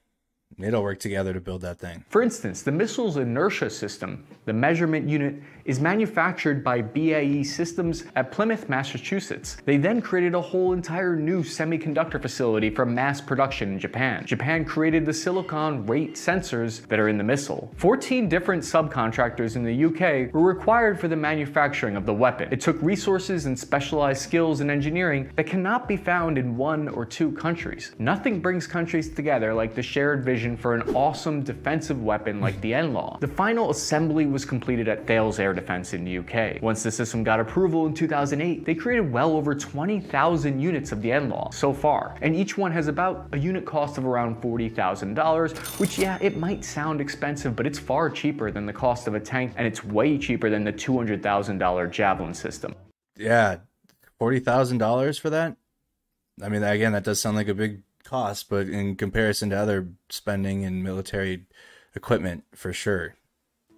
NATO worked together to build that thing. For instance, the missile's inertia system, the measurement unit, is manufactured by B A E Systems at Plymouth, Massachusetts. They then created a whole entire new semiconductor facility for mass production in Japan. Japan created the silicon rate sensors that are in the missile. fourteen different subcontractors in the U K were required for the manufacturing of the weapon. It took resources and specialized skills in engineering that cannot be found in one or two countries. Nothing brings countries together like the shared vision for an awesome defensive weapon like the N LAW. The final assembly was completed at Thales Air Defense in the U K. Once the system got approval in two thousand eight, they created well over twenty thousand units of the N LAW so far, and each one has about a unit cost of around forty thousand dollars, which, yeah, it might sound expensive, but it's far cheaper than the cost of a tank, and it's way cheaper than the two hundred thousand dollar Javelin system. Yeah, forty thousand dollars for that? I mean, again, that does sound like a big cost, but in comparison to other spending in military equipment, for sure.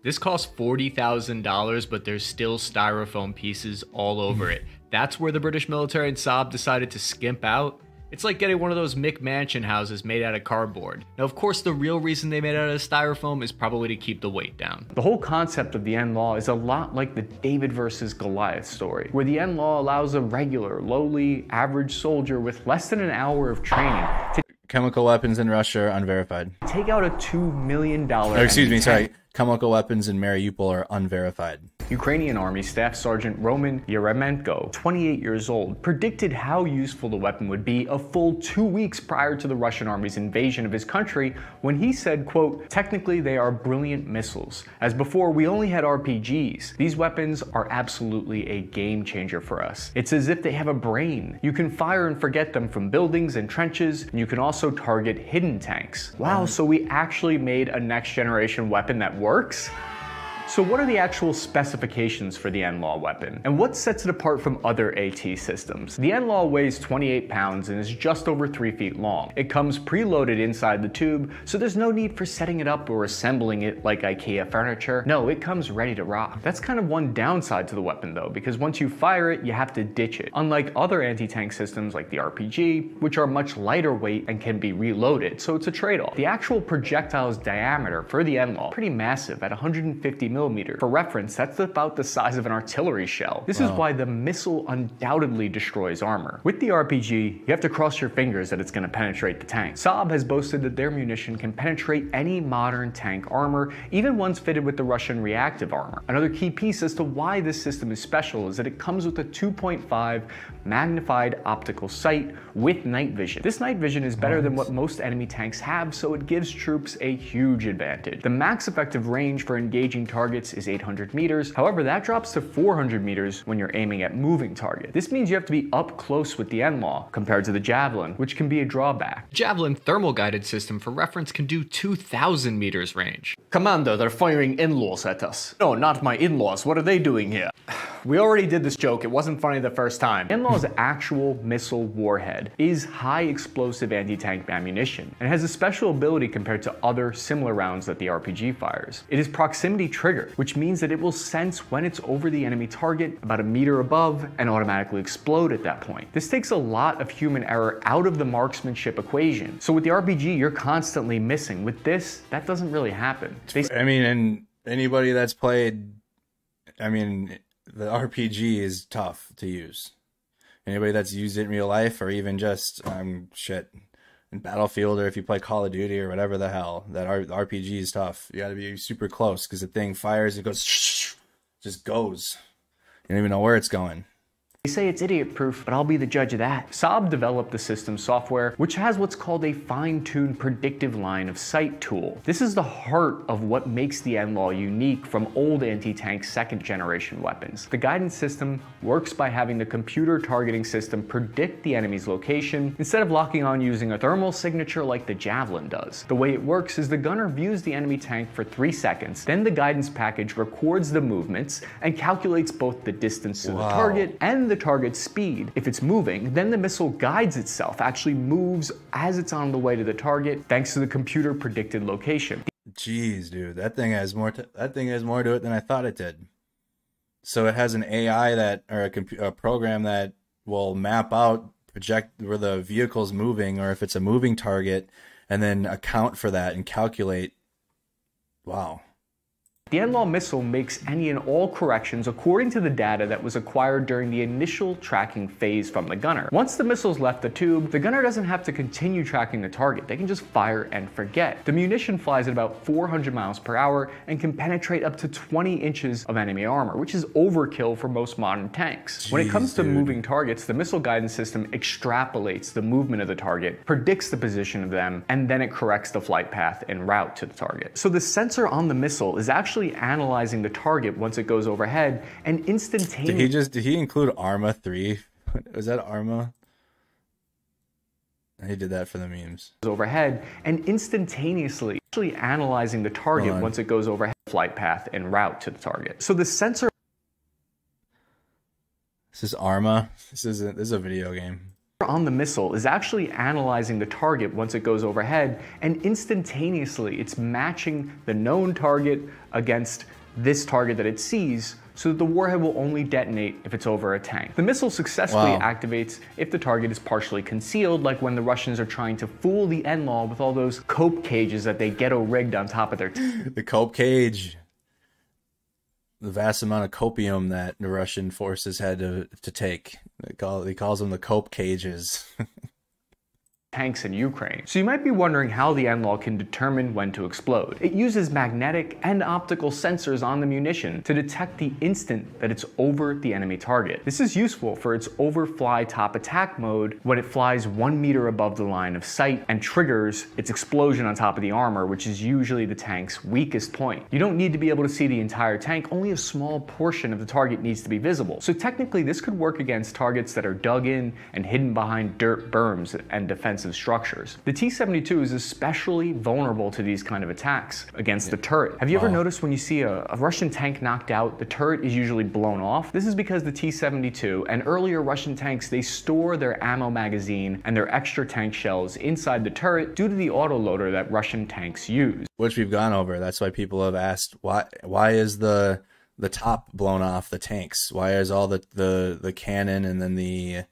This costs forty thousand dollars, but there's still styrofoam pieces all over it. That's where the British military and Saab decided to skimp out. It's like getting one of those McMansion houses made out of cardboard. Now, of course, the real reason they made it out of styrofoam is probably to keep the weight down. The whole concept of the N LAW is a lot like the David versus Goliath story, where the N LAW allows a regular, lowly, average soldier with less than an hour of training to chemical weapons in Russia are unverified. Take out a two million dollar... Oh, excuse me, sorry. Chemical weapons in Mariupol are unverified. Ukrainian Army Staff Sergeant Roman Yeremenko, twenty-eight years old, predicted how useful the weapon would be a full two weeks prior to the Russian Army's invasion of his country when he said, quote, "Technically they are brilliant missiles. As before, we only had R P Gs. These weapons are absolutely a game changer for us. It's as if they have a brain. You can fire and forget them from buildings and trenches, and you can also target hidden tanks." Wow, so we actually made a next generation weapon that works? So what are the actual specifications for the N L A W weapon? And what sets it apart from other AT systems? The N L A W weighs twenty-eight pounds and is just over three feet long. It comes preloaded inside the tube, so there's no need for setting it up or assembling it like IKEA furniture. No, it comes ready to rock. That's kind of one downside to the weapon though, because once you fire it, you have to ditch it. Unlike other anti-tank systems like the R P G, which are much lighter weight and can be reloaded, so it's a trade-off. The actual projectile's diameter for the N L A W, pretty massive at one hundred fifty millimeters. For reference, that's about the size of an artillery shell. This wow. is why the missile undoubtedly destroys armor. With the R P G, you have to cross your fingers that it's going to penetrate the tank. Saab has boasted that their munition can penetrate any modern tank armor, even ones fitted with the Russian reactive armor. Another key piece as to why this system is special is that it comes with a two point five magnified optical sight with night vision. This night vision is better nice. than what most enemy tanks have, so it gives troops a huge advantage. The max effective range for engaging targets is eight hundred meters. However, that drops to four hundred meters when you're aiming at moving targets. This means you have to be up close with the N L A W compared to the Javelin, which can be a drawback. Javelin thermal guided system, for reference, can do two thousand meters range. Commander, they're firing in-laws at us. No, not my in-laws. What are they doing here? We already did this joke, it wasn't funny the first time. N L A W's actual missile warhead is high explosive anti-tank ammunition and has a special ability compared to other similar rounds that the R P G fires. It is proximity triggered, which means that it will sense when it's over the enemy target about a meter above and automatically explode at that point. This takes a lot of human error out of the marksmanship equation. So with the R P G, you're constantly missing. With this, that doesn't really happen. They I mean, and anybody that's played, I mean, the R P G is tough to use. Anybody that's used it in real life, or even just um shit in Battlefield, or if you play Call of Duty or whatever the hell, that R the R P G is tough. You got to be super close because the thing fires, it goes, just goes. You don't even know where it's going. They say it's idiot-proof, but I'll be the judge of that. Saab developed the system software, which has what's called a fine-tuned predictive line of sight tool. This is the heart of what makes the N L A W unique from old anti-tank second-generation weapons. The guidance system works by having the computer targeting system predict the enemy's location instead of locking on using a thermal signature like the Javelin does. The way it works is the gunner views the enemy tank for three seconds, then the guidance package records the movements and calculates both the distance to wow. the target and the the target's speed. If it's moving, then the missile guides itself, actually moves as it's on the way to the target, thanks to the computer predicted location. Jeez, dude, that thing has more t that thing has more to it than I thought it did. So it has an A I that, or a, a program that will map out, project where the vehicle's moving, or if it's a moving target, and then account for that and calculate. Wow. The N L A W missile makes any and all corrections according to the data that was acquired during the initial tracking phase from the gunner. Once the missile's left the tube, the gunner doesn't have to continue tracking the target. They can just fire and forget. The munition flies at about four hundred miles per hour and can penetrate up to twenty inches of enemy armor, which is overkill for most modern tanks. Jeez, when it comes to dude. moving targets, the missile guidance system extrapolates the movement of the target, predicts the position of them, and then it corrects the flight path and route to the target. So the sensor on the missile is actually analyzing the target once it goes overhead and instantaneously. Did he just did he include ARMA three? Was that ARMA? He did that for the memes. Overhead and instantaneously actually analyzing the target once it goes overhead, flight path and route to the target. So the sensor. This is ARMA. This is a, this is a video game. On the missile is actually analyzing the target once it goes overhead, and instantaneously it's matching the known target against this target that it sees, so that the warhead will only detonate if it's over a tank. The missile successfully wow. activates if the target is partially concealed, like when the Russians are trying to fool the N L A W with all those cope cages that they ghetto-rigged on top of their t the cope cage. The vast amount of copium that the Russian forces had to, to take. They call, he calls them the cope cages. Tanks in Ukraine. So you might be wondering how the N L A W can determine when to explode. It uses magnetic and optical sensors on the munition to detect the instant that it's over the enemy target. This is useful for its overfly top attack mode when it flies one meter above the line of sight and triggers its explosion on top of the armor, which is usually the tank's weakest point. You don't need to be able to see the entire tank, only a small portion of the target needs to be visible. So technically this could work against targets that are dug in and hidden behind dirt berms and defense defensive structures. The T seventy-two is especially vulnerable to these kind of attacks against yeah. the turret. Have you wow. ever noticed when you see a, a Russian tank knocked out, the turret is usually blown off? This is because the T seventy-two and earlier Russian tanks, they store their ammo magazine and their extra tank shells inside the turret due to the autoloader that Russian tanks use. Which we've gone over. That's why people have asked, why, why is the the top blown off the tanks? Why is all the, the, the cannon and then the,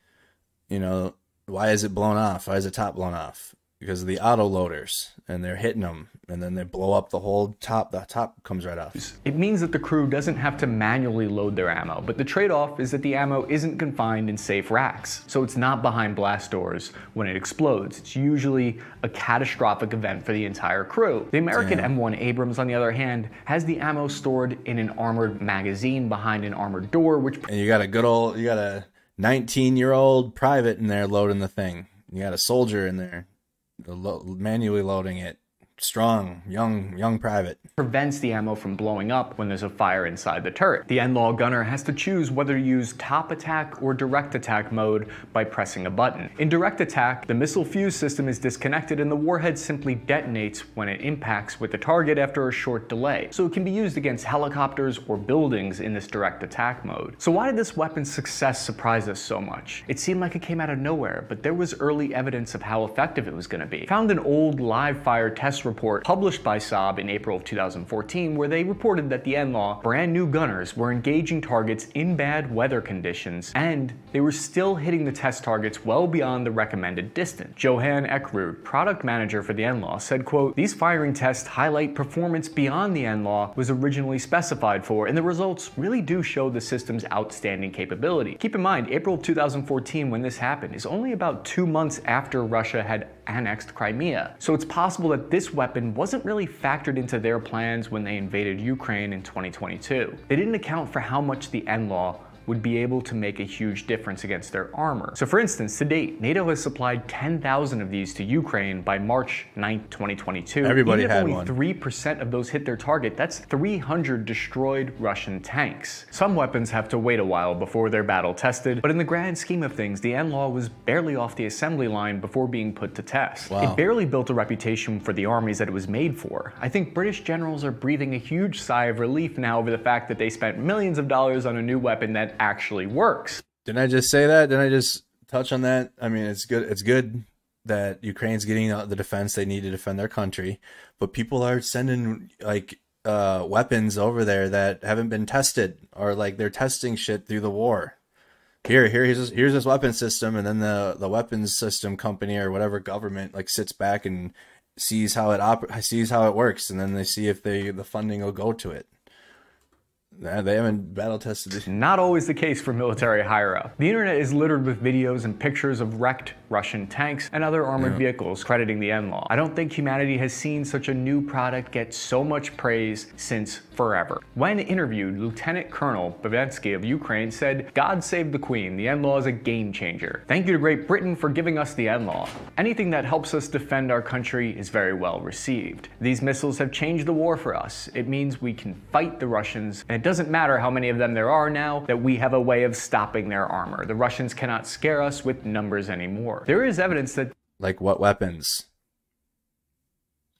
you know, why is it blown off? Why is the top blown off? Because of the autoloaders, and they're hitting them, and then they blow up the whole top. The top comes right off. It means that the crew doesn't have to manually load their ammo, but the trade-off is that the ammo isn't confined in safe racks, so it's not behind blast doors when it explodes. It's usually a catastrophic event for the entire crew. The American Damn. M one Abrams, on the other hand, has the ammo stored in an armored magazine behind an armored door, which... And you got a good old, you got a nineteen-year-old private in there loading the thing. You got a soldier in there. Manually loading it. Strong, young, young private. Prevents the ammo from blowing up when there's a fire inside the turret. The N L A W gunner has to choose whether to use top attack or direct attack mode by pressing a button. In direct attack, the missile fuse system is disconnected and the warhead simply detonates when it impacts with the target after a short delay. So it can be used against helicopters or buildings in this direct attack mode. So why did this weapon's success surprise us so much? It seemed like it came out of nowhere, but there was early evidence of how effective it was going to be. Found an old live fire test report published by Saab in April of two thousand fourteen, where they reported that the N L A W brand new gunners were engaging targets in bad weather conditions, and they were still hitting the test targets well beyond the recommended distance. Johan Ekrud, product manager for the N L A W, said, quote, "These firing tests highlight performance beyond the N L A W was originally specified for, and the results really do show the system's outstanding capability." Keep in mind, April of two thousand fourteen, when this happened, is only about two months after Russia had annexed Crimea. So it's possible that this weapon wasn't really factored into their plans when they invaded Ukraine in twenty twenty-two. They didn't account for how much the N L A W would be able to make a huge difference against their armor. So for instance, to date, NATO has supplied ten thousand of these to Ukraine by March ninth, twenty twenty-two. Everybody had one. Even if only three percent of those hit their target, that's three hundred destroyed Russian tanks. Some weapons have to wait a while before they're battle tested, but in the grand scheme of things, the N L A W was barely off the assembly line before being put to test. Wow. It barely built a reputation for the armies that it was made for. I think British generals are breathing a huge sigh of relief now over the fact that they spent millions of dollars on a new weapon that actually works. Didn't I just say that? Didn't I just touch on that? I mean, it's good. It's good that Ukraine's getting the defense they need to defend their country, but people are sending like uh, weapons over there that haven't been tested, or like they're testing shit through the war. Here, here, here's this, here's this weapon system, and then the the weapons system company or whatever government like sits back and sees how it op sees how it works, and then they see if they the funding will go to it. Nah, they haven't battle-tested this. Not always the case for military higher-up. The internet is littered with videos and pictures of wrecked Russian tanks and other armored yeah. vehicles crediting the N L A W. I don't think humanity has seen such a new product get so much praise since forever. When interviewed, Lieutenant Colonel Medvedchuk of Ukraine said, "God save the Queen, the N L A W is a game-changer. Thank you to Great Britain for giving us the N L A W. Anything that helps us defend our country is very well received. These missiles have changed the war for us. It means we can fight the Russians, and it doesn't matter how many of them there are now that we have a way of stopping their armor. The Russians cannot scare us with numbers anymore." There is evidence that... Like what weapons?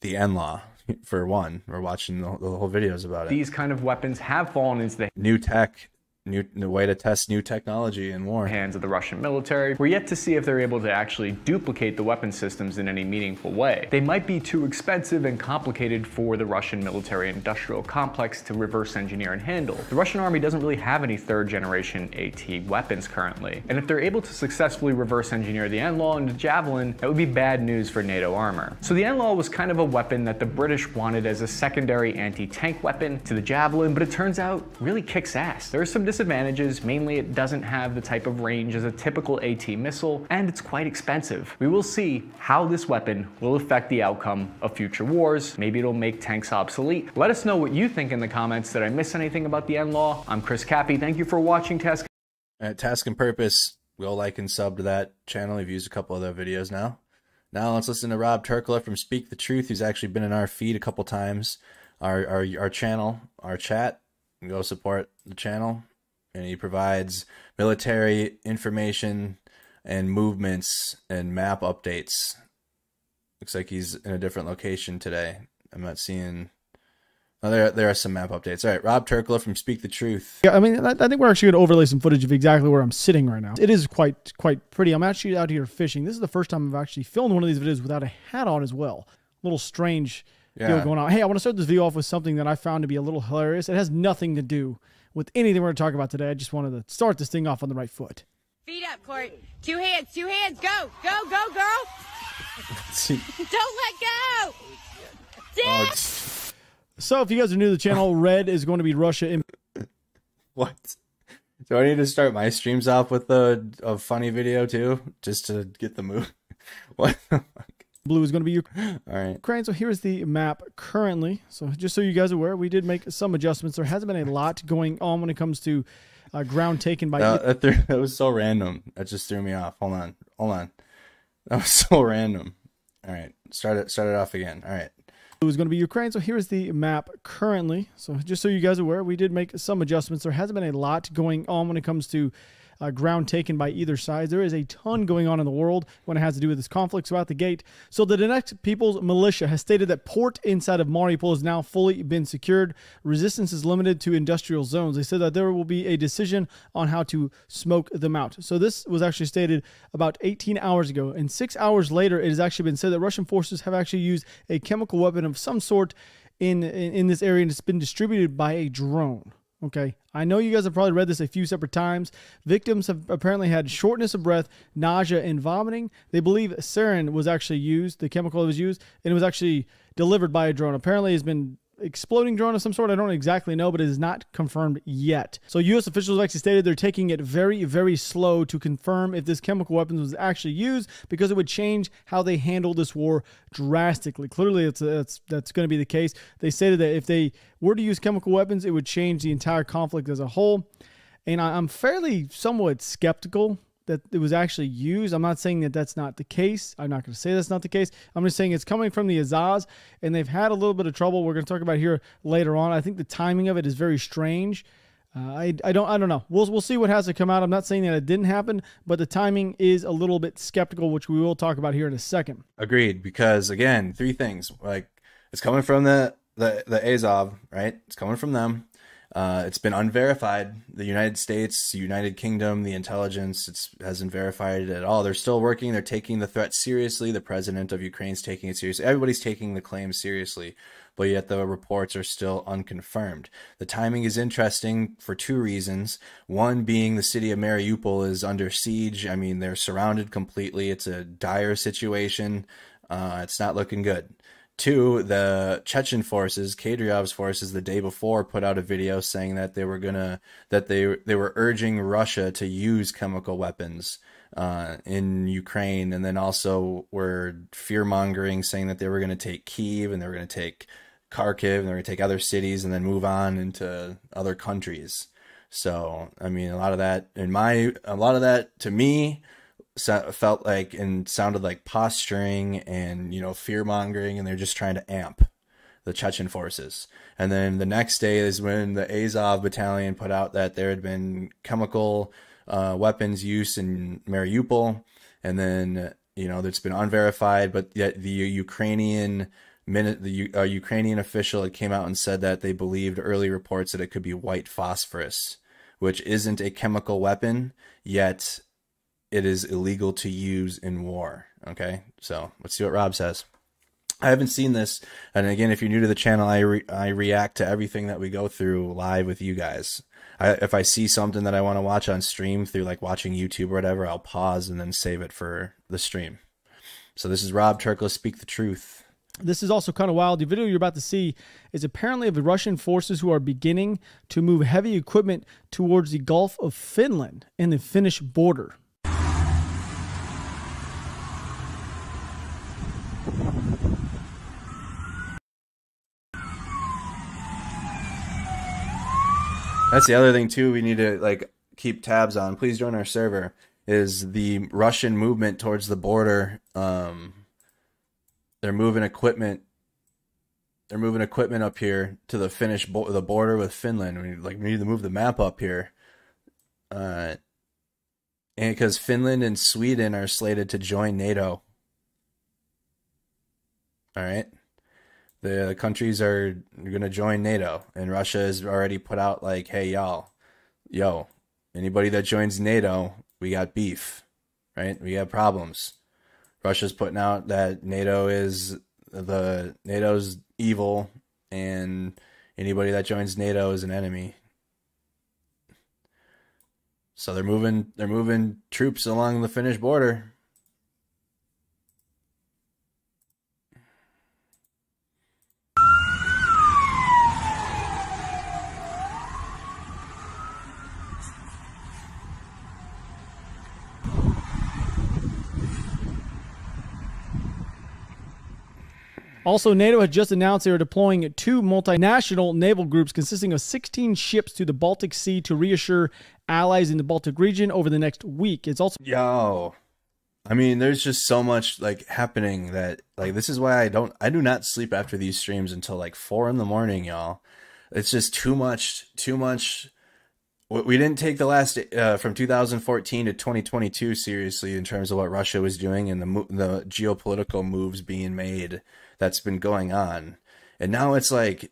The N L A W, for one. We're watching the, the whole videos about it. These kind of weapons have fallen into the... New tech. New, new way to test new technology in war. Hands of the Russian military. We're yet to see if they're able to actually duplicate the weapon systems in any meaningful way. They might be too expensive and complicated for the Russian military industrial complex to reverse engineer and handle. The Russian army doesn't really have any third generation AT weapons currently, and if they're able to successfully reverse engineer the N L A W into Javelin, that would be bad news for NATO armor. So the N L A W was kind of a weapon that the British wanted as a secondary anti-tank weapon to the Javelin, but it turns out really kicks ass. There are some disadvantages, mainly it doesn't have the type of range as a typical AT missile, and it's quite expensive. We will see how this weapon will affect the outcome of future wars. Maybe it'll make tanks obsolete. Let us know what you think in the comments. Did I miss anything about the N L A W? I'm Chris Cappy. Thank you for watching Task. At Task and Purpose, go like and sub to that channel. We've used a couple of their videos now. Now let's listen to Rob Turkla from Speak the Truth, who's actually been in our feed a couple times, our, our, our channel, our chat. Go support the channel. And he provides military information and movements and map updates. Looks like he's in a different location today. I'm not seeing... Oh, there, there are some map updates. All right, Rob Turkla from Speak the Truth. Yeah, I mean, I think we're actually going to overlay some footage of exactly where I'm sitting right now. It is quite, quite pretty. I'm actually out here fishing. This is the first time I've actually filmed one of these videos without a hat on as well. A little strange yeah. deal going on. Hey, I want to start this video off with something that I found to be a little hilarious. It has nothing to do with anything we're going to talk about today. I just wanted to start this thing off on the right foot. Feet up, Court. Two hands, two hands. Go, go, go, girl. Don't let go. Dance. So if you guys are new to the channel, red is going to be Russia. In what? Do I need to start my streams off with a, a funny video too, just to get the move? What? Blue is going to be Ukraine. All right. Ukraine. So here's the map currently. So just so you guys are aware, we did make some adjustments. There hasn't been a lot going on when it comes to uh, ground taken by. No, that, threw, that was so random. That just threw me off. Hold on. Hold on. That was so random. All right. Start it. Start it off again. All right. It was going to be Ukraine. So here's the map currently. So just so you guys are aware, we did make some adjustments. There hasn't been a lot going on when it comes to uh, ground taken by either side. There is a ton going on in the world when it has to do with this conflict. So out the gate, so the Donetsk People's Militia has stated that port inside of Mariupol has now fully been secured. Resistance is limited to industrial zones. They said that there will be a decision on how to smoke them out. So this was actually stated about eighteen hours ago, and six hours later, it has actually been said that Russian forces have actually used a chemical weapon of some sort in, in, in this area, and it's been distributed by a drone. Okay, I know you guys have probably read this a few separate times. Victims have apparently had shortness of breath, nausea, and vomiting. They believe sarin was actually used, the chemical that was used, and it was actually delivered by a drone. Apparently it's been exploding drone of some sort. I don't exactly know, but it is not confirmed yet. So U S officials have actually stated they're taking it very, very slow to confirm if this chemical weapon was actually used, because it would change how they handle this war drastically. Clearly, it's, it's, that's going to be the case. They stated that if they were to use chemical weapons, it would change the entire conflict as a whole. And I, I'm fairly somewhat skeptical that it was actually used. I'm not saying that that's not the case. I'm not going to say that's not the case. I'm just saying it's coming from the Azov, and they've had a little bit of trouble. We're going to talk about here later on. I think the timing of it is very strange. Uh, I, I don't I don't know. We'll, we'll see what has to come out. I'm not saying that it didn't happen, but the timing is a little bit skeptical, which we will talk about here in a second. Agreed, because, again, three things. Like, it's coming from the, the, the Azov, right? It's coming from them. Uh, it's been unverified. The United States, United Kingdom, the intelligence, it's, hasn't verified it at all. They're still working. They're taking the threat seriously. The president of Ukraine's taking it seriously. Everybody's taking the claim seriously, but yet the reports are still unconfirmed. The timing is interesting for two reasons. One being the city of Mariupol is under siege. I mean, they're surrounded completely. It's a dire situation. Uh, it's not looking good. Two, the Chechen forces, Kadyrov's forces, the day before put out a video saying that they were gonna that they they were urging Russia to use chemical weapons uh, in Ukraine, and then also were fear mongering, saying that they were gonna take Kyiv and they were gonna take Kharkiv and they were gonna take other cities and then move on into other countries. So I mean, a lot of that in my a lot of that to me. So felt like and sounded like posturing and, you know, fear mongering, and they're just trying to amp the Chechen forces. And then the next day is when the Azov battalion put out that there had been chemical uh, weapons use in Mariupol, and then, you know, that's been unverified. But yet the Ukrainian minute the uh, Ukrainian official had came out and said that they believed early reports that it could be white phosphorus, which isn't a chemical weapon yet. It is illegal to use in war. Okay, so let's see what Rob says. I haven't seen this, and again, if you're new to the channel, I re I react to everything that we go through live with you guys. I, if I see something that I want to watch on stream through like watching YouTube or whatever, I'll pause and then save it for the stream. So this is Rob Turkla, Speak the Truth. This is also kind of wild. The video you're about to see is apparently of the Russian forces who are beginning to move heavy equipment towards the Gulf of Finland and the Finnish border. That's the other thing too we need to like keep tabs on. Please join our server. Is the Russian movement towards the border. Um they're moving equipment they're moving equipment up here to the Finnish bo the border with Finland. We need, like we need to move the map up here. Uh and because Finland and Sweden are slated to join NATO. All right. The countries are going to join NATO, and Russia has already put out like, hey, y'all, yo, anybody that joins NATO, we got beef, right? We have problems. Russia's putting out that NATO is the NATO's evil, and anybody that joins NATO is an enemy. So they're moving, they're moving troops along the Finnish border. Also, NATO had just announced they were deploying two multinational naval groups consisting of sixteen ships to the Baltic Sea to reassure allies in the Baltic region over the next week. It's also... Yo, I mean, there's just so much like happening that like this is why I don't I do not sleep after these streams until like four in the morning, y'all. It's just too much, too much. We didn't take the last uh, from two thousand fourteen to twenty twenty-two seriously in terms of what Russia was doing and the the geopolitical moves being made that's been going on. And now it's like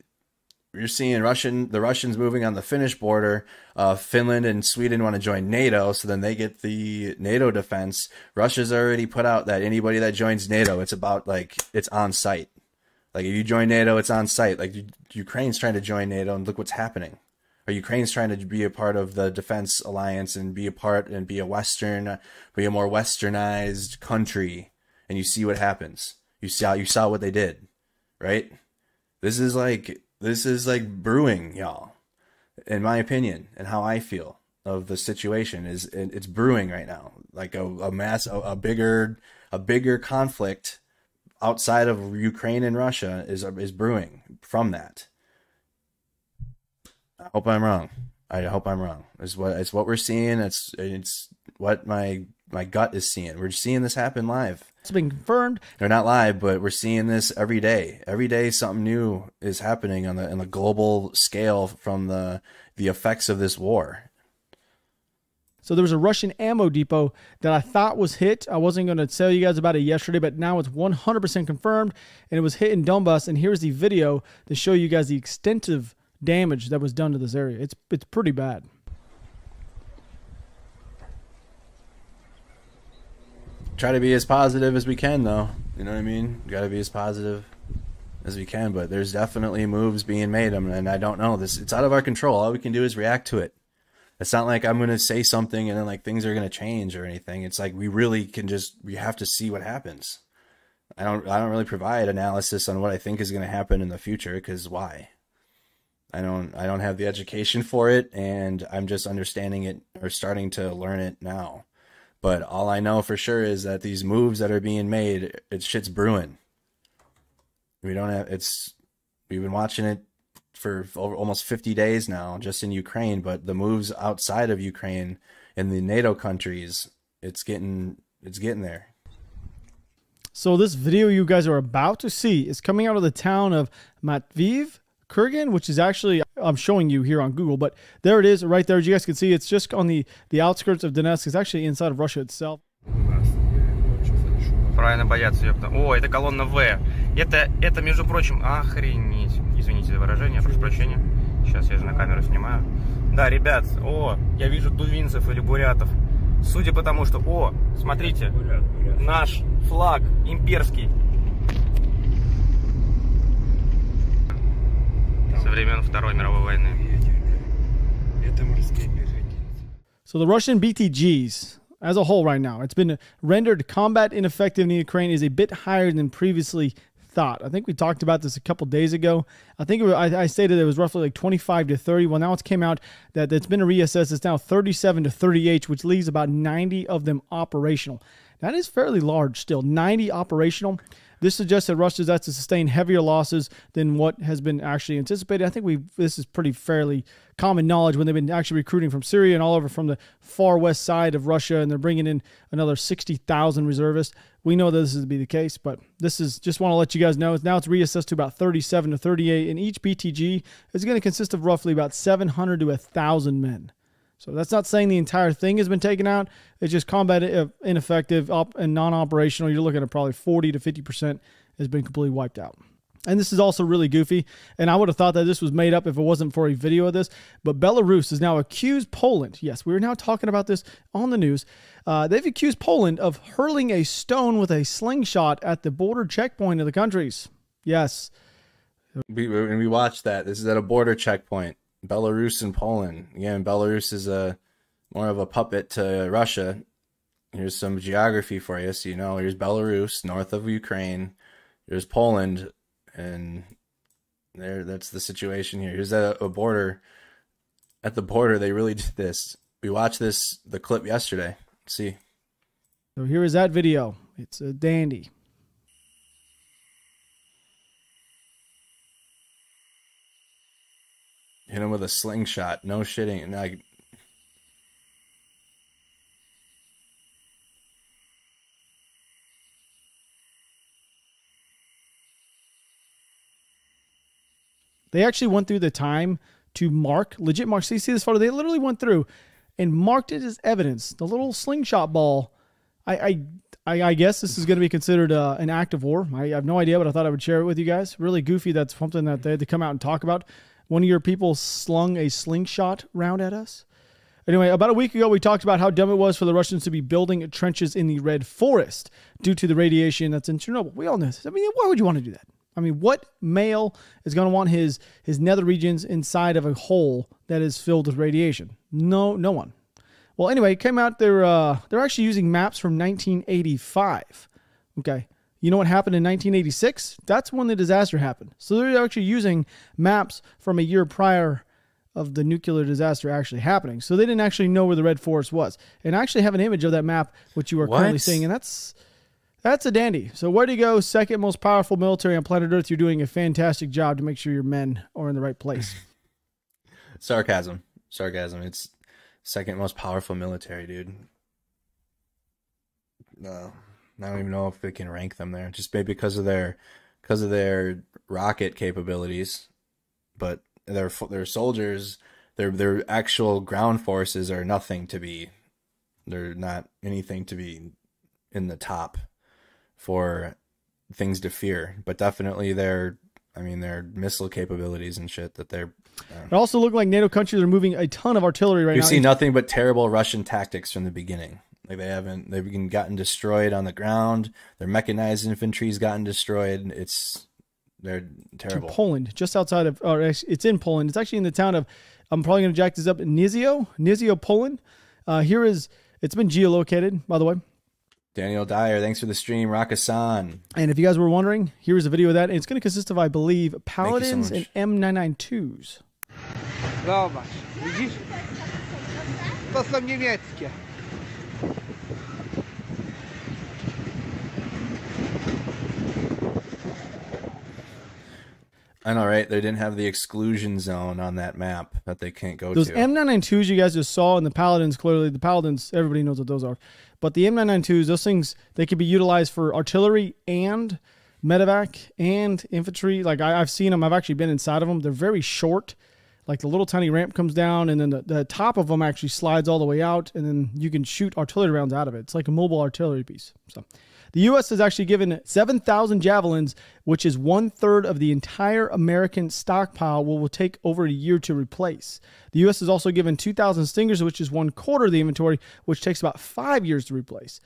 you're seeing Russian the Russians moving on the Finnish border. Uh, Finland and Sweden want to join NATO, so then they get the NATO defense. Russia's already put out that anybody that joins NATO, it's about like it's on site. Like if you join NATO, it's on site. Like Ukraine's trying to join NATO, and look what's happening. Or Ukraine's trying to be a part of the defense alliance and be a part and be a Western, be a more Westernized country. And you see what happens. You saw, you saw what they did, right? This is like, this is like brewing, y'all, in my opinion, and how I feel of the situation is it's brewing right now. Like a, a mass, a, a bigger, a bigger conflict outside of Ukraine and Russia is, is brewing from that. I hope I'm wrong. I hope I'm wrong. It's what it's what we're seeing. It's it's what my my gut is seeing. We're seeing this happen live. It's been confirmed. They're not live, but we're seeing this every day. Every day, something new is happening on the on the global scale from the the effects of this war. So there was a Russian ammo depot that I thought was hit. I wasn't going to tell you guys about it yesterday, but now it's one hundred percent confirmed, and it was hit in Donbass. And here's the video to show you guys the extensive damage that was done to this area. It's it's pretty bad. Try to be as positive as we can, though. You know what I mean? Got to be as positive as we can. But there's definitely moves being made, and I don't know this. It's out of our control. All we can do is react to it. It's not like I'm going to say something and then like things are going to change or anything. It's like we really can just we have to see what happens. I don't I don't really provide analysis on what I think is going to happen in the future because why? I don't I don't have the education for it, and I'm just understanding it or starting to learn it now. But all I know for sure is that these moves that are being made, it's shit's brewing. We don't have it's we've been watching it for over almost fifty days now just in Ukraine, but the moves outside of Ukraine in the NATO countries, it's getting it's getting there. So this video you guys are about to see is coming out of the town of Matviv Kurgan, which is actually, I'm showing you here on Google, but there it is right there. As you guys can see, it's just on the, the outskirts of Donetsk. It's actually inside of Russia itself. Правильно бояться, ёпта. О, это колонна В. Это, это, между прочим, охренеть. Извините за выражение, прошу прощения. Сейчас я же на камеру снимаю. Да, ребят, о, я вижу тувинцев или бурятов. Судя по тому, что, о, смотрите, бурят, бурят. Наш флаг имперский. So the Russian B T Gs as a whole right now, it's been rendered combat ineffective in Ukraine is a bit higher than previously thought. I think we talked about this a couple days ago. I think it was, I, I stated it was roughly like twenty-five to thirty. Well, now it's came out that it's been reassessed. It's now thirty-seven to thirty-eight, which leaves about ninety of them operational. That is fairly large still, ninety operational. This suggests that Russia is out to sustain heavier losses than what has been actually anticipated. I think we this is pretty fairly common knowledge when they've been actually recruiting from Syria and all over from the far west side of Russia, and they're bringing in another sixty thousand reservists. We know that this is to be the case, but this is just want to let you guys know. Now it's reassessed to about thirty-seven to thirty-eight, and each B T G is going to consist of roughly about seven hundred to one thousand men. So that's not saying the entire thing has been taken out. It's just combat ineffective op and non-operational. You're looking at probably forty to fifty percent has been completely wiped out. And this is also really goofy. And I would have thought that this was made up if it wasn't for a video of this. But Belarus has now accused Poland. Yes, we're now talking about this on the news. Uh, they've accused Poland of hurling a stone with a slingshot at the border checkpoint of the countries. Yes. We, and we watched that. This is at a border checkpoint. Belarus and Poland. Again, Belarus is a more of a puppet to Russia. Here's some geography for you. So, you know, here's Belarus, north of Ukraine. Here's Poland. And there, that's the situation here. Here's a, a border. At the border, they really did this. We watched this, the clip yesterday. Let's see. So here is that video. It's a dandy. Hit him with a slingshot. No shitting. And I... They actually went through the time to mark, legit mark. See, see this photo? They literally went through and marked it as evidence. The little slingshot ball. I I, I guess this is going to be considered uh, an act of war. I, I have no idea, but I thought I would share it with you guys. Really goofy. That's something that they had to come out and talk about. One of your people slung a slingshot round at us. Anyway, about a week ago, we talked about how dumb it was for the Russians to be building trenches in the Red Forest due to the radiation that's in Chernobyl. We all know this. I mean, why would you want to do that? I mean, what male is going to want his his nether regions inside of a hole that is filled with radiation? No, no one. Well, anyway, it came out they're uh, they're actually using maps from nineteen eighty-five. Okay, you know what happened in nineteen eighty-six? That's when the disaster happened. So they're actually using maps from a year prior of the nuclear disaster actually happening. So they didn't actually know where the Red Forest was. And I actually have an image of that map, which you are what? currently seeing, and that's. That's a dandy. So where do you go? Second most powerful military on planet Earth. You're doing a fantastic job to make sure your men are in the right place. Sarcasm. Sarcasm. It's second most powerful military, dude. No, I don't even know if we can rank them there. Just maybe because of their, because of their rocket capabilities, but their their soldiers, their their actual ground forces are nothing to be. They're not anything to be in the top for things to fear, but definitely their, I mean, their missile capabilities and shit that they're. Um, it also looked like NATO countries are moving a ton of artillery right now. You see nothing but terrible Russian tactics from the beginning. Like they haven't, they've been gotten destroyed on the ground. Their mechanized infantry's gotten destroyed. It's they're terrible. To Poland, just outside of, or it's in Poland. It's actually in the town of, I'm probably going to jack this up, Nizio, Nizio, Poland. Uh, here is, it's been geolocated, by the way. Daniel Dyer, thanks for the stream. Rakasan. And if you guys were wondering, here's a video of that. And it's going to consist of, I believe, Paladins so and M nine ninety-twos. Zobacz, widzisz? To są niemieckie. I know, right? They didn't have the exclusion zone on that map that they can't go those to. Those M nine ninety-twos you guys just saw and the Paladins, clearly the Paladins, everybody knows what those are. But the M nine ninety-twos, those things, they could be utilized for artillery and medevac and infantry. Like I, I've seen them. I've actually been inside of them. They're very short. Like the little tiny ramp comes down and then the, the top of them actually slides all the way out. And then you can shoot artillery rounds out of it. It's like a mobile artillery piece. So the U S has actually given seven thousand Javelins, which is one third of the entire American stockpile, will, will take over a year to replace. The U S has also given two thousand Stingers, which is one quarter of the inventory, which takes about five years to replace.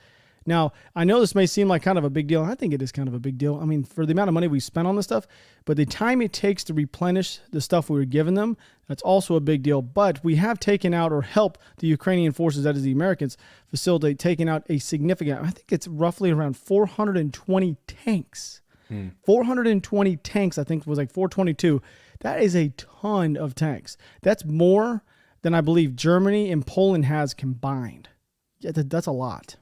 Now, I know this may seem like kind of a big deal. I think it is kind of a big deal. I mean, for the amount of money we spent on this stuff, but the time it takes to replenish the stuff we were giving them, that's also a big deal. But we have taken out or helped the Ukrainian forces, that is the Americans, facilitate taking out a significant, I think it's roughly around four hundred twenty tanks. Hmm. four hundred twenty tanks, I think was like four twenty-two. That is a ton of tanks. That's more than I believe Germany and Poland has combined. Yeah, that, that's a lot.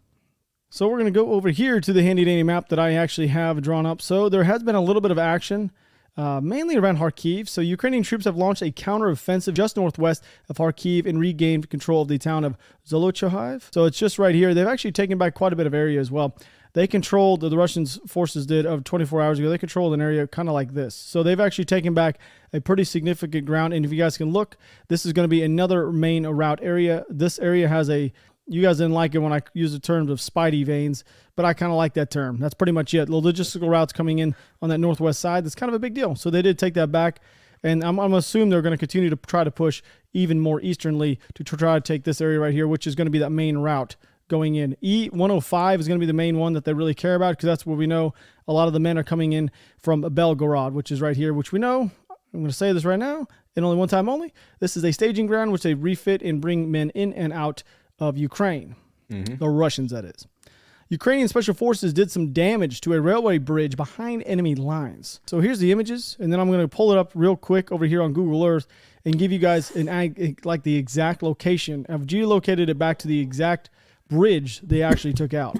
So we're going to go over here to the handy dandy map that I actually have drawn up. So there has been a little bit of action uh, mainly around Kharkiv. So Ukrainian troops have launched a counteroffensive just northwest of Kharkiv and regained control of the town of Zolochiv. So it's just right here. They've actually taken back quite a bit of area as well. They controlled, the Russian forces did of twenty-four hours ago, they controlled an area kind of like this. So they've actually taken back a pretty significant ground. And if you guys can look, this is going to be another main route area. This area has a, you guys didn't like it when I use the terms of spidey veins, but I kind of like that term. That's pretty much it. Logistical routes coming in on that northwest side. That's kind of a big deal. So they did take that back. And I'm, I'm assuming they're going to continue to try to push even more easternly to try to take this area right here, which is going to be that main route going in. E one oh five is going to be the main one that they really care about, because that's where we know a lot of the men are coming in from Belgorod, which is right here, which we know, I'm going to say this right now, and only one time only, this is a staging ground which they refit and bring men in and out of Ukraine, mm-hmm. the Russians, that is. Ukrainian Special Forces did some damage to a railway bridge behind enemy lines. So here's the images, and then I'm going to pull it up real quick over here on Google Earth and give you guys an like the exact location. I've geolocated it back to the exact bridge they actually took out.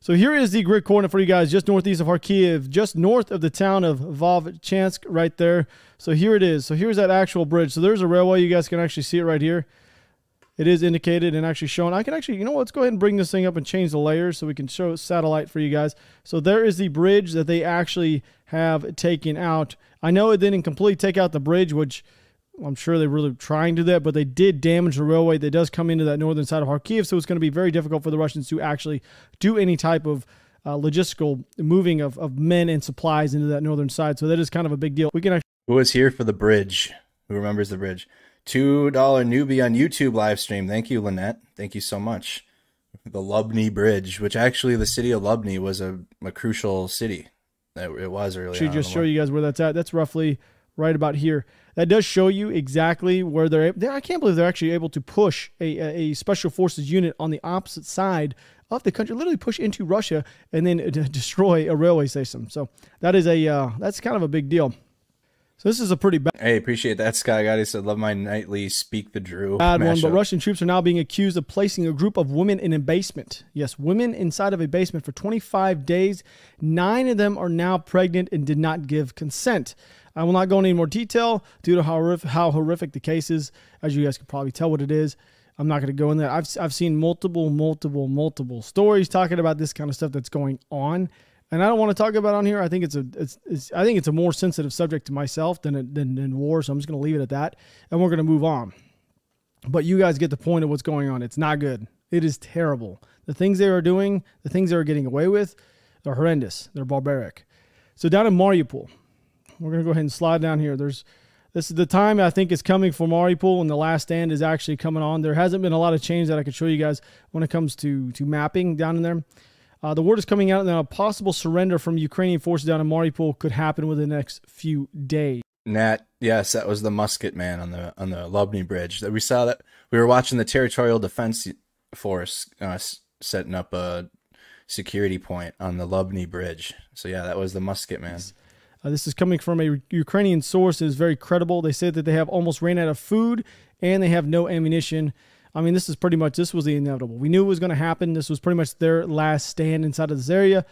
So here is the grid coordinate for you guys, just northeast of Kharkiv, just north of the town of Vovchansk right there. So here it is. So here's that actual bridge. So there's a railway. You guys can actually see it right here. It is indicated and actually shown. I can actually, you know what, let's go ahead and bring this thing up and change the layers so we can show satellite for you guys. So there is the bridge that they actually have taken out. I know it didn't completely take out the bridge, which I'm sure they were really trying to do that, but they did damage the railway that does come into that northern side of Kharkiv. So it's going to be very difficult for the Russians to actually do any type of uh, logistical moving of, of men and supplies into that northern side. So that is kind of a big deal. We can actually. Who is here for the bridge? Who remembers the bridge? two dollar newbie on YouTube live stream. Thank you, Lynette. Thank you so much. The Lubny Bridge, which actually the city of Lubny was a, a crucial city. It was early on. Should just show you guys where that's at. That's roughly right about here. That does show you exactly where they're, they're I can't believe they're actually able to push a, a special forces unit on the opposite side of the country, literally push into Russia and then destroy a railway station. So that is a, uh, that's kind of a big deal. So this is a pretty bad. Hey, appreciate that, Sky Gotti said, love my nightly Speak the Drew. Bad one, but Russian troops are now being accused of placing a group of women in a basement. Yes, women inside of a basement for twenty-five days. Nine of them are now pregnant and did not give consent. I will not go into any more detail due to how horrific, how horrific the case is. As you guys can probably tell what it is. I'm not going to go in there. I've, I've seen multiple, multiple, multiple stories talking about this kind of stuff that's going on. And I don't want to talk about it on here. I think it's a, it's, it's, I think it's a more sensitive subject to myself than, it, than than war. So I'm just going to leave it at that, and we're going to move on. But you guys get the point of what's going on. It's not good. It is terrible. The things they are doing, the things they are getting away with, are horrendous. They're barbaric. So down in Mariupol, we're going to go ahead and slide down here. There's, this is the time I think is coming for Mariupol, and the last stand is actually coming on. There hasn't been a lot of change that I could show you guys when it comes to to mapping down in there. Uh, the word is coming out that a possible surrender from Ukrainian forces down in Mariupol could happen within the next few days. Nat, yes, that was the musket man on the on the Lubny Bridge that we saw. That we were watching the Territorial Defense Force uh, setting up a security point on the Lubny Bridge. So yeah, that was the musket man. Uh, this is coming from a Ukrainian source that is very credible. They said that they have almost ran out of food and they have no ammunition. I mean, this is pretty much, this was the inevitable. We knew it was going to happen. This was pretty much their last stand inside of this area.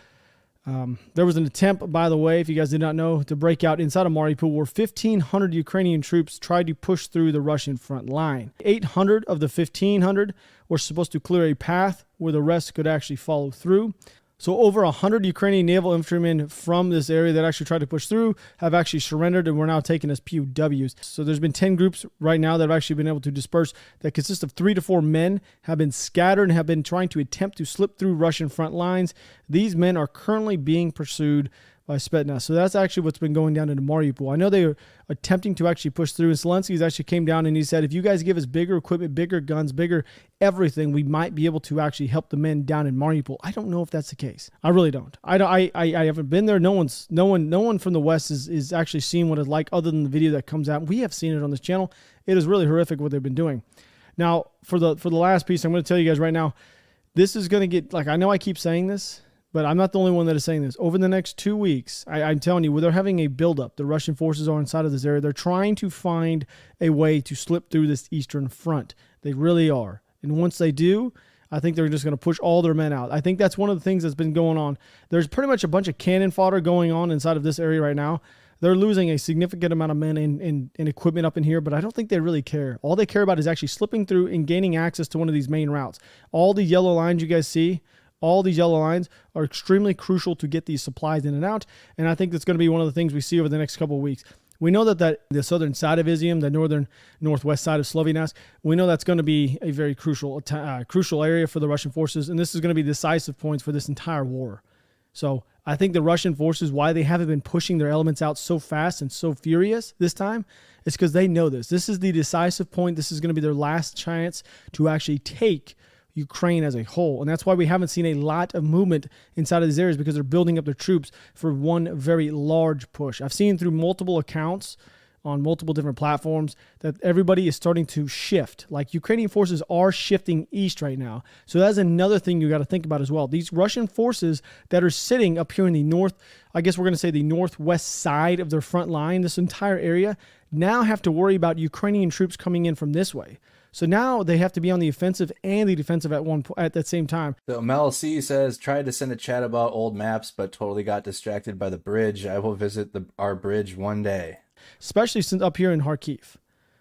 Um, there was an attempt, by the way, if you guys did not know, to break out inside of Mariupol, where fifteen hundred Ukrainian troops tried to push through the Russian front line. eight hundred of the fifteen hundred were supposed to clear a path where the rest could actually follow through. So over one hundred Ukrainian naval infantrymen from this area that actually tried to push through have actually surrendered and were now taken as P O Ws. So there's been ten groups right now that have actually been able to disperse that consist of three to four men, have been scattered and have been trying to attempt to slip through Russian front lines. These men are currently being pursued by Spetsnaz. So that's actually what's been going down into Mariupol. I know they are attempting to actually push through, and Zelensky's actually came down and he said, if you guys give us bigger equipment, bigger guns, bigger everything, we might be able to actually help the men down in Mariupol. I don't know if that's the case. I really don't. I don't. I, I, I haven't been there. No one's. No one. No one from the West is is actually seeing what it's like, other than the video that comes out. We have seen it on this channel. It is really horrific what they've been doing. Now for the for the last piece, I'm going to tell you guys right now. This is going to get, like, I know I keep saying this, but I'm not the only one that is saying this. Over the next two weeks, I, I'm telling you, well, they're having a buildup. The Russian forces are inside of this area. They're trying to find a way to slip through this eastern front. They really are. And once they do, I think they're just going to push all their men out. I think that's one of the things that's been going on. There's pretty much a bunch of cannon fodder going on inside of this area right now. they're losing a significant amount of men and, and, and equipment up in here, but I don't think they really care. All they care about is actually slipping through and gaining access to one of these main routes. All the yellow lines you guys see, all these yellow lines are extremely crucial to get these supplies in and out, and I think that's going to be one of the things we see over the next couple of weeks. We know that, that the southern side of Izium, the northern northwest side of Sloviansk, we know that's going to be a very crucial uh, crucial area for the Russian forces, and this is going to be decisive points for this entire war. So I think the Russian forces, why they haven't been pushing their elements out so fast and so furious this time, is because they know this. This is the decisive point. This is going to be their last chance to actually take Ukraine as a whole, and that's why we haven't seen a lot of movement inside of these areas, because they're building up their troops for one very large push. I've seen through multiple accounts on multiple different platforms that everybody is starting to shift. Like, Ukrainian forces are shifting east right now, so that's another thing you got to think about as well. These Russian forces that are sitting up here in the north, I guess we're going to say the northwest side of their front line, this entire area, now have to worry about Ukrainian troops coming in from this way. So now they have to be on the offensive and the defensive at one at that same time. So Mel C says, tried to send a chat about old maps, but totally got distracted by the bridge. I will visit the, our bridge one day. Especially since up here in Kharkiv.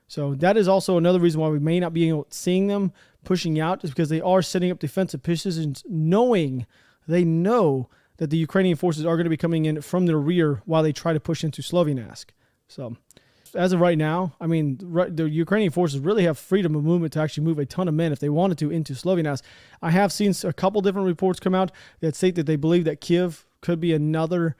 So that is also another reason why we may not be seeing them pushing out, is because they are setting up defensive positions, knowing they know that the Ukrainian forces are going to be coming in from their rear while they try to push into Sloviansk. So as of right now, I mean, the Ukrainian forces really have freedom of movement to actually move a ton of men if they wanted to into Sloviansk. I have seen a couple different reports come out that state that they believe that Kyiv could be another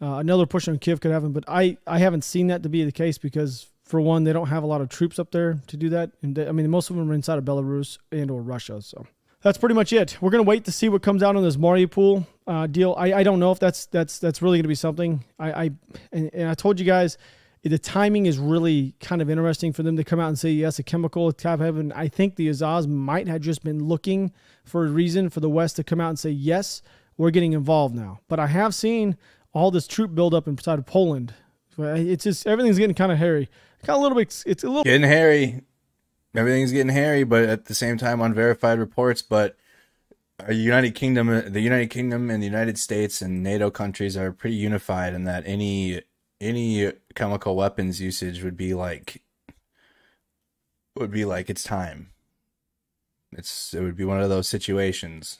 uh, another push on Kyiv could happen, but I, I haven't seen that to be the case because, for one, they don't have a lot of troops up there to do that. And they, I mean, most of them are inside of Belarus and or Russia, so that's pretty much it. We're going to wait to see what comes out on this Mariupol uh, deal. I, I don't know if that's that's that's really going to be something. I, I and, and I told you guys, the timing is really kind of interesting for them to come out and say, yes, a chemical attack happened. I think the Azov might have just been looking for a reason for the West to come out and say, yes, we're getting involved now. But I have seen all this troop buildup inside of Poland. It's just, everything's getting kind of hairy. Got a little bit, it's a little getting hairy. Everything's getting hairy, but at the same time, unverified reports. But our United Kingdom, the United Kingdom and the United States and NATO countries are pretty unified in that any any chemical weapons usage would be like would be like it's time. It's it would be one of those situations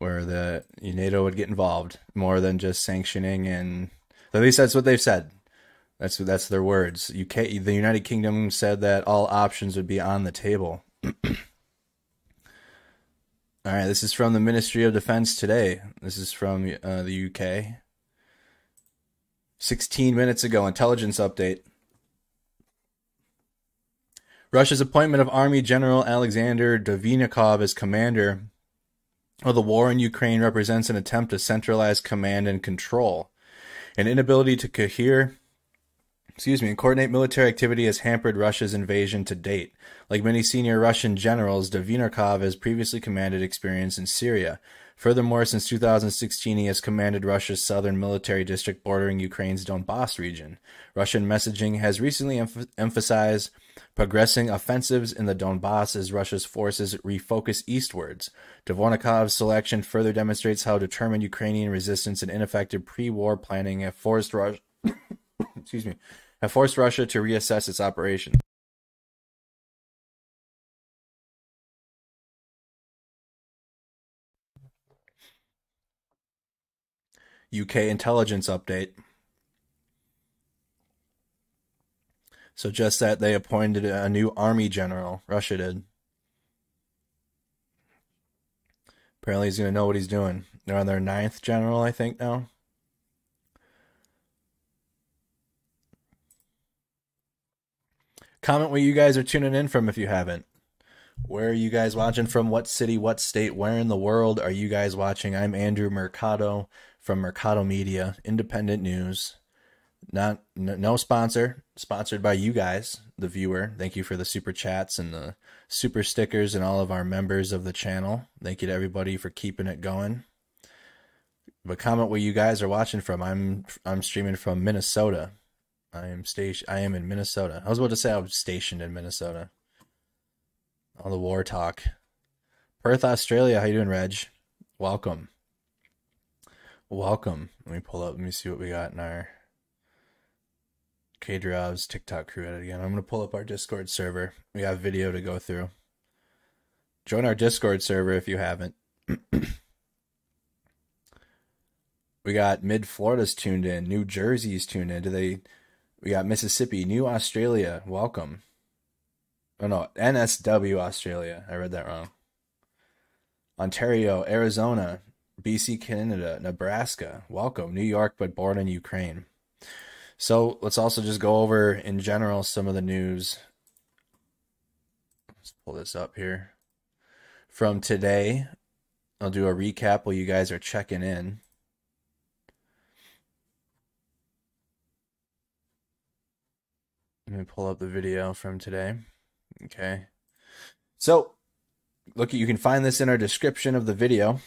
where the NATO would get involved more than just sanctioning, and at least that's what they've said. That's that's their words. U K, the United Kingdom said that all options would be on the table. All right, this is from the Ministry of Defense today. This is from uh, the U K. sixteen minutes ago, intelligence update. Russia's appointment of Army General Alexander Dvornikov as commander of the war in Ukraine represents an attempt to centralize command and control. An inability to cohere, excuse me, and coordinate military activity has hampered Russia's invasion to date. Like many senior Russian generals, Dvornikov has previously commanded experience in Syria. Furthermore, since two thousand sixteen, he has commanded Russia's southern military district bordering Ukraine's Donbass region. Russian messaging has recently emph emphasized progressing offensives in the Donbass as Russia's forces refocus eastwards. Dvornikov's selection further demonstrates how determined Ukrainian resistance and ineffective pre-war planning have forced Russia, excuse me, have forced Russia to reassess its operation. U K intelligence update. So just that they appointed a new army general. Russia did. Apparently he's going to know what he's doing. They're on their ninth general, I think, now. Comment where you guys are tuning in from if you haven't. Where are you guys watching from? What city, what state, where in the world are you guys watching? I'm Andrew Mercado from Mercado Media, independent news, not no sponsor, sponsored by you guys, the viewer. Thank you for the super chats and the super stickers and all of our members of the channel. Thank you to everybody for keeping it going. But comment where you guys are watching from. I'm I'm streaming from Minnesota. I am station. I am in Minnesota. I was about to say I was stationed in Minnesota. All the war talk. Perth, Australia. How you doing, Reg? Welcome. Welcome. Let me pull up. Let me see what we got in our Kadriov's TikTok crew at it again. I'm going to pull up our Discord server. We have video to go through. Join our Discord server if you haven't. We got Mid-Florida's tuned in. New Jersey's tuned in. Do they? We got Mississippi. New Australia. Welcome. Oh, no. N S W Australia. I read that wrong. Ontario. Arizona. B C, Canada. Nebraska. Welcome. New York, but born in Ukraine. So let's also just go over, in general, some of the news. Let's pull this up here. From today, I'll do a recap while you guys are checking in. Let me pull up the video from today. Okay. So, look, you can find this in our description of the video.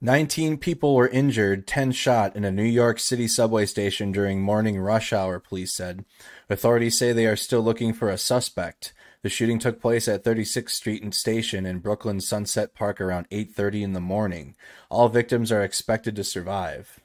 nineteen people were injured, ten shot in a New York City subway station during morning rush hour, police said. Authorities say they are still looking for a suspect. The shooting took place at thirty-sixth street and Station in Brooklyn's Sunset Park around eight thirty in the morning. All victims are expected to survive.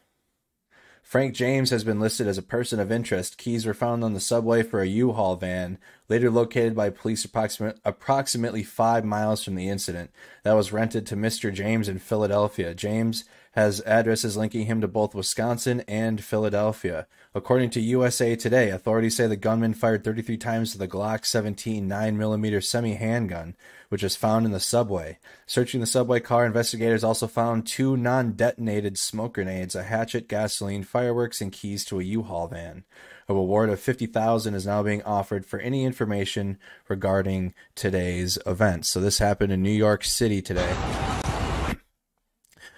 Frank James has been listed as a person of interest. Keys were found on the subway for a U-Haul van, later located by police approximate, approximately five miles from the incident, that was rented to Mister James in Philadelphia. James has addresses linking him to both Wisconsin and Philadelphia. According to U S A Today, authorities say the gunman fired thirty-three times with the Glock seventeen nine millimeter semi-handgun, which was found in the subway. Searching the subway car, investigators also found two non-detonated smoke grenades, a hatchet, gasoline, fireworks, and keys to a U-Haul van. A reward of fifty thousand dollars is now being offered for any information regarding today's events. So this happened in New York City today.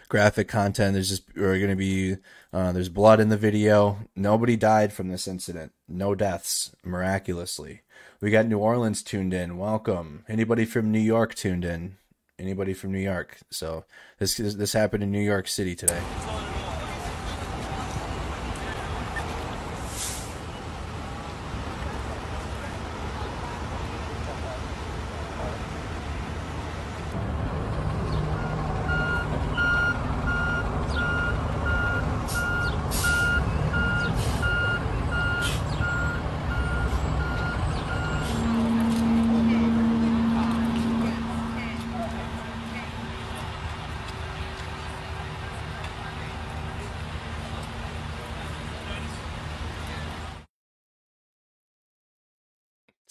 Graphic content. There's just we're going to be uh, there's blood in the video. Nobody died from this incident. No deaths, miraculously. We got New Orleans tuned in. Welcome. Anybody from New York tuned in? Anybody from New York? So this this happened in New York City today.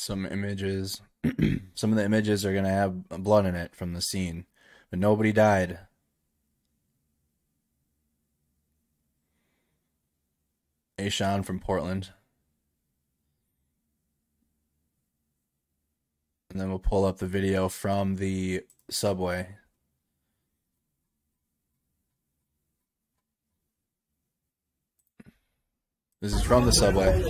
Some images, some of the images are going to have blood in it from the scene, but nobody died. Ashan from Portland. And then we'll pull up the video from the subway. This is from the subway.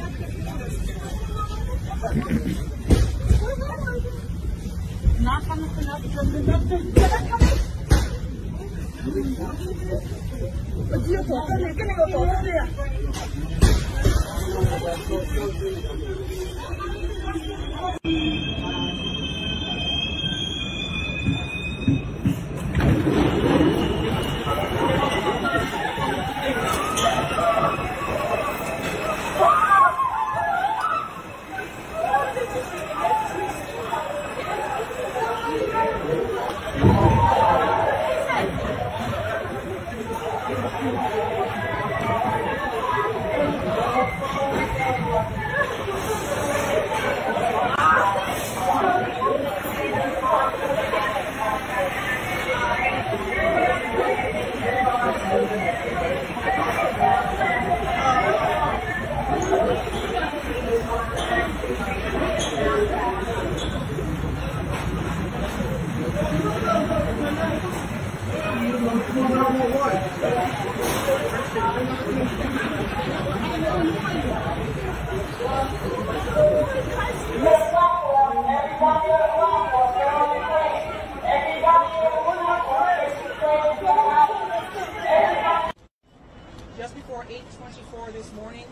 Just before eight twenty-four this morning,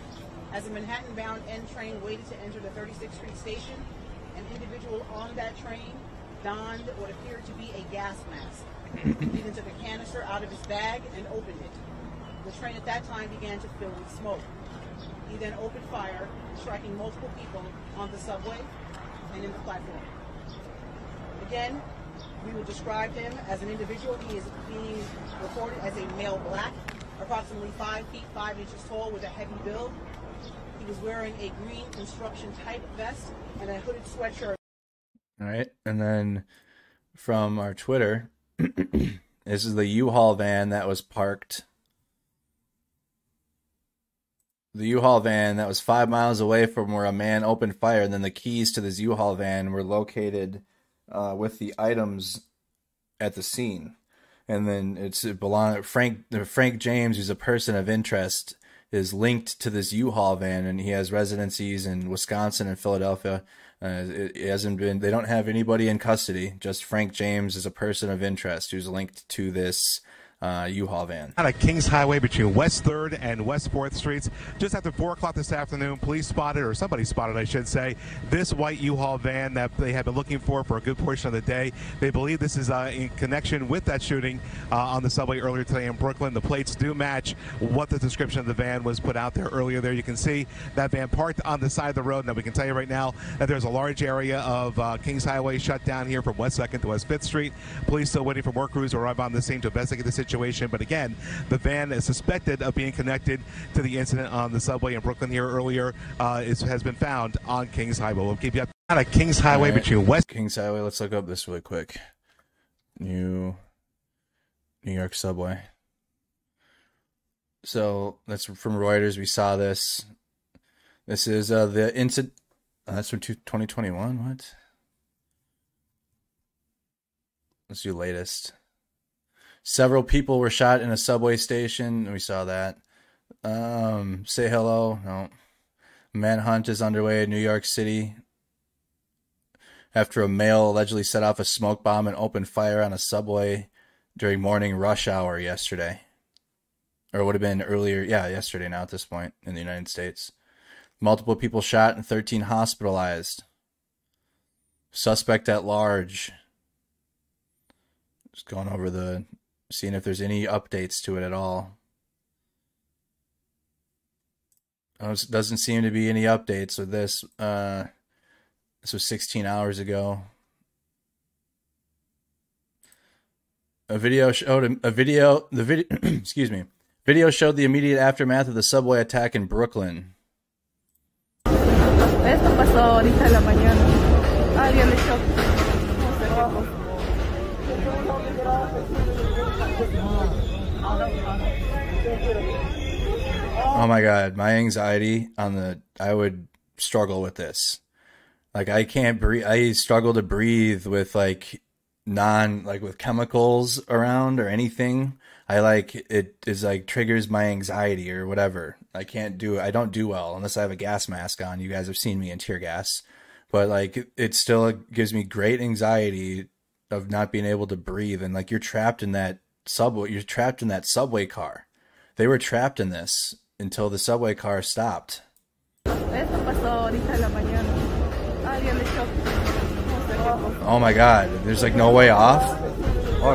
as a Manhattan-bound N train waited to enter the thirty-sixth street station, an individual on that train donned what appeared to be a gas mask. He then took a canister out of his bag and opened it. The train at that time began to fill with smoke. He then opened fire, striking multiple people on the subway and in the platform. Again, we will describe him as an individual. He is being reported as a male black, approximately five feet, five inches tall with a heavy build. He was wearing a green construction type vest and a hooded sweatshirt. All right. And then from our Twitter, this is the U-Haul van that was parked. The U-Haul van that was five miles away from where a man opened fire, and then the keys to this U-Haul van were located uh, with the items at the scene. And then it's it belong Frank Frank James, who's a person of interest, is linked to this U-Haul van, and he has residencies in Wisconsin and Philadelphia. Uh, it, it hasn't been; they don't have anybody in custody. Just Frank James is a person of interest who's linked to this Uh, U-Haul van. On a Kings Highway between West third and West fourth Streets, just after four o'clock this afternoon, police spotted, or somebody spotted, I should say, this white U-Haul van that they have been looking for for a good portion of the day. They believe this is uh, in connection with that shooting uh, on the subway earlier today in Brooklyn. The plates do match what the description of the van was put out there earlier there. You can see that van parked on the side of the road. Now, we can tell you right now that there's a large area of uh, Kings Highway shut down here from West second to West fifth Street. Police still waiting for more crews to arrive on the scene to investigate the situation. Situation. But again, the van is suspected of being connected to the incident on the subway in Brooklyn here earlier. Uh, it has been found on Kings Highway. We'll keep you up on a Kings Highway right. between West Kings Highway. Let's look up this really quick. New New York subway. So that's from Reuters. We saw this. This is uh, the incident. Uh, that's from twenty twenty-one. What? Let's do latest. Several people were shot in a subway station. We saw that. Um, say hello. No. Manhunt is underway in New York City after a male allegedly set off a smoke bomb and opened fire on a subway during morning rush hour yesterday. Or it would have been earlier. Yeah, yesterday now at this point in the United States. Multiple people shot and thirteen hospitalized. Suspect at large. Just going over the... Seeing if there's any updates to it at all. Oh, it doesn't seem to be any updates with this. Uh, this was sixteen hours ago. A video showed a video. The video, excuse me. Video showed the immediate aftermath of the subway attack in Brooklyn. Oh my God, my anxiety on the, I would struggle with this. Like I can't breathe. I struggle to breathe with like non, like with chemicals around or anything. I like, it is like triggers my anxiety or whatever. I can't do it. I don't do well unless I have a gas mask on. You guys have seen me in tear gas, but like it still gives me great anxiety of not being able to breathe. And like, you're trapped in that subway. You're trapped in that subway car. They were trapped in this until the subway car stopped. Oh my God. There's like no way off. Oh.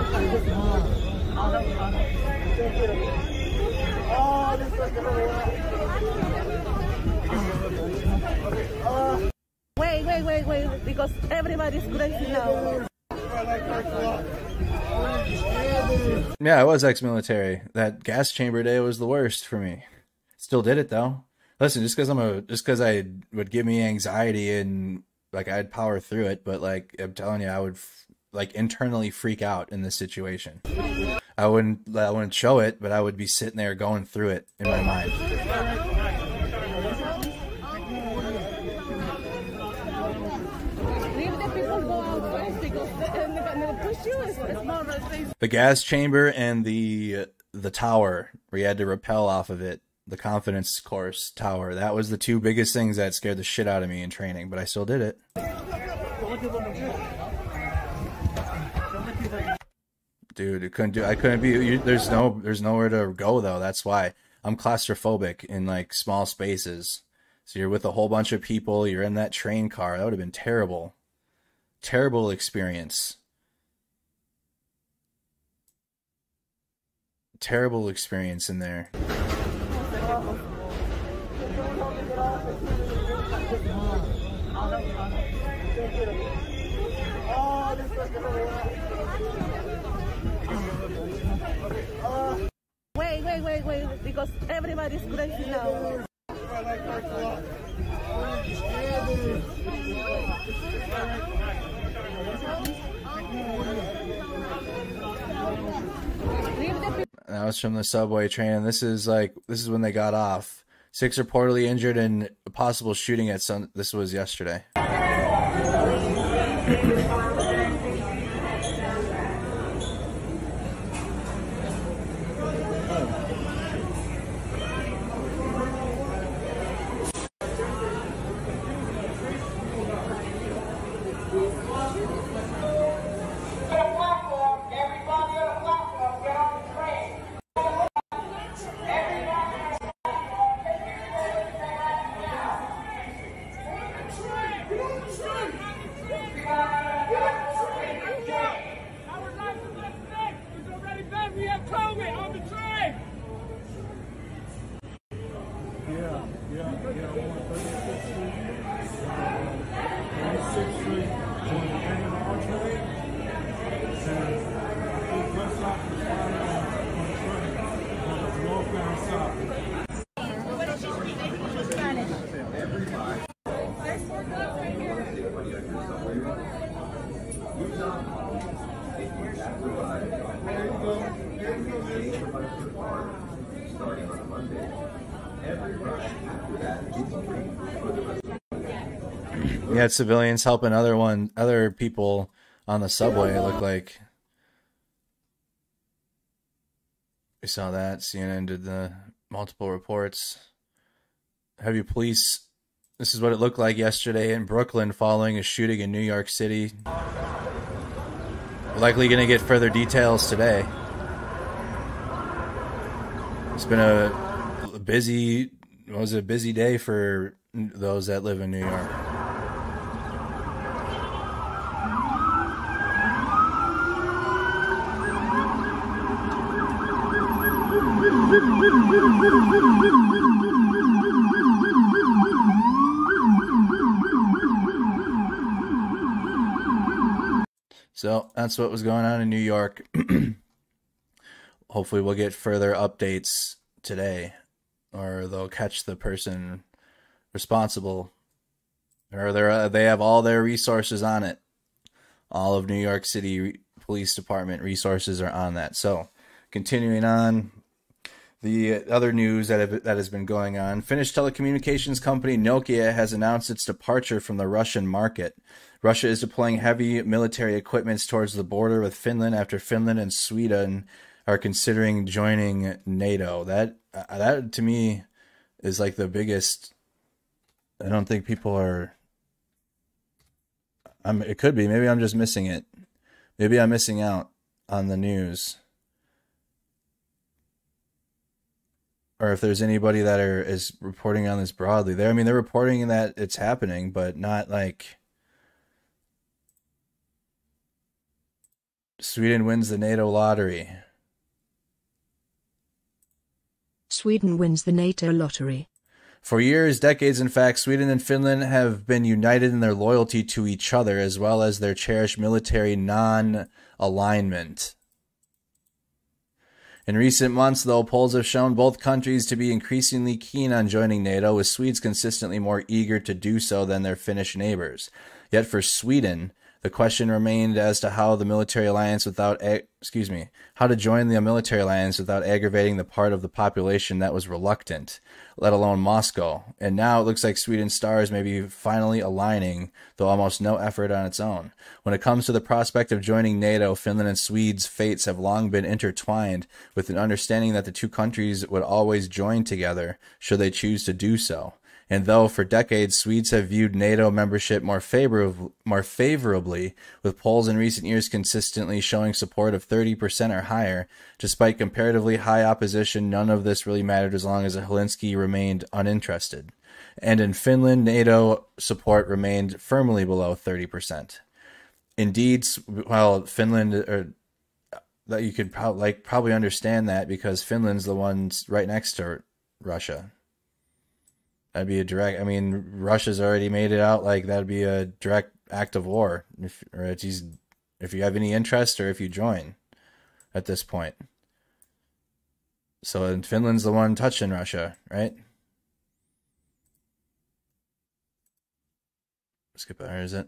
Wait, wait, wait, wait. Because everybody's crazy now. Yeah, I was ex-military. That gas chamber day was the worst for me. Still did it though. Listen, just because I'm a, just because I would give me anxiety and like I'd power through it, but like I'm telling you, I would f like internally freak out in this situation. I wouldn't, I wouldn't show it, but I would be sitting there going through it in my mind. The gas chamber and the the tower, we had to rappel off of it. The confidence course tower. That was the two biggest things that scared the shit out of me in training, but I still did it. Dude, it couldn't do. I couldn't be. You, there's no. There's nowhere to go though. That's why I'm claustrophobic in like small spaces. So you're with a whole bunch of people. You're in that train car. That would have been terrible. Terrible experience. Terrible experience in there. товарищ Бразилиан. That was from the subway train, and this is like this is when they got off. Six reportedly injured in a possible shooting at some. This was yesterday. You had civilians helping other one, other people on the subway. It looked like we saw that. C N N did the multiple reports. Heavy police. This is what it looked like yesterday in Brooklyn following a shooting in New York City. We're likely going to get further details today. It's been a busy. It was a busy day for those that live in New York. So that's what was going on in New York. Hopefully we'll get further updates today, or they'll catch the person responsible, or they uh, they have all their resources on it. All of New York City Re Police Department resources are on that. So, continuing on, the other news that have, that has been going on: Finnish telecommunications company Nokia has announced its departure from the Russian market. Russia is deploying heavy military equipment towards the border with Finland after Finland and Sweden are considering joining NATO. That uh, that to me is like the biggest. I don't think people are. I'm. It could be. Maybe I'm just missing it. Maybe I'm missing out on the news. Or if there's anybody that are is reporting on this broadly, there. I mean, they're reporting that it's happening, but not like. Sweden wins the NATO lottery. Sweden wins the NATO lottery. For years, decades in fact, Sweden and Finland have been united in their loyalty to each other as well as their cherished military non-alignment. In recent months, though, polls have shown both countries to be increasingly keen on joining NATO, with Swedes consistently more eager to do so than their Finnish neighbors. Yet for Sweden, the question remained as to how the military alliance without, excuse me, how to join the military alliance without aggravating the part of the population that was reluctant, let alone Moscow. And now it looks like Sweden's stars may be finally aligning, though almost no effort on its own. When it comes to the prospect of joining NATO, Finland and Sweden's fates have long been intertwined, with an understanding that the two countries would always join together should they choose to do so. And though for decades Swedes have viewed NATO membership more, favor more favorably, with polls in recent years consistently showing support of thirty percent or higher, despite comparatively high opposition, none of this really mattered as long as Helsinki remained uninterested. And in Finland, NATO support remained firmly below thirty percent. Indeed, well, Finland, or, that you could pro like, probably understand that because Finland's the ones right next to Russia. That'd be a direct, I mean, Russia's already made it out like that'd be a direct act of war. If, or if, he's, if you have any interest or if you join at this point. So Finland's the one touching Russia, right? Skip that, or is it?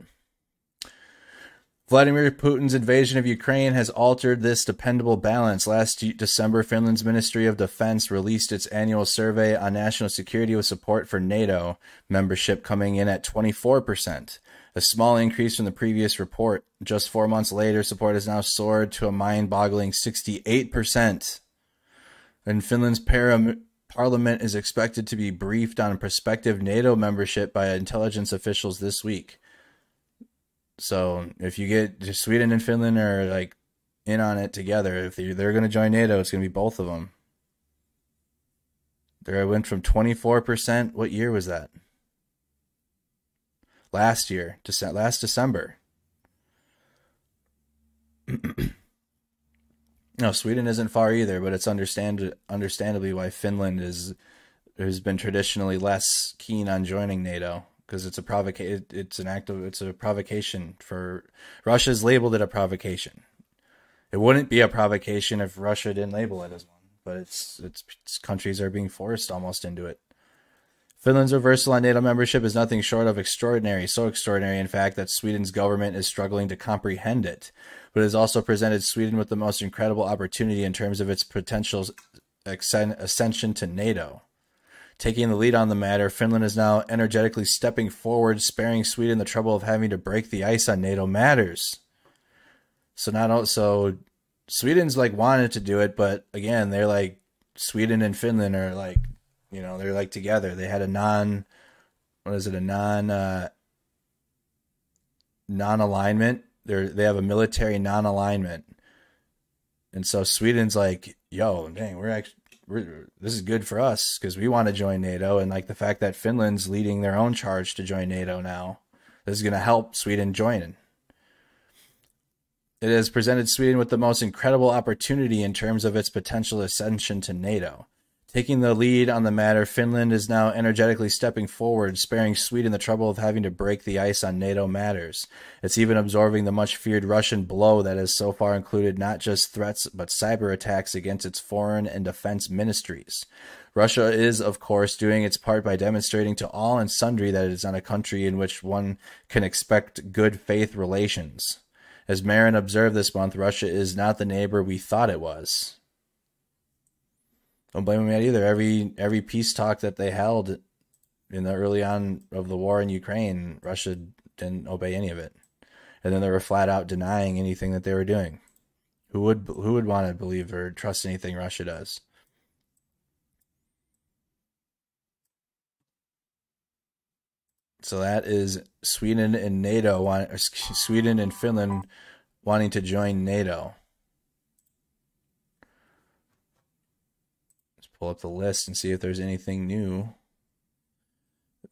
Vladimir Putin's invasion of Ukraine has altered this dependable balance. Last December, Finland's Ministry of Defense released its annual survey on national security with support for NATO membership coming in at twenty-four percent, a small increase from the previous report. Just four months later, support has now soared to a mind-boggling sixty-eight percent. And Finland's para parliament is expected to be briefed on prospective NATO membership by intelligence officials this week. So if you get Sweden and Finland are like in on it together, if they're, they're going to join NATO, it's going to be both of them. There, I went from twenty-four percent. What year was that? Last year, Dece- last December. No, Sweden isn't far either, but it's understand understandably why Finland is has been traditionally less keen on joining NATO. Because it's a provocation, it's an act of, it's a provocation for Russia's labeled it a provocation. It wouldn't be a provocation if Russia didn't label it as one, but it's, it's, it's countries are being forced almost into it. Finland's reversal on NATO membership is nothing short of extraordinary, so extraordinary, in fact, that Sweden's government is struggling to comprehend it, but it has also presented Sweden with the most incredible opportunity in terms of its potential ascension to NATO. Taking the lead on the matter, Finland is now energetically stepping forward, sparing Sweden the trouble of having to break the ice on NATO matters. So not also, Sweden's like wanted to do it, but again, they're like Sweden and Finland are like, you know, they're like together. They had a non, what is it, a non, uh, non-alignment. They're they have a military non-alignment, and so Sweden's like, yo, dang, we're actually. We're, this is good for us because we want to join NATO, and like the fact that Finland's leading their own charge to join NATO now, this is going to help Sweden join. It has presented Sweden with the most incredible opportunity in terms of its potential ascension to NATO. Taking the lead on the matter, Finland is now energetically stepping forward, sparing Sweden the trouble of having to break the ice on NATO matters. It's even absorbing the much-feared Russian blow that has so far included not just threats but cyber attacks against its foreign and defense ministries. Russia is, of course, doing its part by demonstrating to all and sundry that it is not a country in which one can expect good faith relations. As Marin observed this month, Russia is not the neighbor we thought it was. Don't blame them either. Every every peace talk that they held in the early on of the war in Ukraine, Russia didn't obey any of it, and then they were flat out denying anything that they were doing. Who would who would want to believe or trust anything Russia does? So that is Sweden and NATO, or Sweden and Finland wanting to join NATO. Up the list and see if there's anything new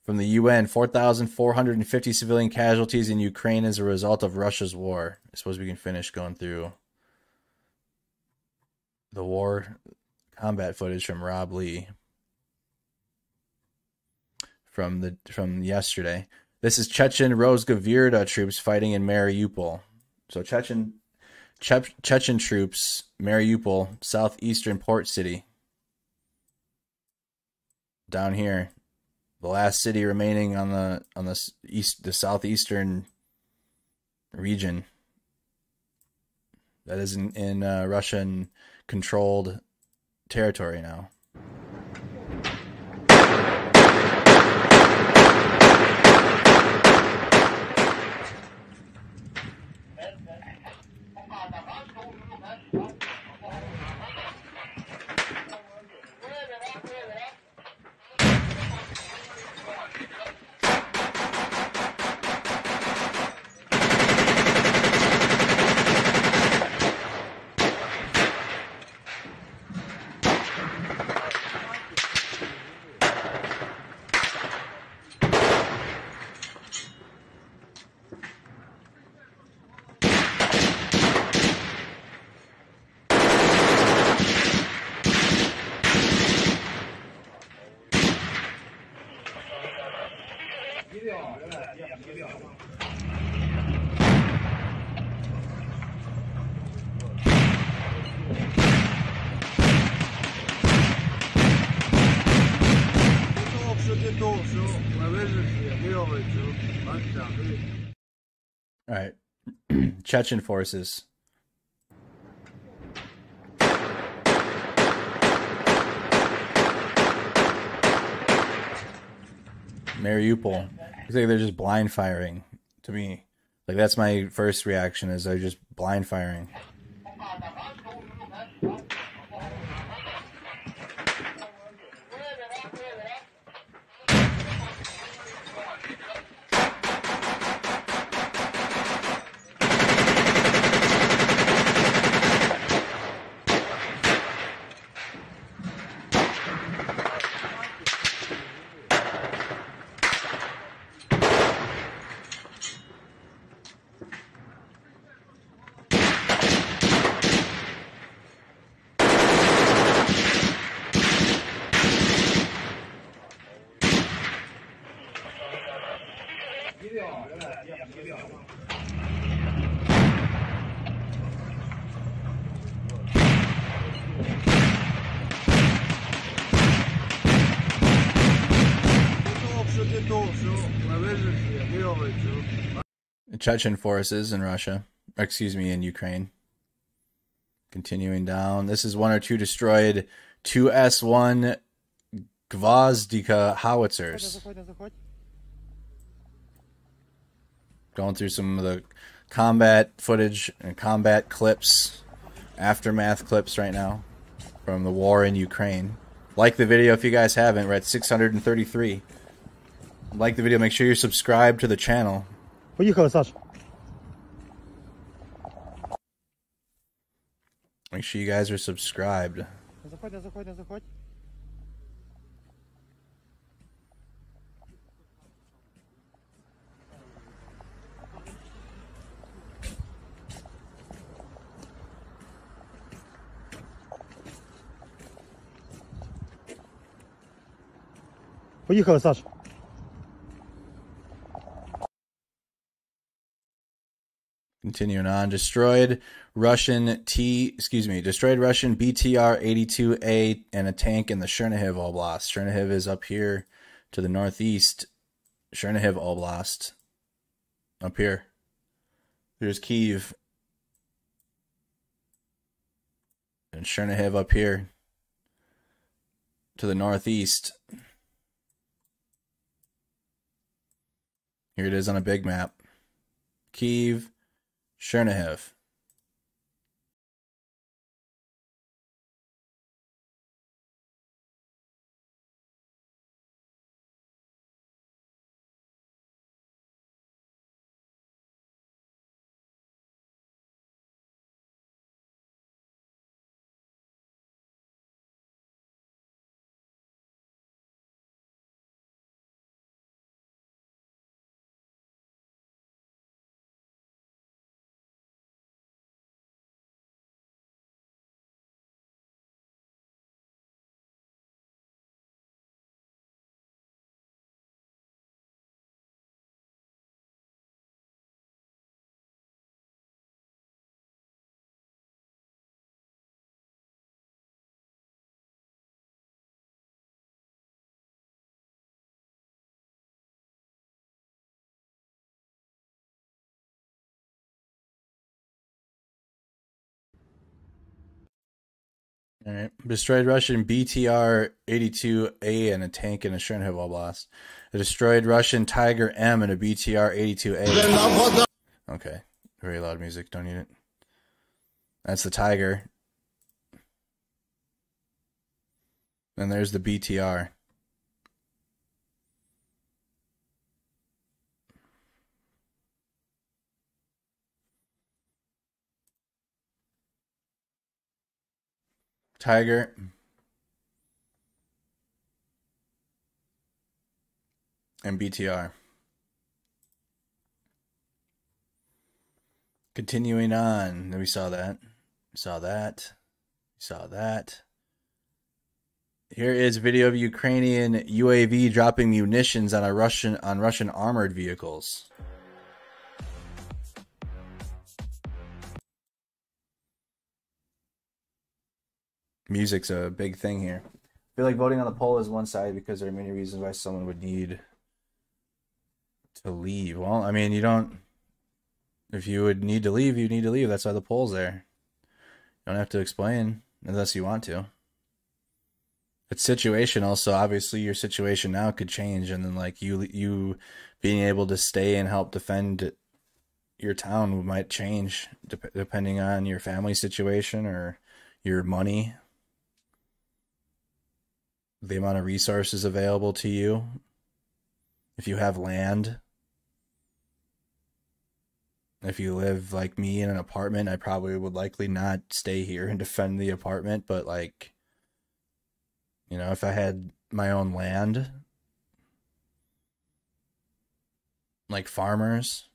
from the U N. four thousand four hundred fifty civilian casualties in Ukraine as a result of Russia's war. I suppose we can finish going through the war combat footage from Rob Lee from the from yesterday. This is Chechen Rosgavirda troops fighting in Mariupol. So Chechen che Chechen troops, Mariupol, southeastern port city. Down here, the last city remaining on the on the east, the southeastern region that is in, in uh, Russian controlled territory now. All right. Chechen forces. Mariupol. It's like they're just blind firing to me. Like, that's my first reaction, is they're just blind firing. Chechen forces in Russia, excuse me, in Ukraine. Continuing down. This is one or two destroyed two S one Gvazdika howitzers. Going through some of the combat footage and combat clips, aftermath clips right now from the war in Ukraine. Like the video if you guys haven't. We're at six hundred thirty-three. Like the video. Make sure you're subscribed to the channel. Make sure you guys are subscribed. Continuing on, destroyed Russian T, excuse me, destroyed Russian B T R eighty-two A and a tank in the Chernihiv Oblast. Chernihiv is up here to the northeast. Chernihiv Oblast, up here. There's Kyiv and Chernihiv up here to the northeast. Here it is on a big map. Kyiv. Chernihiv. All right. Destroyed Russian B T R eighty-two A and a tank in a Chernihiv Oblast. A destroyed Russian Tiger M and a B T R eighty-two A. Okay. Very loud music. Don't need it. That's the Tiger. And there's the B T R. Tiger and B T R. Continuing on, then we saw that, saw that, saw that. Here is video of Ukrainian U A V dropping munitions on a Russian on Russian armored vehicles. Music's a big thing here. I feel like voting on the poll is one side because there are many reasons why someone would need to leave. Well, I mean, you don't... If you would need to leave, you need to leave. That's why the poll's there. You don't have to explain unless you want to. It's situational, so obviously your situation now could change, and then like you you being able to stay and help defend your town might change dep depending on your family situation or your money, the amount of resources available to you, if you have land. If you live like me in an apartment, I probably would likely not stay here and defend the apartment, but like, you know, if I had my own land, like farmers,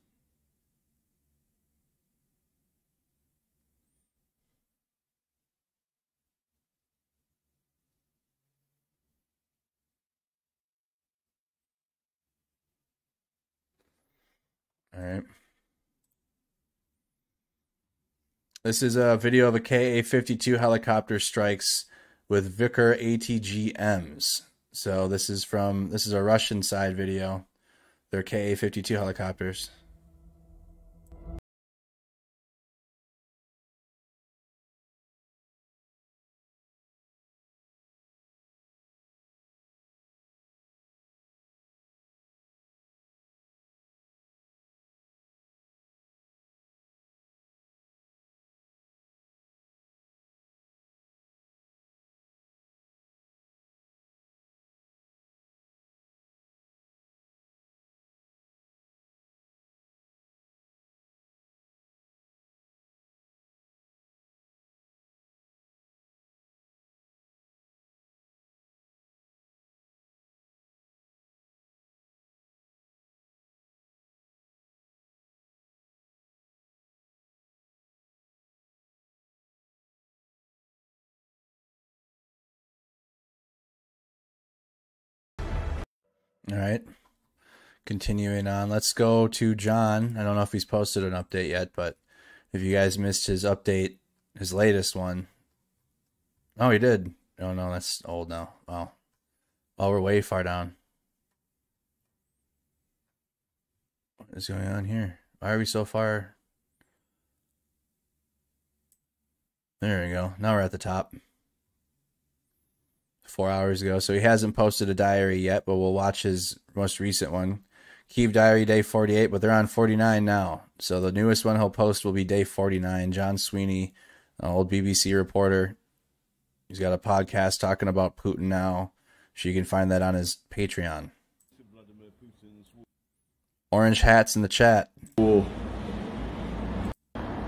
all right. This is a video of a K A fifty-two helicopter strikes with Viktor A T G Ms. So this is from, this is a Russian side video. They're K A fifty-two helicopters. All right, continuing on. Let's go to John. I don't know if he's posted an update yet, but if you guys missed his update, his latest one. Oh, he did. Oh, no, that's old now. Wow. Oh, we're way far down. What is going on here? Why are we so far? There we go. Now we're at the top. Four hours ago, so he hasn't posted a diary yet, but we'll watch his most recent one. Kyiv diary day forty-eight, but they're on forty-nine now, so the newest one he'll post will be day forty-nine. John Sweeney, an old B B C reporter, he's got a podcast talking about Putin now, so you can find that on his Patreon. Orange hats in the chat. War.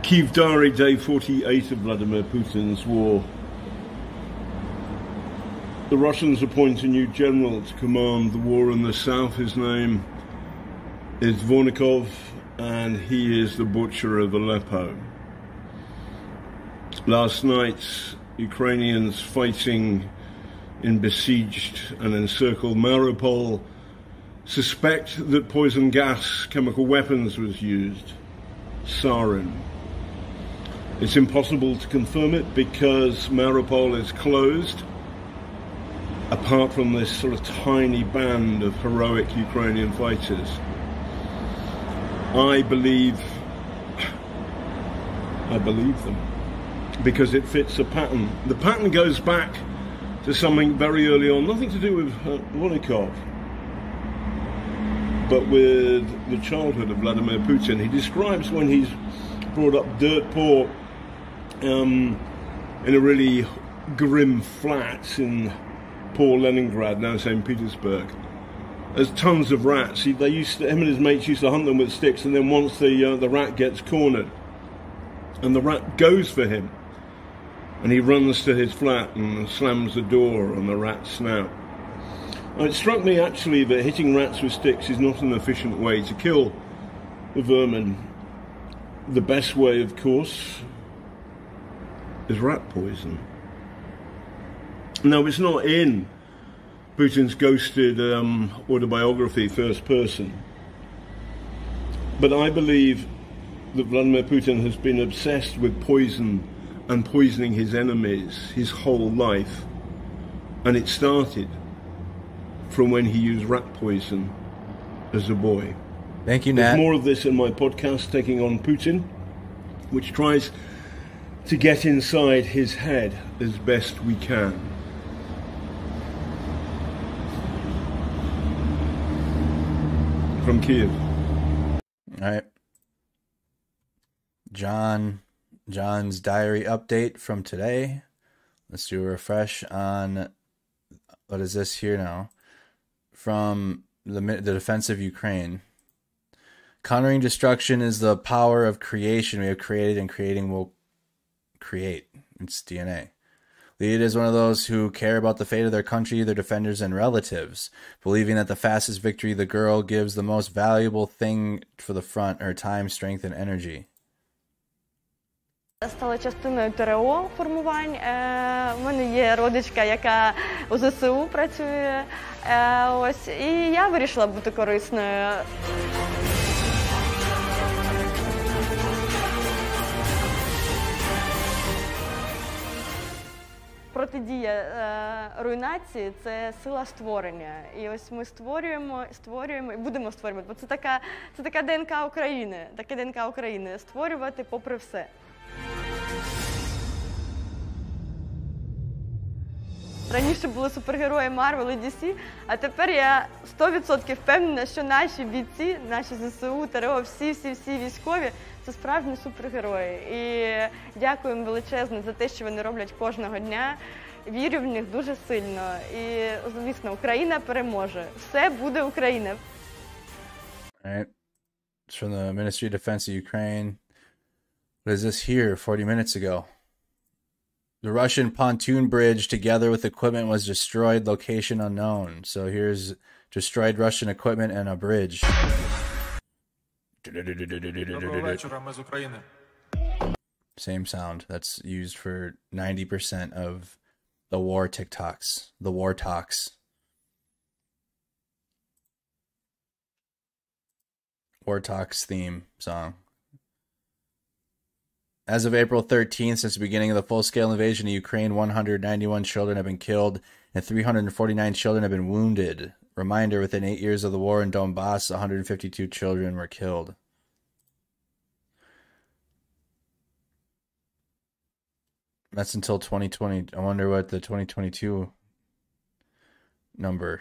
Kyiv diary day forty-eight of Vladimir Putin's war. The Russians appoint a new general to command the war in the south. His name is Dvornikov, and he is the butcher of Aleppo. Last night, Ukrainians fighting in besieged and encircled Mariupol suspect that poison gas, chemical weapons was used, sarin. It's impossible to confirm it because Mariupol is closed, apart from this sort of tiny band of heroic Ukrainian fighters. I believe, I believe them, because it fits a pattern. The pattern goes back to something very early on, nothing to do with Dvornikov, but with the childhood of Vladimir Putin. He describes when he's brought up dirt poor um, in a really grim flat in poor Leningrad, now Saint Petersburg. There's tons of rats. He, they used to, him and his mates used to hunt them with sticks, and then once the, uh, the rat gets cornered, and the rat goes for him, and he runs to his flat and slams the door on the rat's snout. And it struck me, actually, that hitting rats with sticks is not an efficient way to kill the vermin. The best way, of course, is rat poison. No, it's not in Putin's ghosted um, autobiography, First Person. But I believe that Vladimir Putin has been obsessed with poison and poisoning his enemies his whole life. And it started from when he used rat poison as a boy. Thank you, Nat. There's more of this in my podcast, Taking on Putin, which tries to get inside his head as best we can. From Kyiv. All right. John, John's diary update from today. Let's do a refresh on what is this here now from the the defense of Ukraine. Countering destruction is the power of creation. We have created, and creating will create. It's D N A. Lead is one of those who care about the fate of their country, their defenders, and relatives, believing that the fastest victory the girl gives the most valuable thing for the front, her time, strength, and energy. Стала частиною Т Р О формувань. У мене є родичка, яка у З С У працює. Ось, і я вирішила бути корисною. Протидія руйнації – це сила створення. І ось ми створюємо, створюємо і будемо створювати. Бо це така, це така ДНК України, таке Д Н К України – створювати попри все. Раніше були супергерої Марвел і Ді Сі, а тепер я сто відсотків впевнена, що наші бійці, наші З С У, Т Р О, всі-всі-всі військові – це справжні супергерої. І дякую їм величезно за те, що вони роблять кожного дня. Вірю в них дуже сильно. І, звісно, Україна переможе. Все буде Україна. All right. It's from the Ministry of Defense of Ukraine. What is this here forty minutes ago? The Russian pontoon bridge, together with equipment, was destroyed. Location unknown. So here's destroyed Russian equipment and a bridge. Same sound. That's used for ninety percent of the war TikToks. The war talks. War talks theme song. As of April thirteenth, since the beginning of the full-scale invasion of Ukraine, one hundred ninety-one children have been killed and three hundred forty-nine children have been wounded. Reminder, within eight years of the war in Donbass, one hundred fifty-two children were killed. That's until twenty twenty. I wonder what the twenty twenty-two number.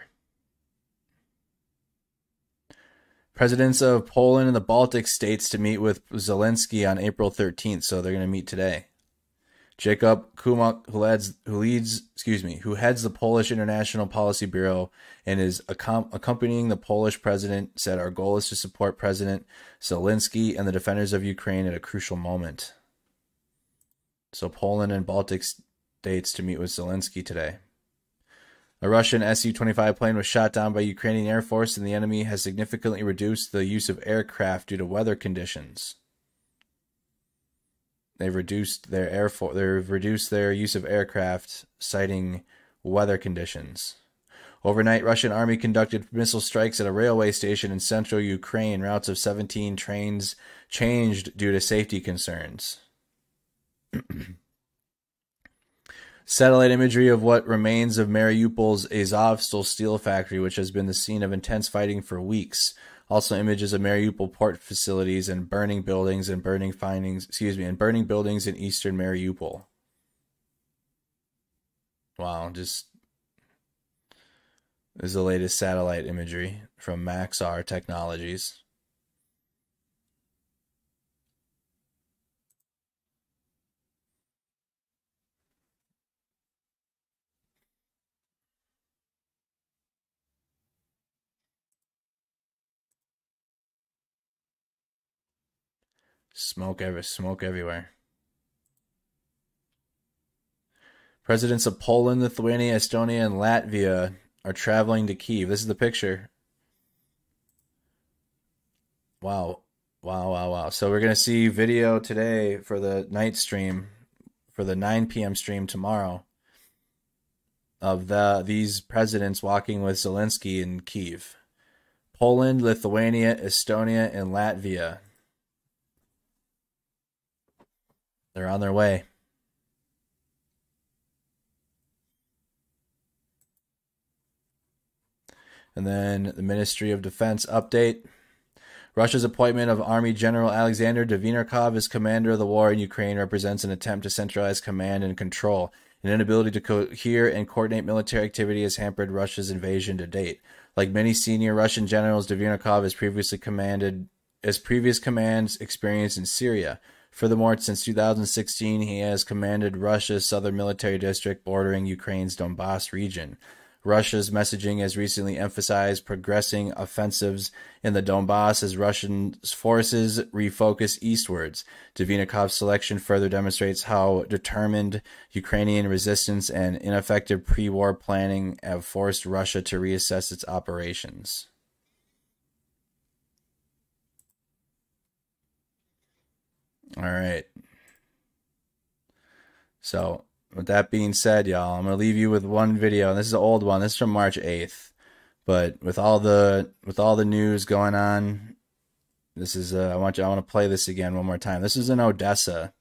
Presidents of Poland and the Baltic states to meet with Zelensky on April thirteenth, so they're going to meet today. Jacob Kumok, who leads, who leads, excuse me, who heads the Polish International Policy Bureau and is accom accompanying the Polish president, said our goal is to support President Zelensky and the defenders of Ukraine at a crucial moment. So Poland and Baltic states to meet with Zelensky today. A Russian S U twenty-five plane was shot down by Ukrainian Air Force, and the enemy has significantly reduced the use of aircraft due to weather conditions. They've reduced their air for they've reduced their use of aircraft, citing weather conditions. Overnight, Russian Army conducted missile strikes at a railway station in central Ukraine. Routes of seventeen trains changed due to safety concerns. Satellite imagery of what remains of Mariupol's Azovstal steel factory, which has been the scene of intense fighting for weeks. Also, images of Mariupol port facilities and burning buildings and burning findings. Excuse me, and burning buildings in eastern Mariupol. Wow, just this is the latest satellite imagery from Maxar Technologies. Smoke ever smoke everywhere. Presidents of Poland, Lithuania, Estonia, and Latvia are traveling to Kyiv. This is the picture. Wow. Wow, wow, wow. So we're going to see video today for the night stream, for the nine P M stream tomorrow, of the these presidents walking with Zelensky in Kyiv. Poland, Lithuania, Estonia, and Latvia. They're on their way. And then the Ministry of Defense update. Russia's appointment of Army General Alexander Dvornikov as commander of the war in Ukraine represents an attempt to centralize command and control. An inability to cohere and coordinate military activity has hampered Russia's invasion to date. Like many senior Russian generals, Dvornikov has previously commanded as previous commands experience in Syria. Furthermore, since two thousand sixteen, he has commanded Russia's southern military district bordering Ukraine's Donbass region. Russia's messaging has recently emphasized progressing offensives in the Donbass as Russian forces refocus eastwards. Dvornikov's selection further demonstrates how determined Ukrainian resistance and ineffective pre-war planning have forced Russia to reassess its operations. All right. So, with that being said, y'all, I'm going to leave you with one video. And this is an old one. This is from March eighth. But with all the with all the news going on, this is uh, I want you I want to play this again one more time. This is in Odessa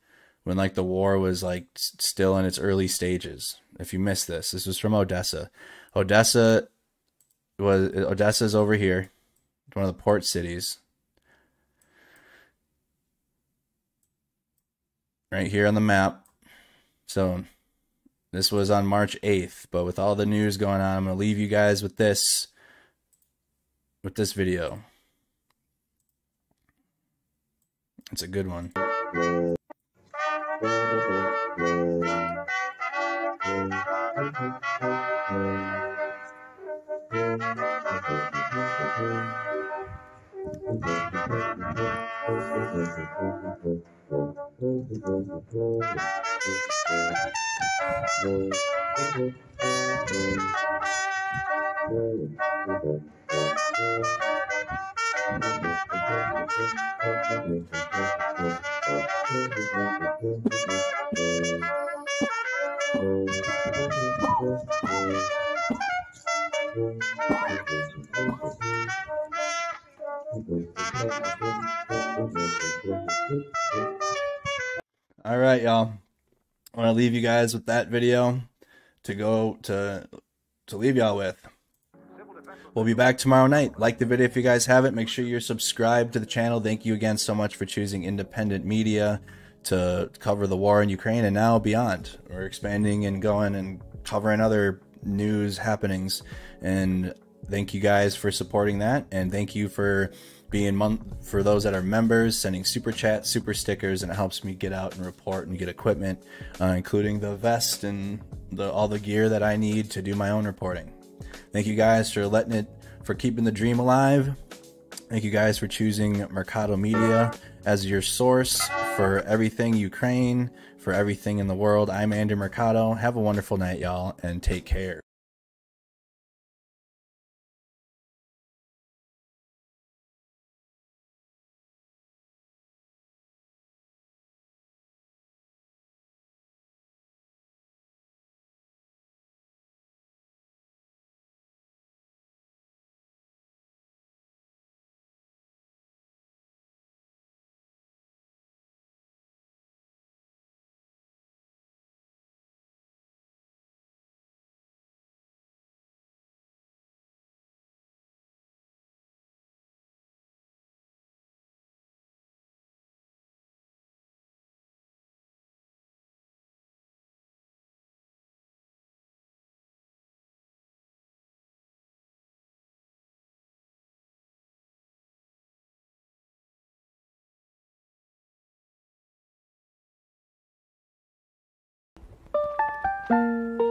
when like the war was like still in its early stages. If you missed this, this was from Odessa. Odessa was Odessa's over here, one of the port cities. Right here on the map. So this was on March eighth, but with all the news going on, I'm going to leave you guys with this, with this video. It's a good one. All right, y'all. I want to leave you guys with that video to go to to leave y'all with. We'll be back tomorrow night. Like the video if you guys haven't. Make sure you're subscribed to the channel. Thank you again so much for choosing independent media to cover the war in Ukraine and now beyond. We're expanding and going and covering other news happenings. And thank you guys for supporting that. And thank you for being month for those that are members, sending super chats, super stickers, and it helps me get out and report and get equipment, uh, including the vest and the, all the gear that I need to do my own reporting. Thank you guys for letting it, for keeping the dream alive. Thank you guys for choosing Mercado Media as your source for everything Ukraine, for everything in the world. I'm Andrew Mercado. Have a wonderful night, y'all, and take care. Thank you.